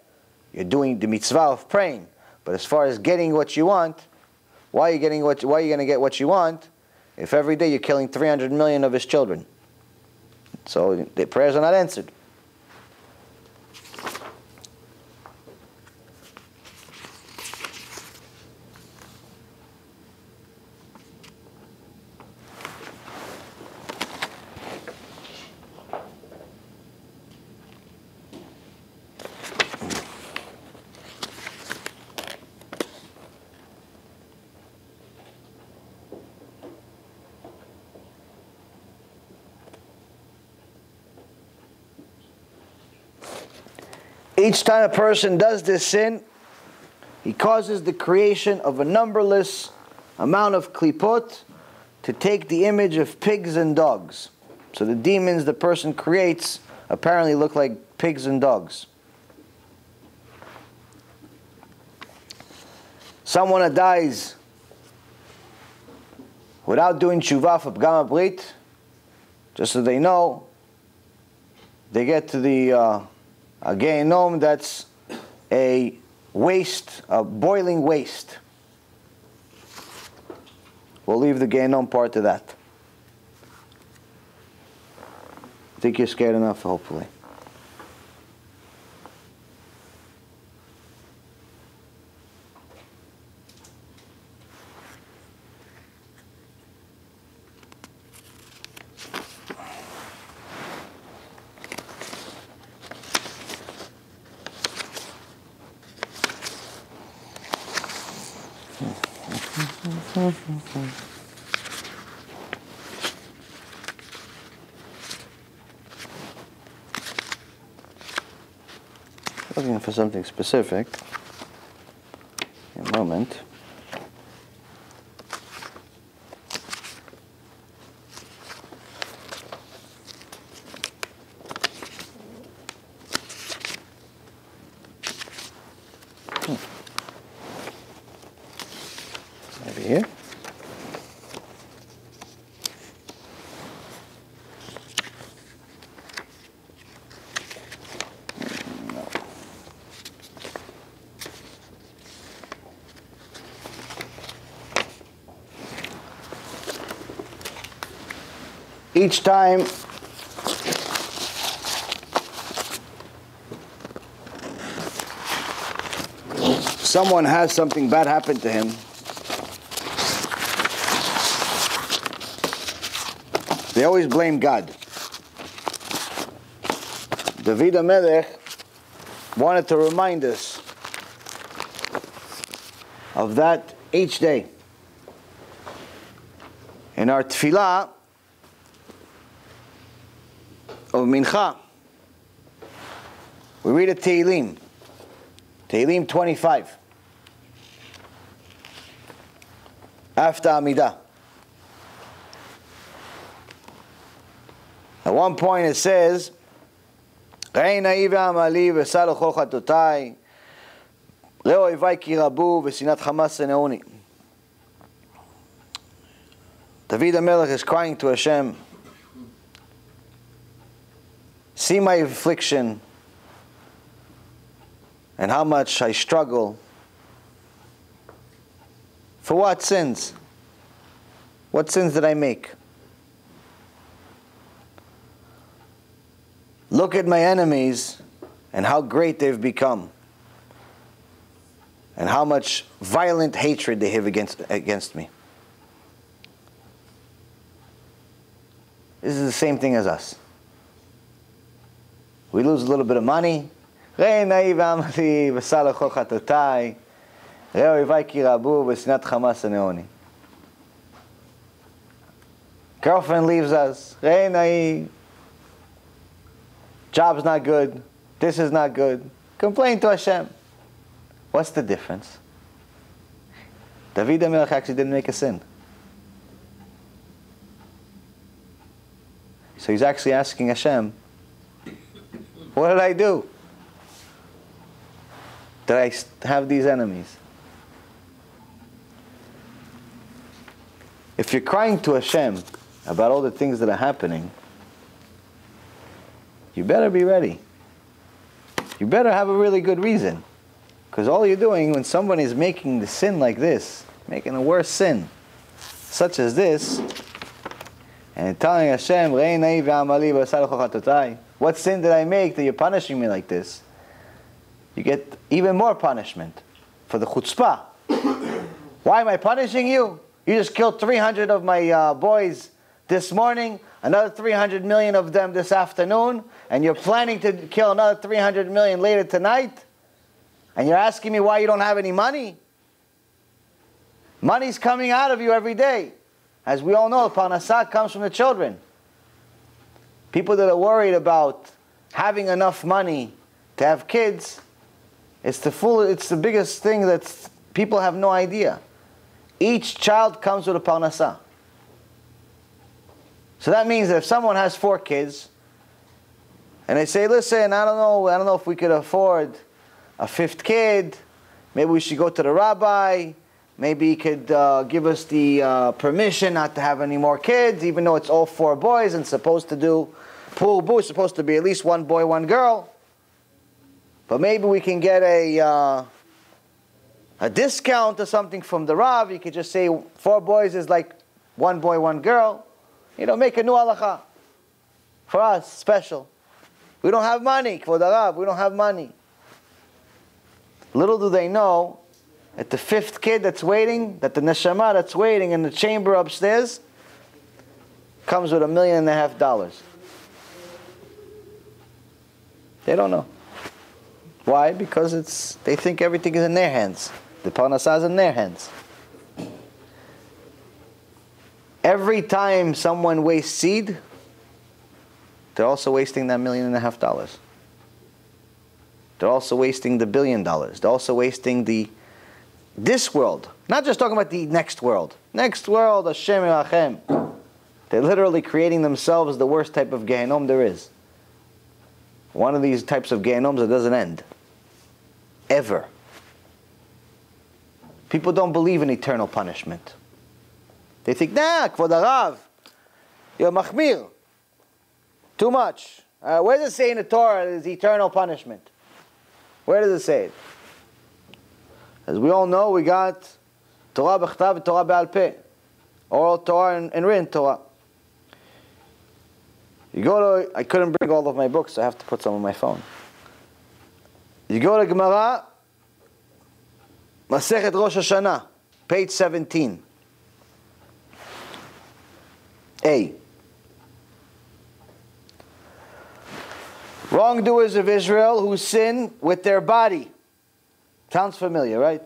You're doing the mitzvah of praying. But as far as getting what you want, why are you getting what, why are you going to get what you want? If every day you're killing three hundred million of his children. So the prayers are not answered. Each time a person does this sin, he causes the creation of a numberless amount of klipot to take the image of pigs and dogs. So the demons the person creates apparently look like pigs and dogs. Someone that dies without doing tshuva for pgam habrit, just so they know, they get to the... Uh, A gehenom, that's a waste, a boiling waste. We'll leave the gehenom part to that. I think you're scared enough, hopefully. Looking for something specific. A moment. Each time someone has something bad happen to him, they always blame God. David HaMelech wanted to remind us of that each day. In our tefillah of Mincha, we read a Tehillim, Tehillim twenty-five, after Amidah. At one point it says, "Reinai ve'amali ve'sal chol chatotai, le'oivai ki rabu ve'sinat Hamas seneuni." David HaMelech is crying to Hashem, see my affliction and how much I struggle. For what sins? What sins did I make? Look at my enemies and how great they've become, and how much violent hatred they have against, against me. This is the same thing as us. We lose a little bit of money. Girlfriend leaves us. Job's not good. This is not good. Complain to Hashem. What's the difference? David HaMelech actually didn't make a sin. So he's actually asking Hashem, what did I do? Did I have these enemies? If you're crying to Hashem about all the things that are happening, you better be ready. You better have a really good reason. Because all you're doing when someone is making the sin like this, making a worse sin, such as this, and telling Hashem, what sin did I make that you're punishing me like this? You get even more punishment for the chutzpah. Why am I punishing you? You just killed three hundred of my uh, boys this morning, another three hundred million of them this afternoon, and you're planning to kill another three hundred million later tonight, and you're asking me why you don't have any money? Money's coming out of you every day. As we all know, parnasah comes from the children. People that are worried about having enough money to have kids, it's the, full, it's the biggest thing that people have no idea. Each child comes with a parnasah. So that means that if someone has four kids, and they say, listen, I don't know, I don't know if we could afford a fifth kid, maybe we should go to the rabbi, maybe he could uh, give us the uh, permission not to have any more kids, even though it's all four boys and supposed to do purubu, it's supposed to be at least one boy, one girl. But maybe we can get a, uh, a discount or something from the Rav. You could just say four boys is like one boy, one girl. You know, make a new halacha. For us, special. We don't have money, Kvod Arav, we don't have money. Little do they know that the fifth kid that's waiting, that the neshama that's waiting in the chamber upstairs, comes with a million and a half dollars. They don't know. Why? Because it's, they think everything is in their hands. The parnasah is in their hands. Every time someone wastes seed, they're also wasting that million and a half dollars. They're also wasting the billion dollars. They're also wasting the this world. Not just talking about the next world. Next world, Hashem Elachem. They're literally creating themselves the worst type of Gehenom there is. One of these types of Gehenoms that doesn't end. Ever. People don't believe in eternal punishment. They think, nah, Kvod Arav, you're machmir. Too much. Uh, where does it say in the Torah there's eternal punishment? Where does it say it? As we all know, we got Torah Bechtav and Torah Be'al Peh. Oral Torah and, and written Torah. You go to, I couldn't bring all of my books, so I have to put some on my phone. You go to Gemara, Masechet Rosh Hashanah, page seventeen. A. Wrongdoers of Israel who sin with their body. Sounds familiar, right?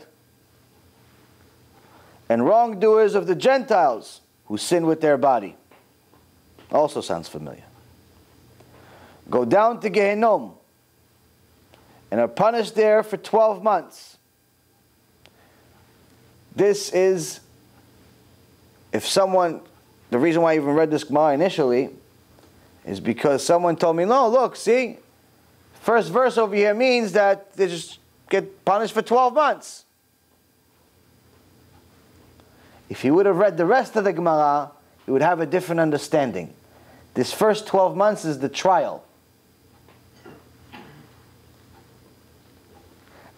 And wrongdoers of the Gentiles who sin with their body. Also sounds familiar. Go down to Gehenom and are punished there for twelve months. This is, if someone, the reason why I even read this Gemara initially is because someone told me, no, look, see, first verse over here means that they just get punished for twelve months. If he would have read the rest of the Gemara, he would have a different understanding. This first twelve months is the trial.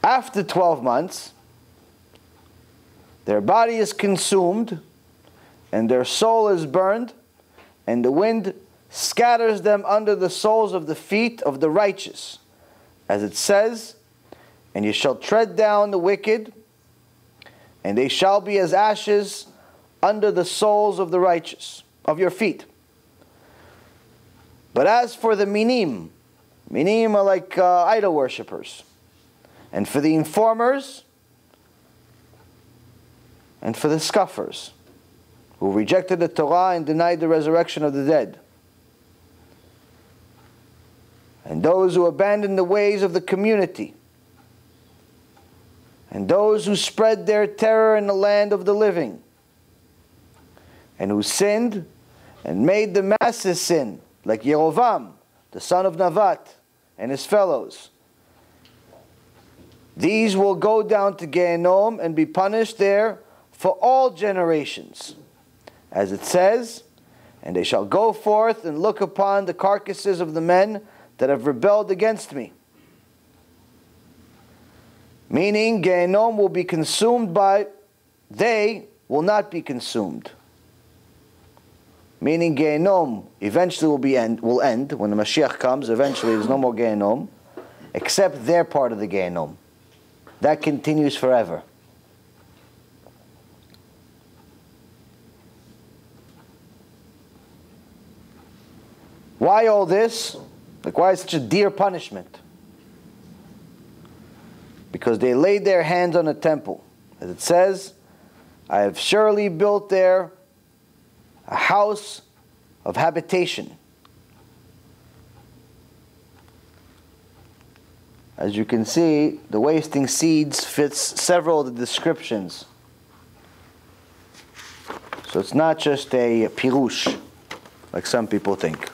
After twelve months, their body is consumed, and their soul is burned, and the wind scatters them under the soles of the feet of the righteous. As it says, and you shall tread down the wicked, and they shall be as ashes under the soles of the righteous, of your feet. But as for the minim, minim are like uh, idol worshippers. And for the informers, and for the scoffers, who rejected the Torah and denied the resurrection of the dead. And those who abandoned the ways of the community. And those who spread their terror in the land of the living. And who sinned and made the masses sin, like Yerovam, the son of Navat, and his fellows. These will go down to Gehenom and be punished there for all generations. As it says, and they shall go forth and look upon the carcasses of the men that have rebelled against me. Meaning, Gehenom will be consumed by, they will not be consumed. Meaning, Gehenom eventually will, be end, will end. When the Mashiach comes, eventually there's no more Gehenom, except their part of the Gehenom. That continues forever. Why all this? Like, why such a dear punishment? Because they laid their hands on the temple. As it says, I have surely built there a house of habitation. As you can see, the wasting seeds fits several of the descriptions. So it's not just a pirush, like some people think.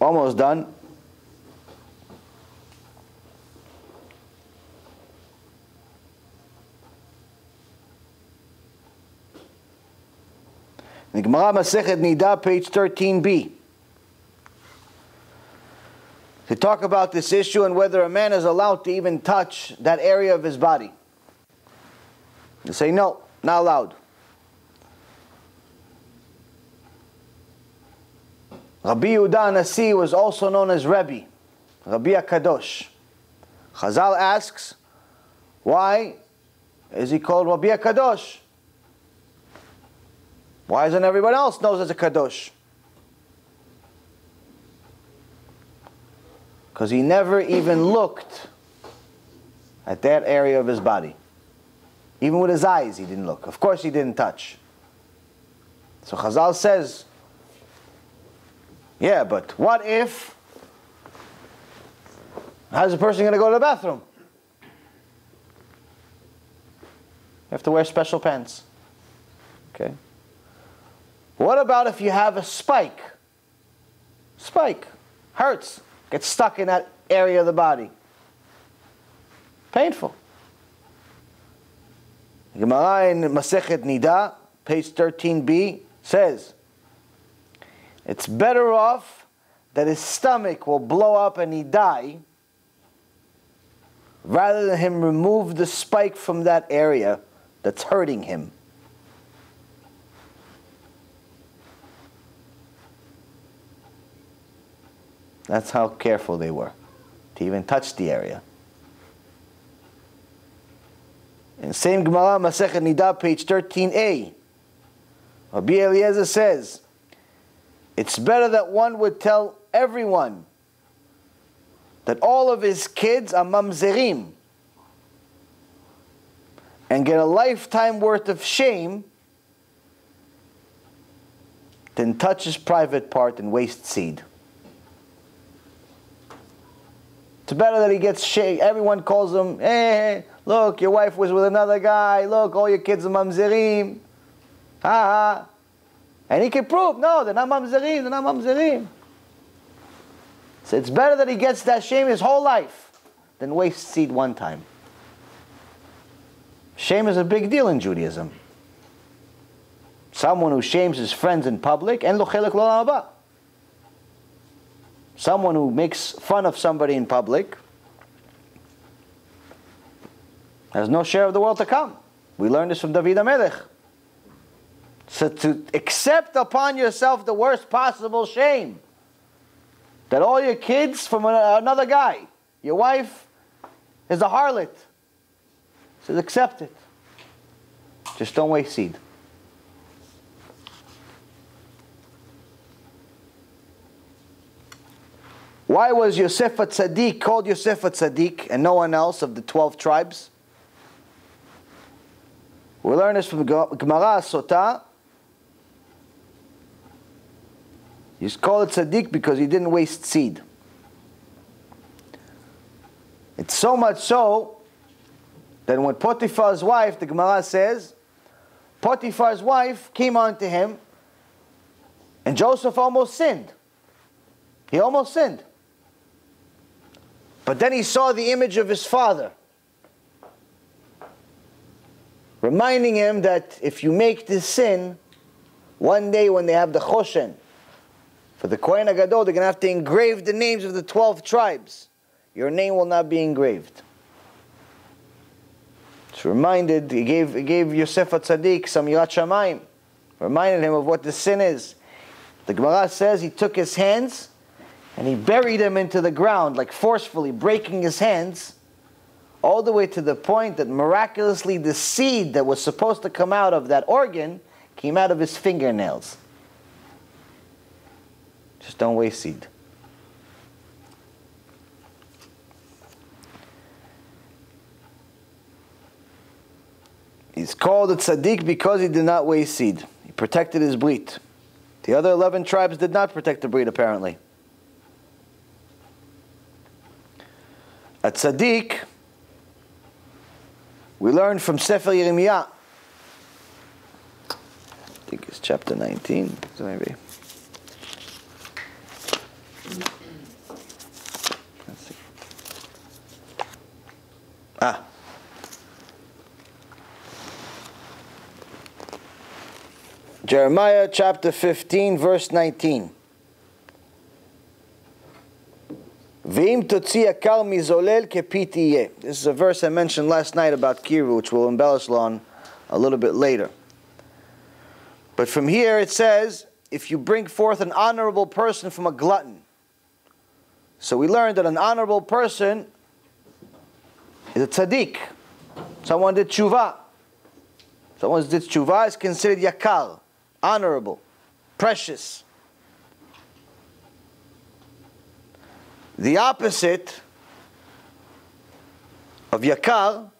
Almost done. The Gemara Masechet Nida, page thirteen b. To talk about this issue and whether a man is allowed to even touch that area of his body. They say, no, not allowed. Rabbi Yehuda Nasi was also known as Rebbe, Rabbi HaKadosh. Chazal asks, why is he called Rabbi HaKadosh? Why isn't everyone else knows as a Kadosh? Because he never even looked at that area of his body. Even with his eyes he didn't look. Of course he didn't touch. So Chazal says, yeah, but what if, how's a person going to go to the bathroom? You have to wear special pants. Okay. What about if you have a spike? Spike. Hurts. Gets stuck in that area of the body. Painful. Gemara in Masechet Nida, page thirteen b, says, it's better off that his stomach will blow up and he die, rather than him remove the spike from that area that's hurting him. That's how careful they were to even touch the area. And same Gemara, Masechet Nida, page thirteen A. Rabbi Eliezer says, it's better that one would tell everyone that all of his kids are mamzerim and get a lifetime worth of shame than touch his private part and waste seed. It's better that he gets shame. Everyone calls him, hey, look, your wife was with another guy. Look, all your kids are mamzerim. Ha ha. And he can prove, no, they're not mamzerim, they're not mamzerim. So it's better that he gets that shame his whole life than waste seed one time. Shame is a big deal in Judaism. Someone who shames his friends in public, and lo chelek lo l'olam haba. Someone who makes fun of somebody in public has no share of the world to come. We learned this from David HaMelech. So to accept upon yourself the worst possible shame, that all your kids from another guy, your wife is a harlot. So accept it. Just don't waste seed. Why was Yosef HaTzadik called Yosef HaTzadik and no one else of the twelve tribes? We learn this from Gemara Sotah. He's called Tzaddik because he didn't waste seed. It's so much so that when Potiphar's wife, the Gemara says, Potiphar's wife came on to him and Joseph almost sinned. He almost sinned. But then he saw the image of his father, reminding him that if you make this sin, one day when they have the Choshen, for the Kohen HaGadol, they're going to have to engrave the names of the twelve tribes. Your name will not be engraved. It's reminded, he gave, he gave Yosef HaTzadik some Yirat Shamayim, reminded him of what the sin is. The Gemara says he took his hands and he buried them into the ground, like forcefully breaking his hands, all the way to the point that miraculously the seed that was supposed to come out of that organ came out of his fingernails. Just don't waste seed. He's called a tzaddik because he did not waste seed. He protected his brit. The other eleven tribes did not protect the brit, apparently. A tzaddik, we learned from Sefer Yirmiyah, I think it's chapter nineteen, maybe. Let's see. Ah. Jeremiah chapter fifteen, verse nineteen. Ve'im totzi akar mizolel kepi tiyeh. This is a verse I mentioned last night about Kiru, which we'll embellish on a little bit later. But from here it says, if you bring forth an honorable person from a glutton. So we learned that an honorable person is a tzaddik. Someone did tshuva. Someone did tshuva is considered yakal, honorable, precious. The opposite of yakal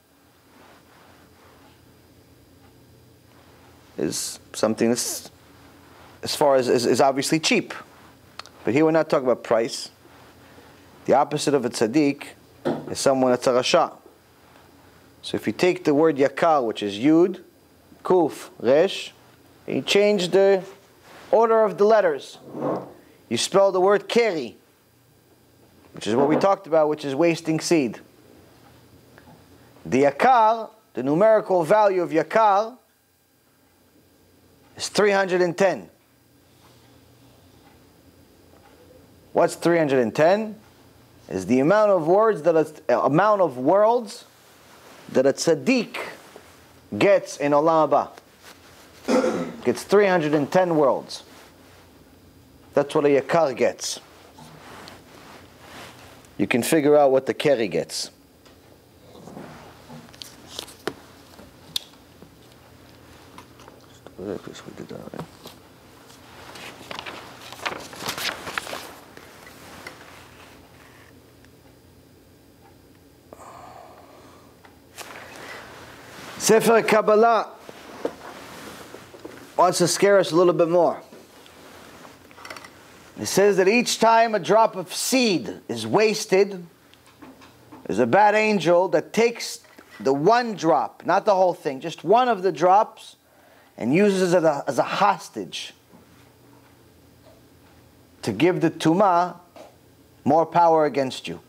is something that's, as far as is, is obviously cheap. But here we're not talking about price. The opposite of a tzaddik is someone that's a rasha. So if you take the word yakar, which is yud, kuf, resh, and you change the order of the letters, you spell the word keri, which is what we talked about, which is wasting seed. The yakar, the numerical value of yakar, is three hundred ten. What's three hundred ten? Is the amount of words that a, amount of worlds that a tzaddik gets in Olam Haba. Gets three hundred ten worlds. That's what a yakar gets. you can figure out what the carry gets. Sefer Kabbalah wants to scare us a little bit more. It says that each time a drop of seed is wasted, there's a bad angel that takes the one drop, not the whole thing, just one of the drops, and uses it as a, as a hostage to give the Tumah more power against you.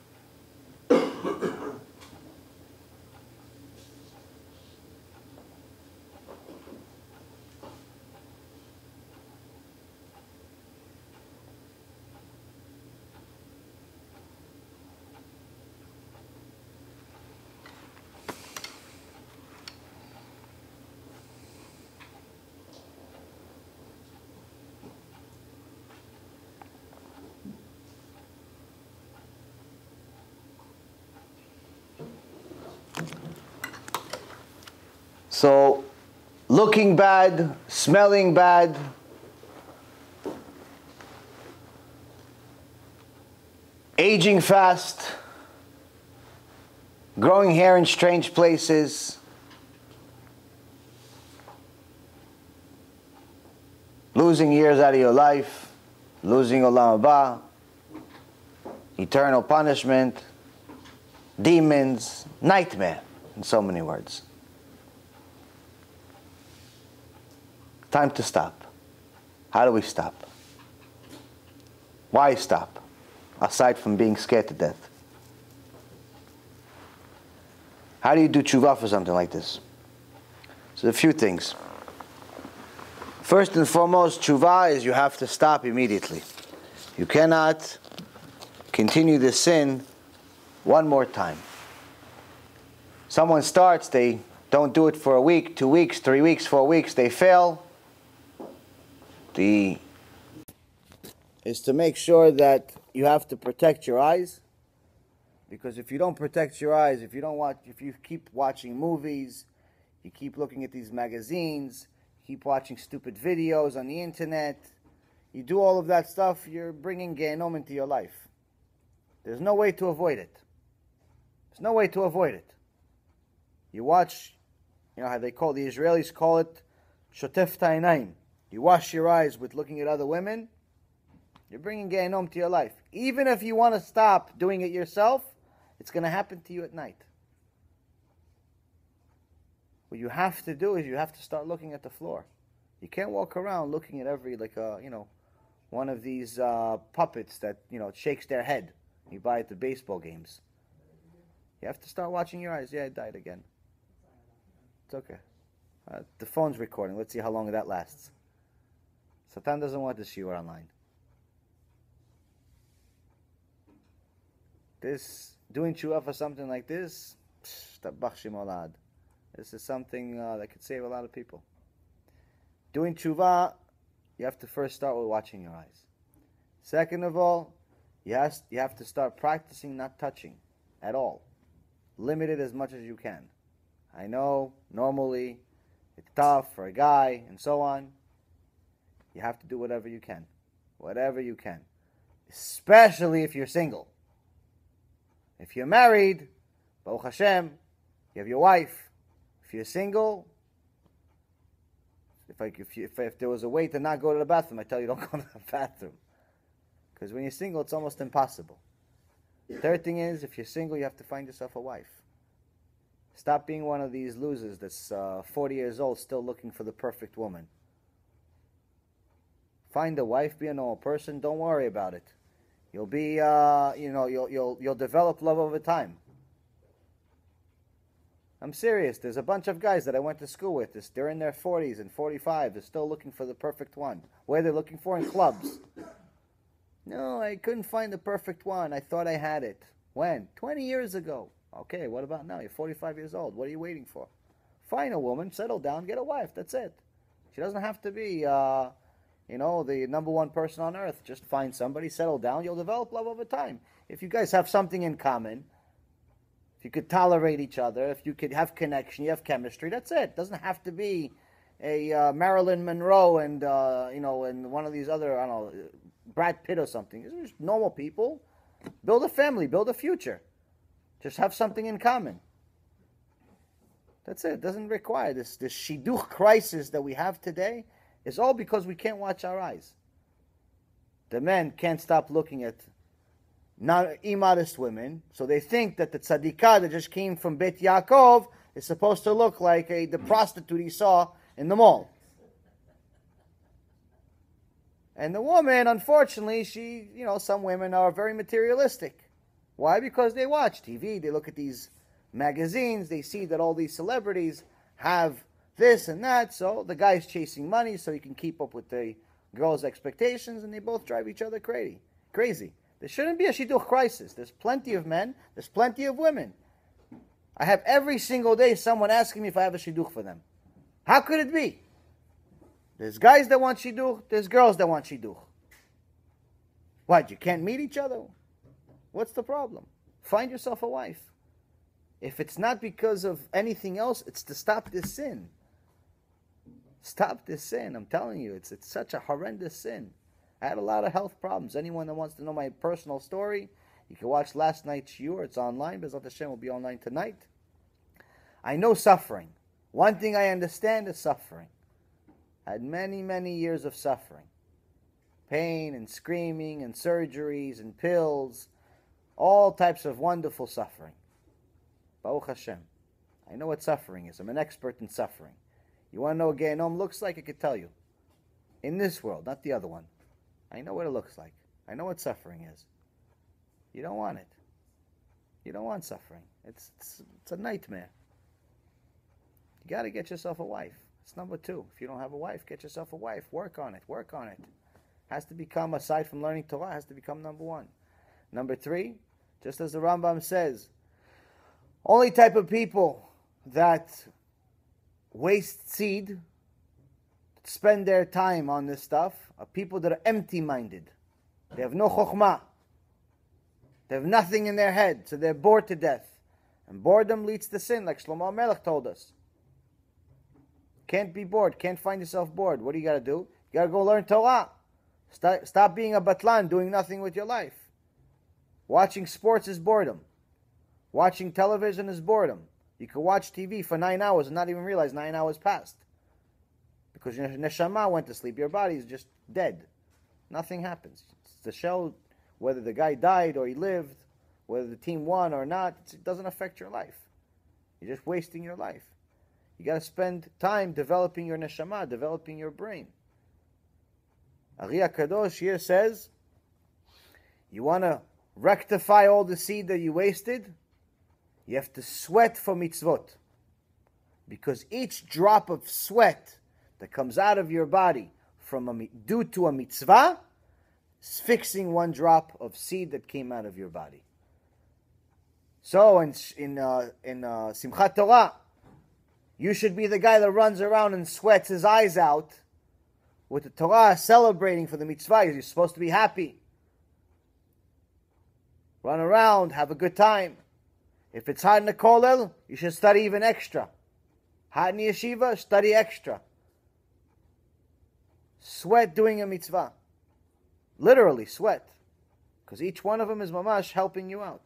So, looking bad, smelling bad, aging fast, growing hair in strange places, losing years out of your life, losing Olam Haba, eternal punishment, demons, nightmare, in so many words. Time to stop. How do we stop? Why stop? Aside from being scared to death. How do you do tshuva for something like this? So a few things. First and foremost, tshuva is you have to stop immediately. You cannot continue the sin one more time. Someone starts, they don't do it for a week, two weeks, three weeks, four weeks, they fail. The is to make sure that you have to protect your eyes, because if you don't protect your eyes, if you don't watch, if you keep watching movies, you keep looking at these magazines, you keep watching stupid videos on the internet, you do all of that stuff, you're bringing Gehenom into your life. There's no way to avoid it. There's no way to avoid it. You watch, you know how they call, the Israelis call it shotef ta'inayim. You wash your eyes with looking at other women, you're bringing Gehenom to your life. Even if you want to stop doing it yourself, it's going to happen to you at night. What you have to do is you have to start looking at the floor. You can't walk around looking at every, like, uh, you know, one of these uh, puppets that, you know, shakes their head. You buy at the baseball games. You have to start watching your eyes. Yeah, it died again. It's okay. Uh, the phone's recording. Let's see how long that lasts. Satan doesn't want this shiur online. This, doing tshuva for something like this, this is something uh, that could save a lot of people. Doing tshuva, you have to first start with watching your eyes. Second of all, you have, you have to start practicing not touching at all. Limit it as much as you can. I know, normally, it's tough for a guy, and so on. You have to do whatever you can. Whatever you can. Especially if you're single. If you're married, Baruch Hashem, you have your wife. If you're single, if, I, if, you, if, if there was a way to not go to the bathroom, I tell you don't go to the bathroom. Because when you're single, it's almost impossible. The third thing is, if you're single, you have to find yourself a wife. Stop being one of these losers that's uh, forty years old still looking for the perfect woman. Find a wife, be a normal person, don't worry about it. You'll be, uh, you know, you'll, you'll, you'll develop love over time. I'm serious, there's a bunch of guys that I went to school with, they're in their forties and forty-five, they're still looking for the perfect one. Where they're looking for? In clubs. No, I couldn't find the perfect one, I thought I had it. When? twenty years ago. Okay, what about now? You're forty-five years old, what are you waiting for? Find a woman, settle down, get a wife, that's it. She doesn't have to be, uh... you know, the number one person on earth. Just find somebody, settle down, you'll develop love over time. If you guys have something in common, if you could tolerate each other, if you could have connection, you have chemistry, that's it. It doesn't have to be a uh, Marilyn Monroe and, uh, you know, and one of these other, I don't know, Brad Pitt or something. These are just normal people. Build a family, build a future. Just have something in common. That's it. It doesn't require this. This shidduch crisis that we have today is all because we can't watch our eyes. The men can't stop looking at not immodest women, so they think that the tzaddikah that just came from Beit Yaakov is supposed to look like a, the prostitute he saw in the mall. And the woman, unfortunately, she, you know, some women are very materialistic. Why? Because they watch T V, they look at these magazines, they see that all these celebrities have this and that, so the guy's chasing money so he can keep up with the girl's expectations, and they both drive each other crazy. Crazy. There shouldn't be a shidduch crisis. There's plenty of men, there's plenty of women. I have every single day someone asking me if I have a shidduch for them. How could it be? There's guys that want shidduch, there's girls that want shidduch. What, you can't meet each other? What's the problem? Find yourself a wife. If it's not because of anything else, it's to stop this sin. Stop this sin. I'm telling you, it's it's such a horrendous sin. I had a lot of health problems. Anyone that wants to know my personal story, you can watch last night's shiur. It's online. Bezrat Hashem will be online tonight. I know suffering. One thing I understand is suffering. I had many, many years of suffering. Pain and screaming and surgeries and pills. All types of wonderful suffering. Baruch Hashem. I know what suffering is. I'm an expert in suffering. You want to know what Gehenom looks like? I could tell you. In this world, not the other one. I know what it looks like. I know what suffering is. You don't want it. You don't want suffering. It's it's, it's a nightmare. You got to get yourself a wife. It's number two. If you don't have a wife, get yourself a wife. Work on it. Work on it. Has to become, aside from learning Torah, has to become number one. Number three, just as the Rambam says, only type of people that waste seed, spend their time on this stuff, are people that are empty-minded. They have no chokhmah. They have nothing in their head, so they're bored to death. And boredom leads to sin, like Shlomo HaMelech told us. Can't be bored. Can't find yourself bored. What do you got to do? You got to go learn Torah. Stop, stop being a batlan, doing nothing with your life. Watching sports is boredom. Watching television is boredom. You can watch T V for nine hours and not even realize nine hours passed. Because your neshama went to sleep. Your body is just dead. Nothing happens. It's the shell, whether the guy died or he lived, whether the team won or not, it doesn't affect your life. You're just wasting your life. You got to spend time developing your neshama, developing your brain. Ari HaKadosh here says, you want to rectify all the seed that you wasted? You have to sweat for mitzvot. Because each drop of sweat that comes out of your body from a, due to a mitzvah is fixing one drop of seed that came out of your body. So in in uh, in uh, Simchat Torah, you should be the guy that runs around and sweats his eyes out with the Torah, celebrating for the mitzvah. You're supposed to be happy. Run around, have a good time. If it's hot in the kollel, you should study even extra. Hot in the yeshiva, study extra. Sweat doing a mitzvah. Literally sweat. Because each one of them is mamash helping you out.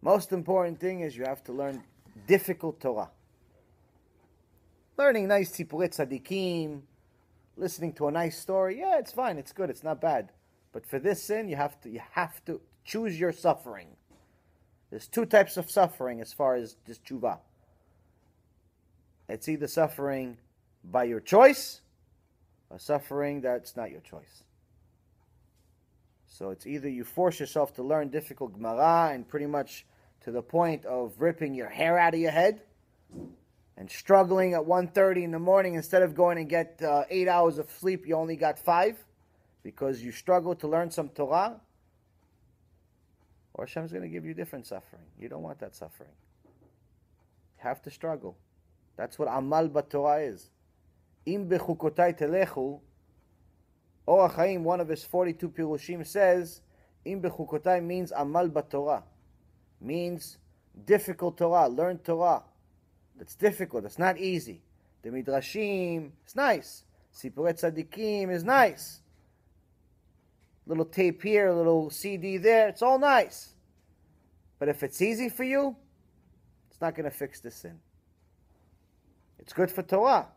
Most important thing is you have to learn difficult Torah. Learning nice tzipurit tzadikim, listening to a nice story, yeah, it's fine, it's good, it's not bad. But for this sin, you have to you have to choose your suffering. There's two types of suffering as far as this tshuva. It's either suffering by your choice or suffering that's not your choice. So it's either you force yourself to learn difficult Gemara and pretty much to the point of ripping your hair out of your head and struggling at one thirty in the morning instead of going and get uh, eight hours of sleep, you only got five because you struggle to learn some Torah. Or Hashem's going to give you different suffering. You don't want that suffering. You have to struggle. That's what Amal B'Torah is. Im bechukotai telechu, Or HaChaim, one of his forty-two pirushim, says, Im bechukotai means amal batorah, means difficult Torah, learn Torah. That's difficult, it's not easy. The midrashim, it's nice. Sipurei tzadikim is nice. Little tape here, a little C D there, it's all nice. But if it's easy for you, it's not going to fix the sin. It's good for Torah,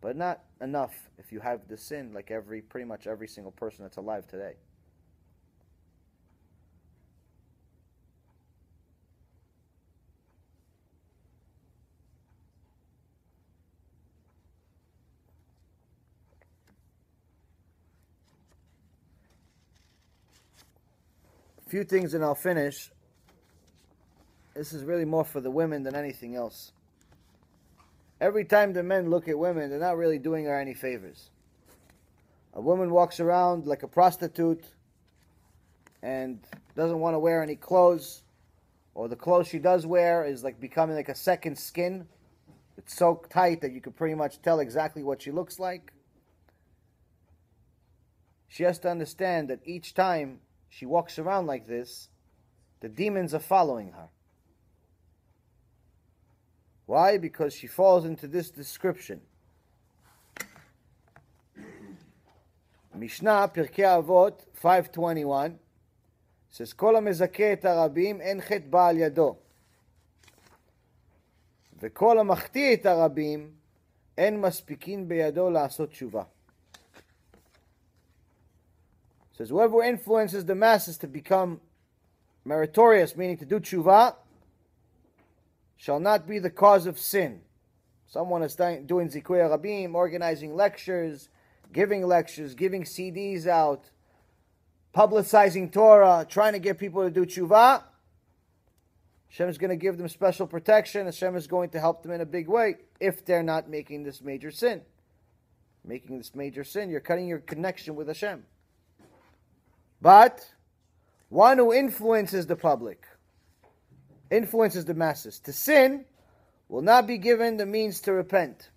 but not enough if you have the sin like every, pretty much every single person that's alive today. A few things and I'll finish. This is really more for the women than anything else. Every time the men look at women, they're not really doing her any favors. A woman walks around like a prostitute and doesn't want to wear any clothes, or the clothes she does wear is like becoming like a second skin. It's so tight that you can pretty much tell exactly what she looks like. She has to understand that each time she walks around like this, the demons are following her. Why? Because she falls into this description. Mishnah, Pirkei Avot, five twenty-one, says, Kol ha-mezakeh et ha-rabim en chet ba al yado. Ve'kol ha-machtih et ha-rabim en maspikin beyado la'asot tshuva. Says, whoever influences the masses to become meritorious, meaning to do tshuva, shall not be the cause of sin. Someone is doing Zikui Rabim, organizing lectures, giving lectures, giving C Ds out, publicizing Torah, trying to get people to do tshuva. Hashem is going to give them special protection. Hashem is going to help them in a big way if they're not making this major sin. Making this major sin, you're cutting your connection with Hashem. But one who influences the public, influences the masses to sin, will not be given the means to repent.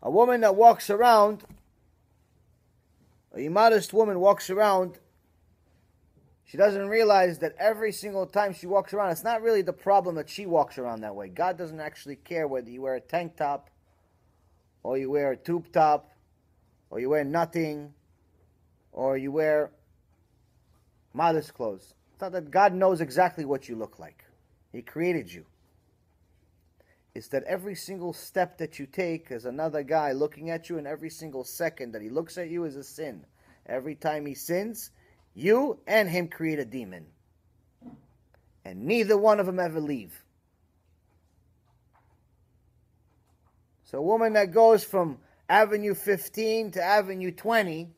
A woman that walks around, a immodest woman walks around, she doesn't realize that every single time she walks around, it's not really the problem that she walks around that way. God doesn't actually care whether you wear a tank top, or you wear a tube top, or you wear nothing, or you wear modest clothes. It's not that God knows exactly what you look like. He created you. It's that every single step that you take is another guy looking at you, and every single second that he looks at you is a sin. Every time he sins, you and him create a demon. And neither one of them ever leave. So a woman that goes from Avenue fifteen to Avenue twenty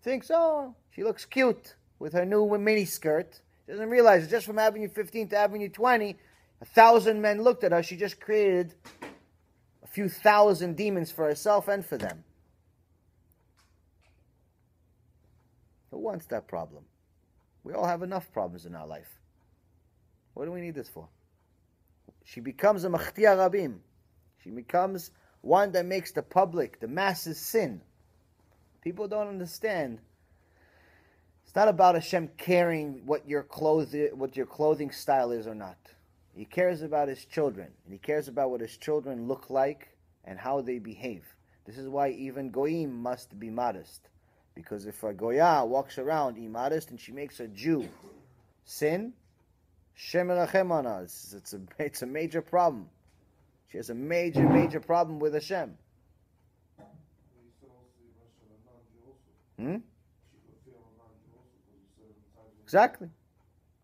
thinks, oh, she looks cute with her new mini skirt. She doesn't realize it's just from Avenue fifteen to Avenue twenty, a thousand men looked at her. She just created a few thousand demons for herself and for them. Who wants that problem? We all have enough problems in our life. What do we need this for? She becomes a machtia rabim. She becomes one that makes the public, the masses, sin. People don't understand. It's not about Hashem caring what your clothes, what your clothing style is or not. He cares about his children, and he cares about what his children look like and how they behave. This is why even goyim must be modest, because if a goya walks around immodest and she makes a Jew sin, Shem elachem ana. It's a it's a major problem. She has a major major problem with Hashem. Hmm. Exactly.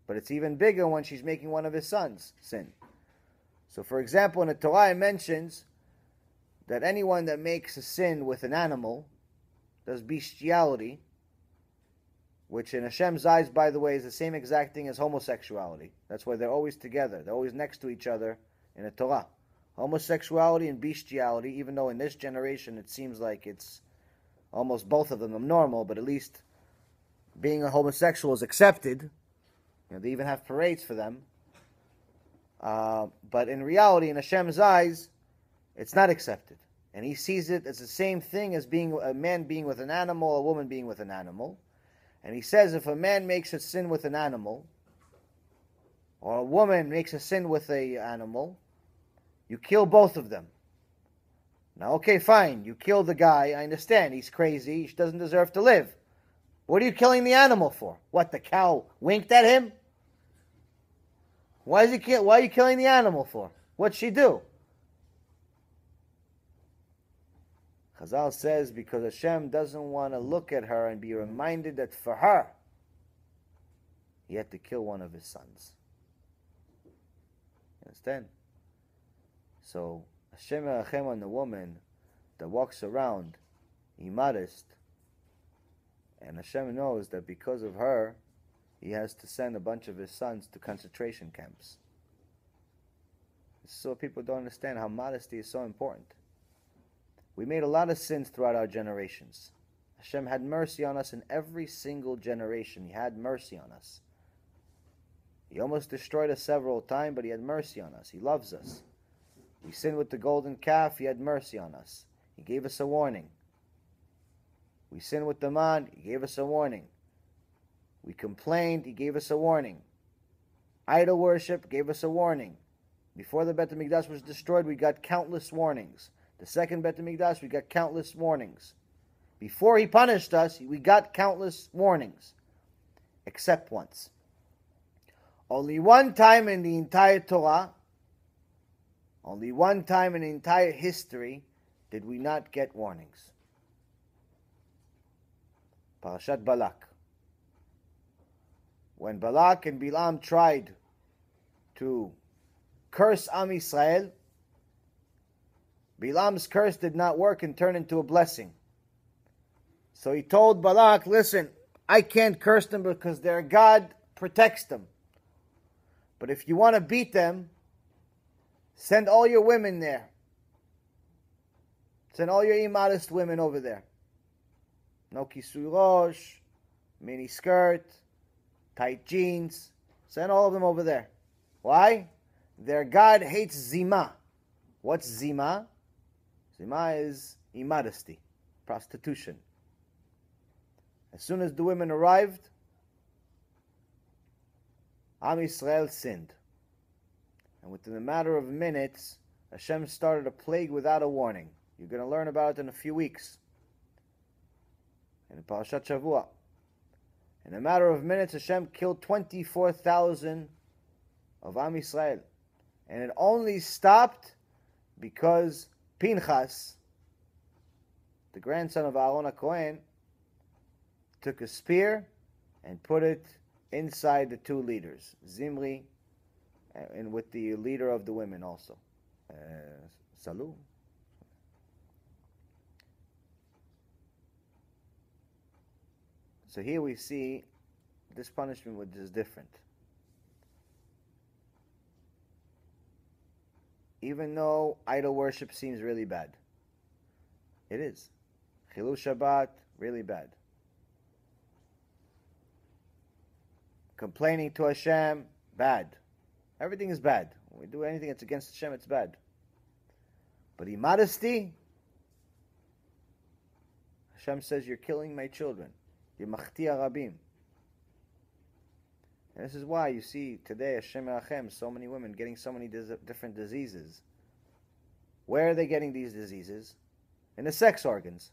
But it's even bigger when she's making one of his sons sin. So for example, in the Torah it mentions that anyone that makes a sin with an animal, does bestiality, which in Hashem's eyes, by the way, is the same exact thing as homosexuality. That's why they're always together. They're always next to each other in the Torah. Homosexuality and bestiality, even though in this generation it seems like it's almost both of them abnormal, but at least being a homosexual is accepted. You know, they even have parades for them. Uh, but in reality, in Hashem's eyes, It's not accepted. And he sees it as the same thing as being a man being with an animal, a woman being with an animal. And he says if a man makes a sin with an animal, or a woman makes a sin with an animal, you kill both of them. Now, okay, fine, you kill the guy, I understand, he's crazy, he doesn't deserve to live. What are you killing the animal for? What, the cow winked at him? Why is he kill- why are you killing the animal for? What'd she do? Chazal says because Hashem doesn't want to look at her and be reminded that for her, he had to kill one of his sons. You understand? So, Hashem Erachem on the woman that walks around immodest, and Hashem knows that because of her, he has to send a bunch of his sons to concentration camps. So people don't understand how modesty is so important. We made a lot of sins throughout our generations. Hashem had mercy on us in every single generation. He had mercy on us. He almost destroyed us several times, but He had mercy on us. He loves us. We sinned with the golden calf. He had mercy on us. He gave us a warning. We sinned with the man. He gave us a warning. We complained. He gave us a warning. Idol worship gave us a warning. Before the Beit HaMikdash was destroyed, we got countless warnings. The second Beit HaMikdash, we got countless warnings. Before He punished us, we got countless warnings. Except once. Only one time in the entire Torah, only one time in the entire history, did we not get warnings. Parashat Balak. When Balak and Bilam tried to curse Am Yisrael, Bilam's curse did not work and turn into a blessing. So he told Balak, listen, I can't curse them because their God protects them. But if you want to beat them, send all your women there. Send all your immodest women over there. No kisui rosh, mini skirt, tight jeans. Send all of them over there. Why? Their God hates zima. What's zima? Zima is immodesty, prostitution. As soon as the women arrived, Am Yisrael sinned. And within a matter of minutes, Hashem started a plague without a warning. You're going to learn about it in a few weeks. In Parashat Shavua. In a matter of minutes, Hashem killed twenty-four thousand of Am Yisrael. And it only stopped because Pinchas, the grandson of Aaron HaKohen, took a spear and put it inside the two leaders, Zimri, and with the leader of the women also, uh, Salum. So here we see this punishment, which is different. Even though idol worship seems really bad, it is. Chilul Shabbat, really bad. Complaining to Hashem, bad. Everything is bad. When we do anything that's against Hashem, it's bad. But immodesty, Hashem says, you're killing my children. You're machtia rabim. And this is why you see today, Hashem Erachem, so many women getting so many dis- different diseases. Where are they getting these diseases? In the sex organs.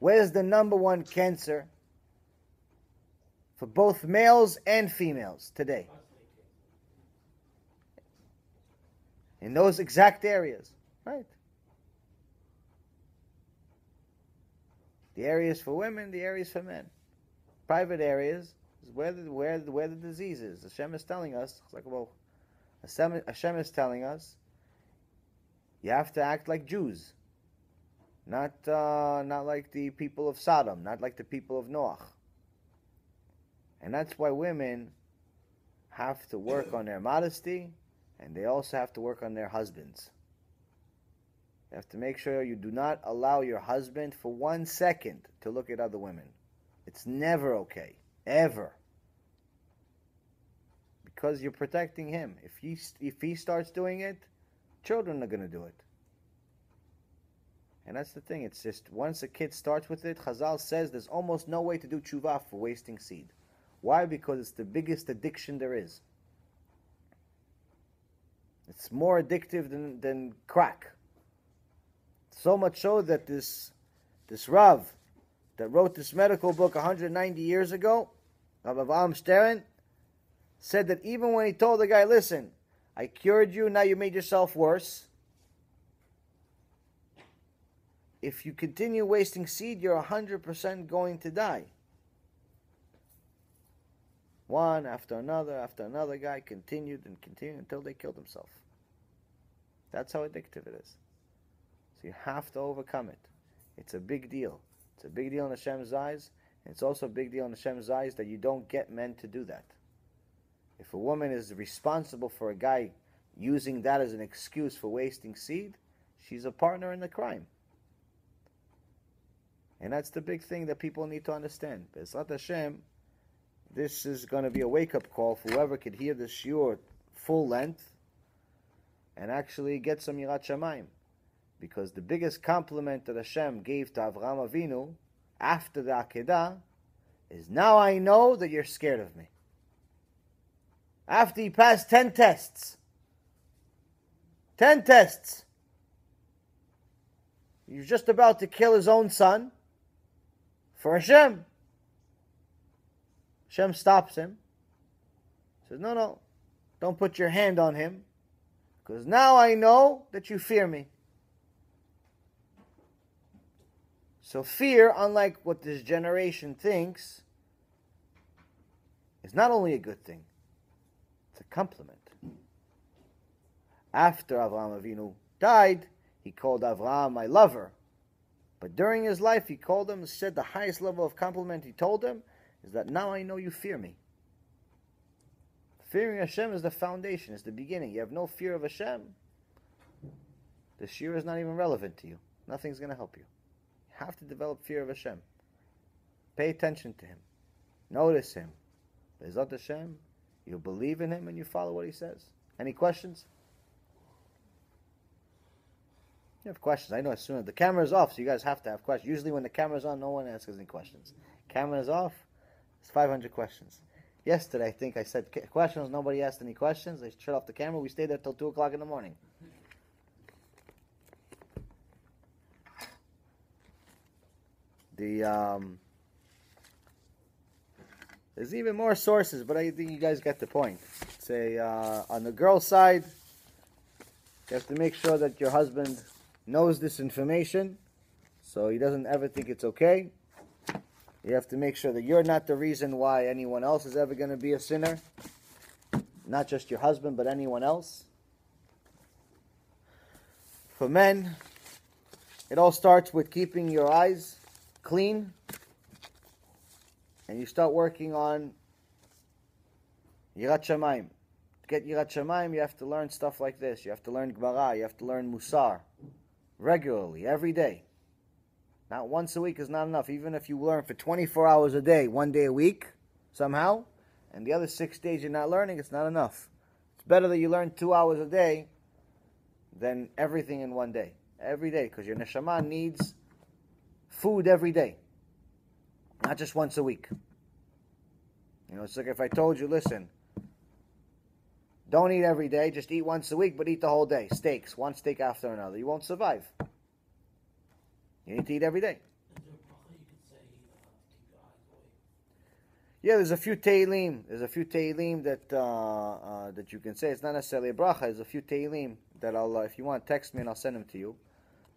Where's the number one cancer for both males and females today? In those exact areas, right? The areas for women, the areas for men. Private areas is where the, where the, where the disease is. Hashem is telling us, like, well, Hashem, Hashem is telling us, you have to act like Jews, not uh, not like the people of Sodom, not like the people of Noach. And that's why women have to work on their modesty. And they also have to work on their husbands. You have to make sure you do not allow your husband for one second to look at other women. It's never okay. Ever. Because you're protecting him. If he, if he starts doing it, children are going to do it. And that's the thing. It's just once a kid starts with it, Chazal says there's almost no way to do tshuva for wasting seed. Why? Because it's the biggest addiction there is. It's more addictive than, than crack. So much so that this this Rav that wrote this medical book one hundred ninety years ago, Rav Avraham Shteren, said that even when he told the guy, listen, I cured you, now you made yourself worse. If you continue wasting seed, you're one hundred percent going to die. One after another, after another guy continued and continued until they killed himself. That's how addictive it is. So you have to overcome it. It's a big deal. It's a big deal in Hashem's eyes. And it's also a big deal in Hashem's eyes that you don't get men to do that. If a woman is responsible for a guy using that as an excuse for wasting seed, she's a partner in the crime. And that's the big thing that people need to understand. B'ezrat Hashem, this is going to be a wake-up call for whoever could hear this shiur full length and actually get some Yirat Shamayim. Because the biggest compliment that Hashem gave to Avraham Avinu after the Akedah is, now I know that you're scared of me. After he passed ten tests. Ten tests. He was just about to kill his own son. For Hashem. Hashem stops him. Says, no, no. Don't put your hand on him. Because now I know that you fear me. So fear, unlike what this generation thinks, is not only a good thing. It's a compliment. After Avraham Avinu died, he called Avraham my lover. But during his life, he called him and said the highest level of compliment he told him is that now I know you fear me. Fearing Hashem is the foundation, is the beginning. You have no fear of Hashem, the shiur is not even relevant to you. Nothing's going to help you. You have to develop fear of Hashem. Pay attention to Him. Notice Him. B'ezrat Hashem, you believe in Him and you follow what He says. Any questions? You have questions. I know as soon as the camera's off, so you guys have to have questions. Usually when the camera's on, no one asks any questions. Camera's off, it's five hundred questions. Yesterday, I think I said questions. Nobody asked any questions. They shut off the camera. We stayed there till two o'clock in the morning. The um, There's even more sources, but I think you guys get the point. Say, uh, on the girl's side, you have to make sure that your husband knows this information so he doesn't ever think it's okay. You have to make sure that you're not the reason why anyone else is ever going to be a sinner. Not just your husband, but anyone else. For men, it all starts with keeping your eyes clean. And you start working on Yirat Shamayim. Get Yirat Shamayim, you have to learn stuff like this. You have to learn Gemara. You have to learn Musar regularly, every day. Not once a week is not enough. Even if you learn for twenty-four hours a day, one day a week, somehow, and the other six days you're not learning, it's not enough. It's better that you learn two hours a day than everything in one day. Every day, because your neshama needs food every day. Not just once a week. You know, it's like if I told you, listen, don't eat every day, just eat once a week, but eat the whole day. Steaks, one steak after another. You won't survive. You need to eat every day. Yeah, there's a few Tehillim. There's a few Tehillim that uh, uh, that you can say. It's not necessarily a bracha. There's a few Tehillim that I'll, uh, if you want, text me and I'll send them to you,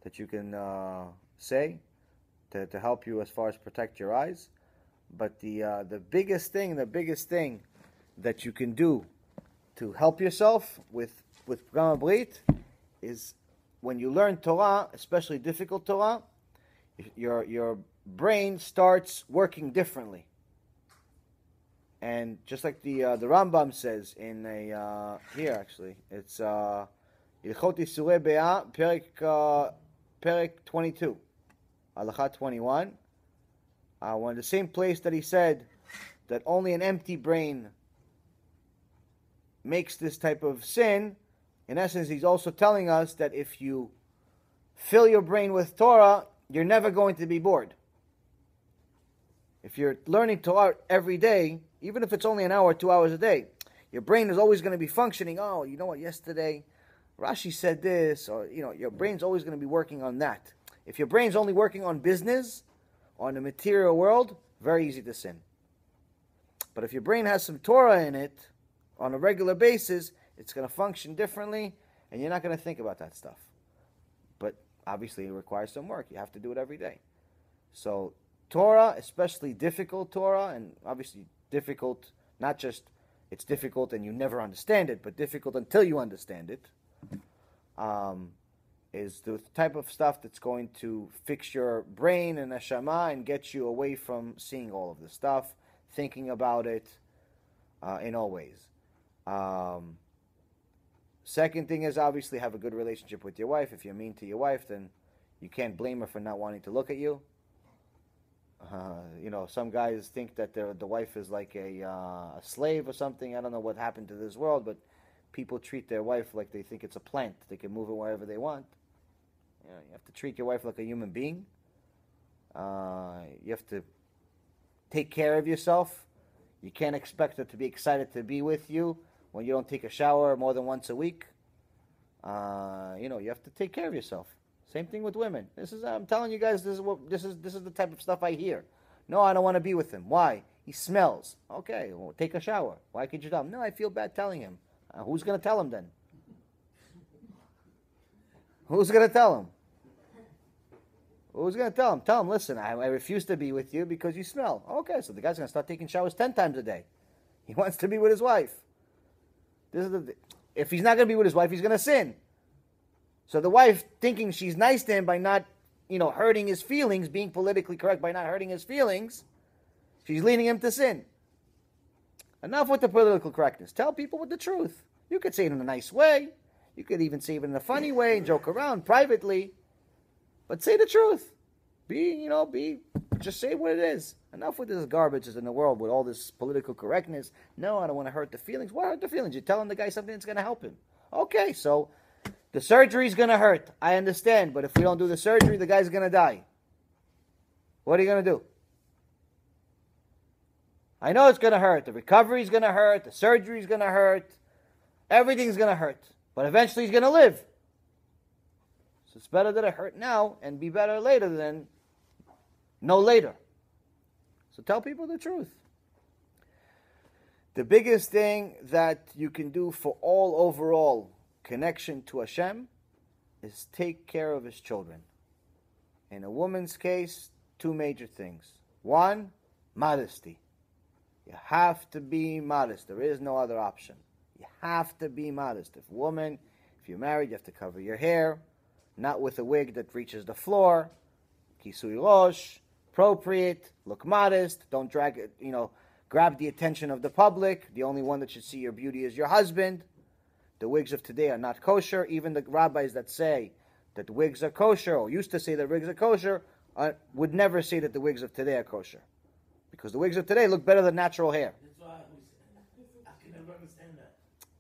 that you can uh, say to, to help you as far as protect your eyes. But the uh, the biggest thing, the biggest thing that you can do to help yourself with with Pgama Brit is when you learn Torah, especially difficult Torah, your your brain starts working differently. And just like the uh, the Rambam says in a uh, here actually, it's Ilchot Isurei Be'ah, Perek Perek twenty-two, Halacha twenty-one. Uh, one of the same place that he said that only an empty brain makes this type of sin, in essence, he's also telling us that if you fill your brain with Torah, you're never going to be bored. If you're learning Torah every day, even if it's only an hour, two hours a day, your brain is always going to be functioning. Oh, you know what, yesterday Rashi said this, or, you know, your brain's always going to be working on that. If your brain's only working on business, on the material world, very easy to sin. But if your brain has some Torah in it, on a regular basis, it's going to function differently, and you're not going to think about that stuff. But obviously it requires some work. You have to do it every day. So Torah, especially difficult Torah, and obviously difficult, not just it's difficult and you never understand it, but difficult until you understand it, um, is the type of stuff that's going to fix your brain and neshama and get you away from seeing all of this stuff, thinking about it uh, in all ways. Um, second thing is obviously have a good relationship with your wife. If you're mean to your wife, then you can't blame her for not wanting to look at you. Uh, you know, some guys think that the wife is like a, uh, a slave or something. I don't know what happened to this world, but people treat their wife like they think it's a plant. They can move it wherever they want. You know, you have to treat your wife like a human being. Uh, you have to take care of yourself. You can't expect her to be excited to be with you when you don't take a shower more than once a week. Uh, you know, you have to take care of yourself. Same thing with women. This is I'm telling you guys, this is what this is this is the type of stuff I hear. No, I don't want to be with him. Why? He smells. Okay, well, take a shower. Why can't you tell him? No, I feel bad telling him. Uh, who's going to tell him then? Who's going to tell him? Who's going to tell him? Tell him, listen, I, I refuse to be with you because you smell. Okay, so the guy's going to start taking showers ten times a day. He wants to be with his wife. This is the, if he's not going to be with his wife, he's going to sin. So the wife, thinking she's nice to him by not, you know, hurting his feelings, being politically correct by not hurting his feelings, she's leading him to sin. Enough with the political correctness. Tell people with the truth. You could say it in a nice way. You could even say it in a funny way and joke around privately. But say the truth. Be, you know, be, just say what it is. Enough with this garbage that's in the world with all this political correctness. No, I don't want to hurt the feelings. Why hurt the feelings? You're telling the guy something that's going to help him. Okay, so the surgery's going to hurt. I understand, but if we don't do the surgery, the guy's going to die. What are you going to do? I know it's going to hurt. The recovery's going to hurt. The surgery's going to hurt. Everything's going to hurt. But eventually he's going to live. So it's better that it hurt now and be better later than no later. So tell people the truth. The biggest thing that you can do for all overall connection to Hashem is take care of his children. In a woman's case, two major things. One, modesty. You have to be modest. There is no other option. You have to be modest. If woman, if you're married, you have to cover your hair. Not with a wig that reaches the floor. Kisui rosh, appropriate, look modest, don't drag it, you know, grab the attention of the public. The only one that should see your beauty is your husband. The wigs of today are not kosher. Even the rabbis that say that wigs are kosher, or used to say that wigs are kosher, uh, would never say that the wigs of today are kosher. Because the wigs of today look better than natural hair. That's why I, I can never understand that.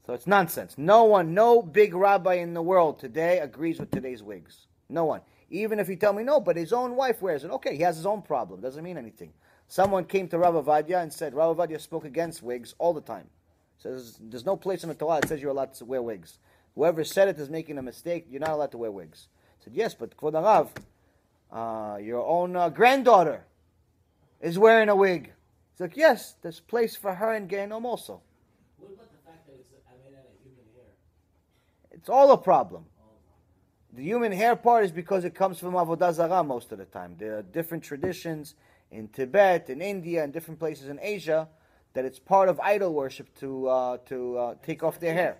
So it's nonsense. No one, no big rabbi in the world today agrees with today's wigs. No one. Even if you tell me, no, but his own wife wears it. Okay, he has his own problem. Doesn't mean anything. Someone came to Rav Avadia and said, Rav Avadia spoke against wigs all the time. Says there's no place in the Torah that says you're allowed to wear wigs. Whoever said it is making a mistake. You're not allowed to wear wigs. I said, yes, but Kvod Rav, uh, your own uh, granddaughter is wearing a wig. It's like, yes, there's place for her in Gehenom also. What about the fact that it's made out of human hair? It's all a problem. The human hair part is because it comes from Avodah Zarah most of the time. There are different traditions in Tibet, in India, and different places in Asia that it's part of idol worship to uh, to uh, take off their hair.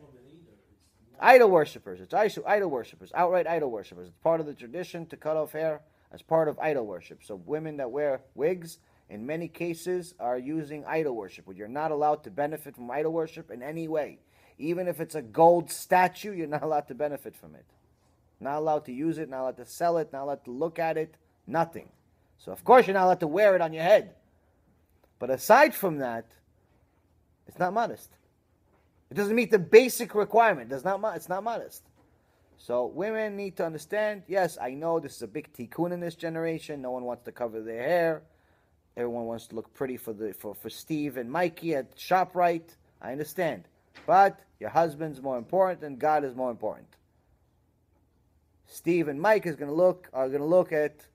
Idol worshippers. It's idol worshippers. Outright idol worshippers. It's part of the tradition to cut off hair as part of idol worship. So women that wear wigs, in many cases, are using idol worship. You're not allowed to benefit from idol worship in any way. Even if it's a gold statue, you're not allowed to benefit from it. Not allowed to use it, not allowed to sell it, not allowed to look at it, nothing. So of course you're not allowed to wear it on your head. But aside from that, it's not modest. It doesn't meet the basic requirement. It's not modest. So women need to understand, yes, I know this is a big tikkun in this generation. No one wants to cover their hair. Everyone wants to look pretty for the for, for Steve and Mikey at ShopRite. I understand. But your husband's more important and God is more important. Steve and Mike is gonna look are gonna look at,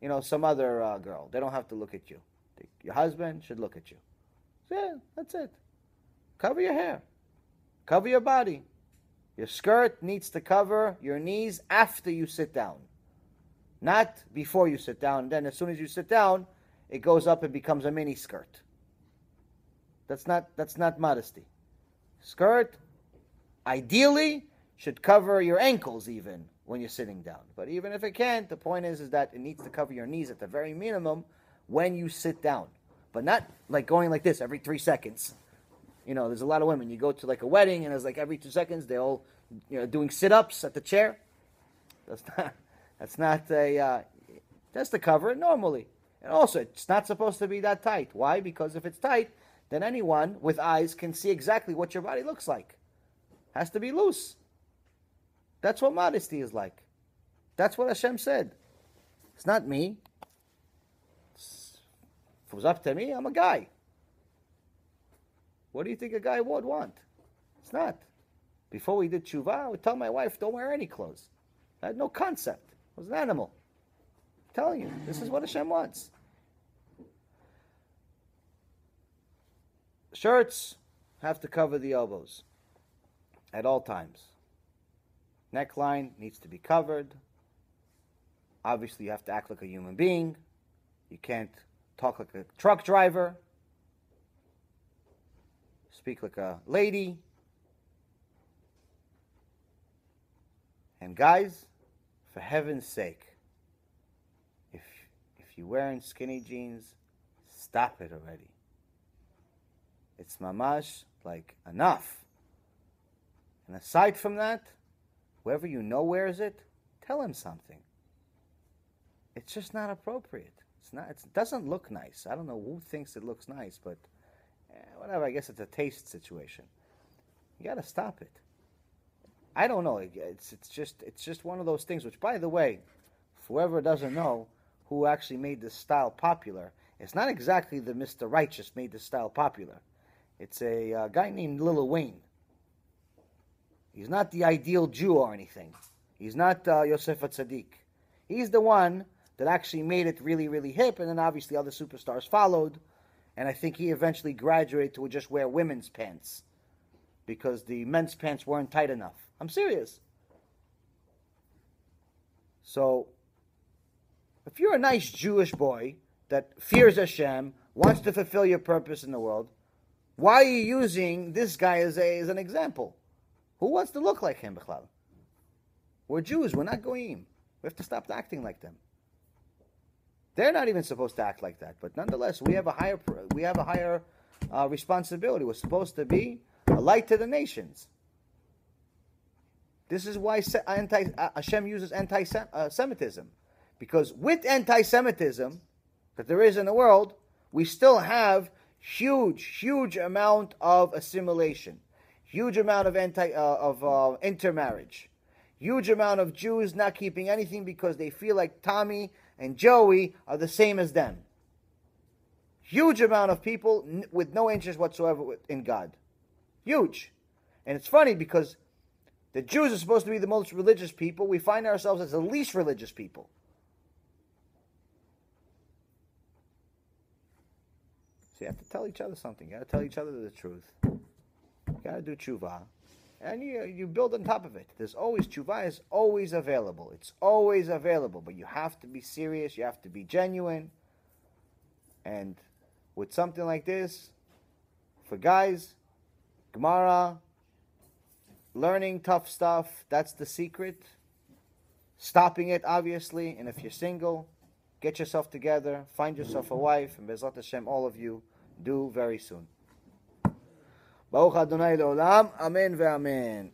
you know, some other uh, girl. They don't have to look at you. Your husband should look at you. So yeah, that's it. Cover your hair. Cover your body. Your skirt needs to cover your knees after you sit down. Not before you sit down. And then as soon as you sit down, it goes up and becomes a mini skirt. That's not that's not modesty. Skirt, ideally, should cover your ankles even when you're sitting down. But even if it can't, the point is, is that it needs to cover your knees at the very minimum when you sit down. But not like going like this every three seconds. You know, there's a lot of women. You go to like a wedding, and it's like every two seconds they're all, you know, doing sit-ups at the chair. That's not. That's not a. Uh, that's to cover it normally. And also, it's not supposed to be that tight. Why? Because if it's tight, then anyone with eyes can see exactly what your body looks like. Has to be loose. That's what modesty is like. That's what Hashem said. It's not me. It's, if it was up to me, I'm a guy. What do you think a guy would want? It's not. Before we did tshuva, I would tell my wife, don't wear any clothes. I had no concept. I was an animal. I'm telling you, this is what Hashem wants. Shirts have to cover the elbows at all times. Neckline needs to be covered. Obviously, you have to act like a human being. You can't talk like a truck driver. Speak like a lady. And guys, for heaven's sake, if if you're wearing skinny jeans, stop it already. It's mamash, like, enough. And aside from that, whoever you know wears it, tell him something. It's just not appropriate. It's not. It's, it doesn't look nice. I don't know who thinks it looks nice, but eh, whatever. I guess it's a taste situation. You got to stop it. I don't know. It's it's just it's just one of those things. Which, by the way, whoever doesn't know who actually made this style popular, it's not exactly the Mister Righteous made this style popular. It's a uh, guy named Lil Wayne. He's not the ideal Jew or anything. He's not uh, Yosef HaTzadik. He's the one that actually made it really, really hip, and then obviously other superstars followed, and I think he eventually graduated to just wear women's pants because the men's pants weren't tight enough. I'm serious. So, if you're a nice Jewish boy that fears Hashem, wants to fulfill your purpose in the world, why are you using this guy as, a, as an example? Who wants to look like him, Bechlal? We're Jews. We're not goyim. We have to stop acting like them. They're not even supposed to act like that. But nonetheless, we have a higher we have a higher uh, responsibility. We're supposed to be a light to the nations. This is why anti, uh, Hashem uses anti-Semitism, because with anti-Semitism that there is in the world, we still have huge, huge amount of assimilation. Huge amount of anti uh, of uh, intermarriage, huge amount of Jews not keeping anything because they feel like Tommy and Joey are the same as them. Huge amount of people n- with no interest whatsoever in God. Huge. And it's funny because the Jews are supposed to be the most religious people. We find ourselves as the least religious people. So you have to tell each other something. You got to tell each other the truth. You gotta do tshuva, and you you build on top of it. There's always tshuva is always available. It's always available, but you have to be serious. You have to be genuine. And with something like this, for guys, Gemara, learning tough stuff—that's the secret. Stopping it, obviously. And if you're single, get yourself together, find yourself a wife, and Be'ezrat Hashem, all of you do very soon. Baruch Adonai Le'olam, Amen ve'Amen.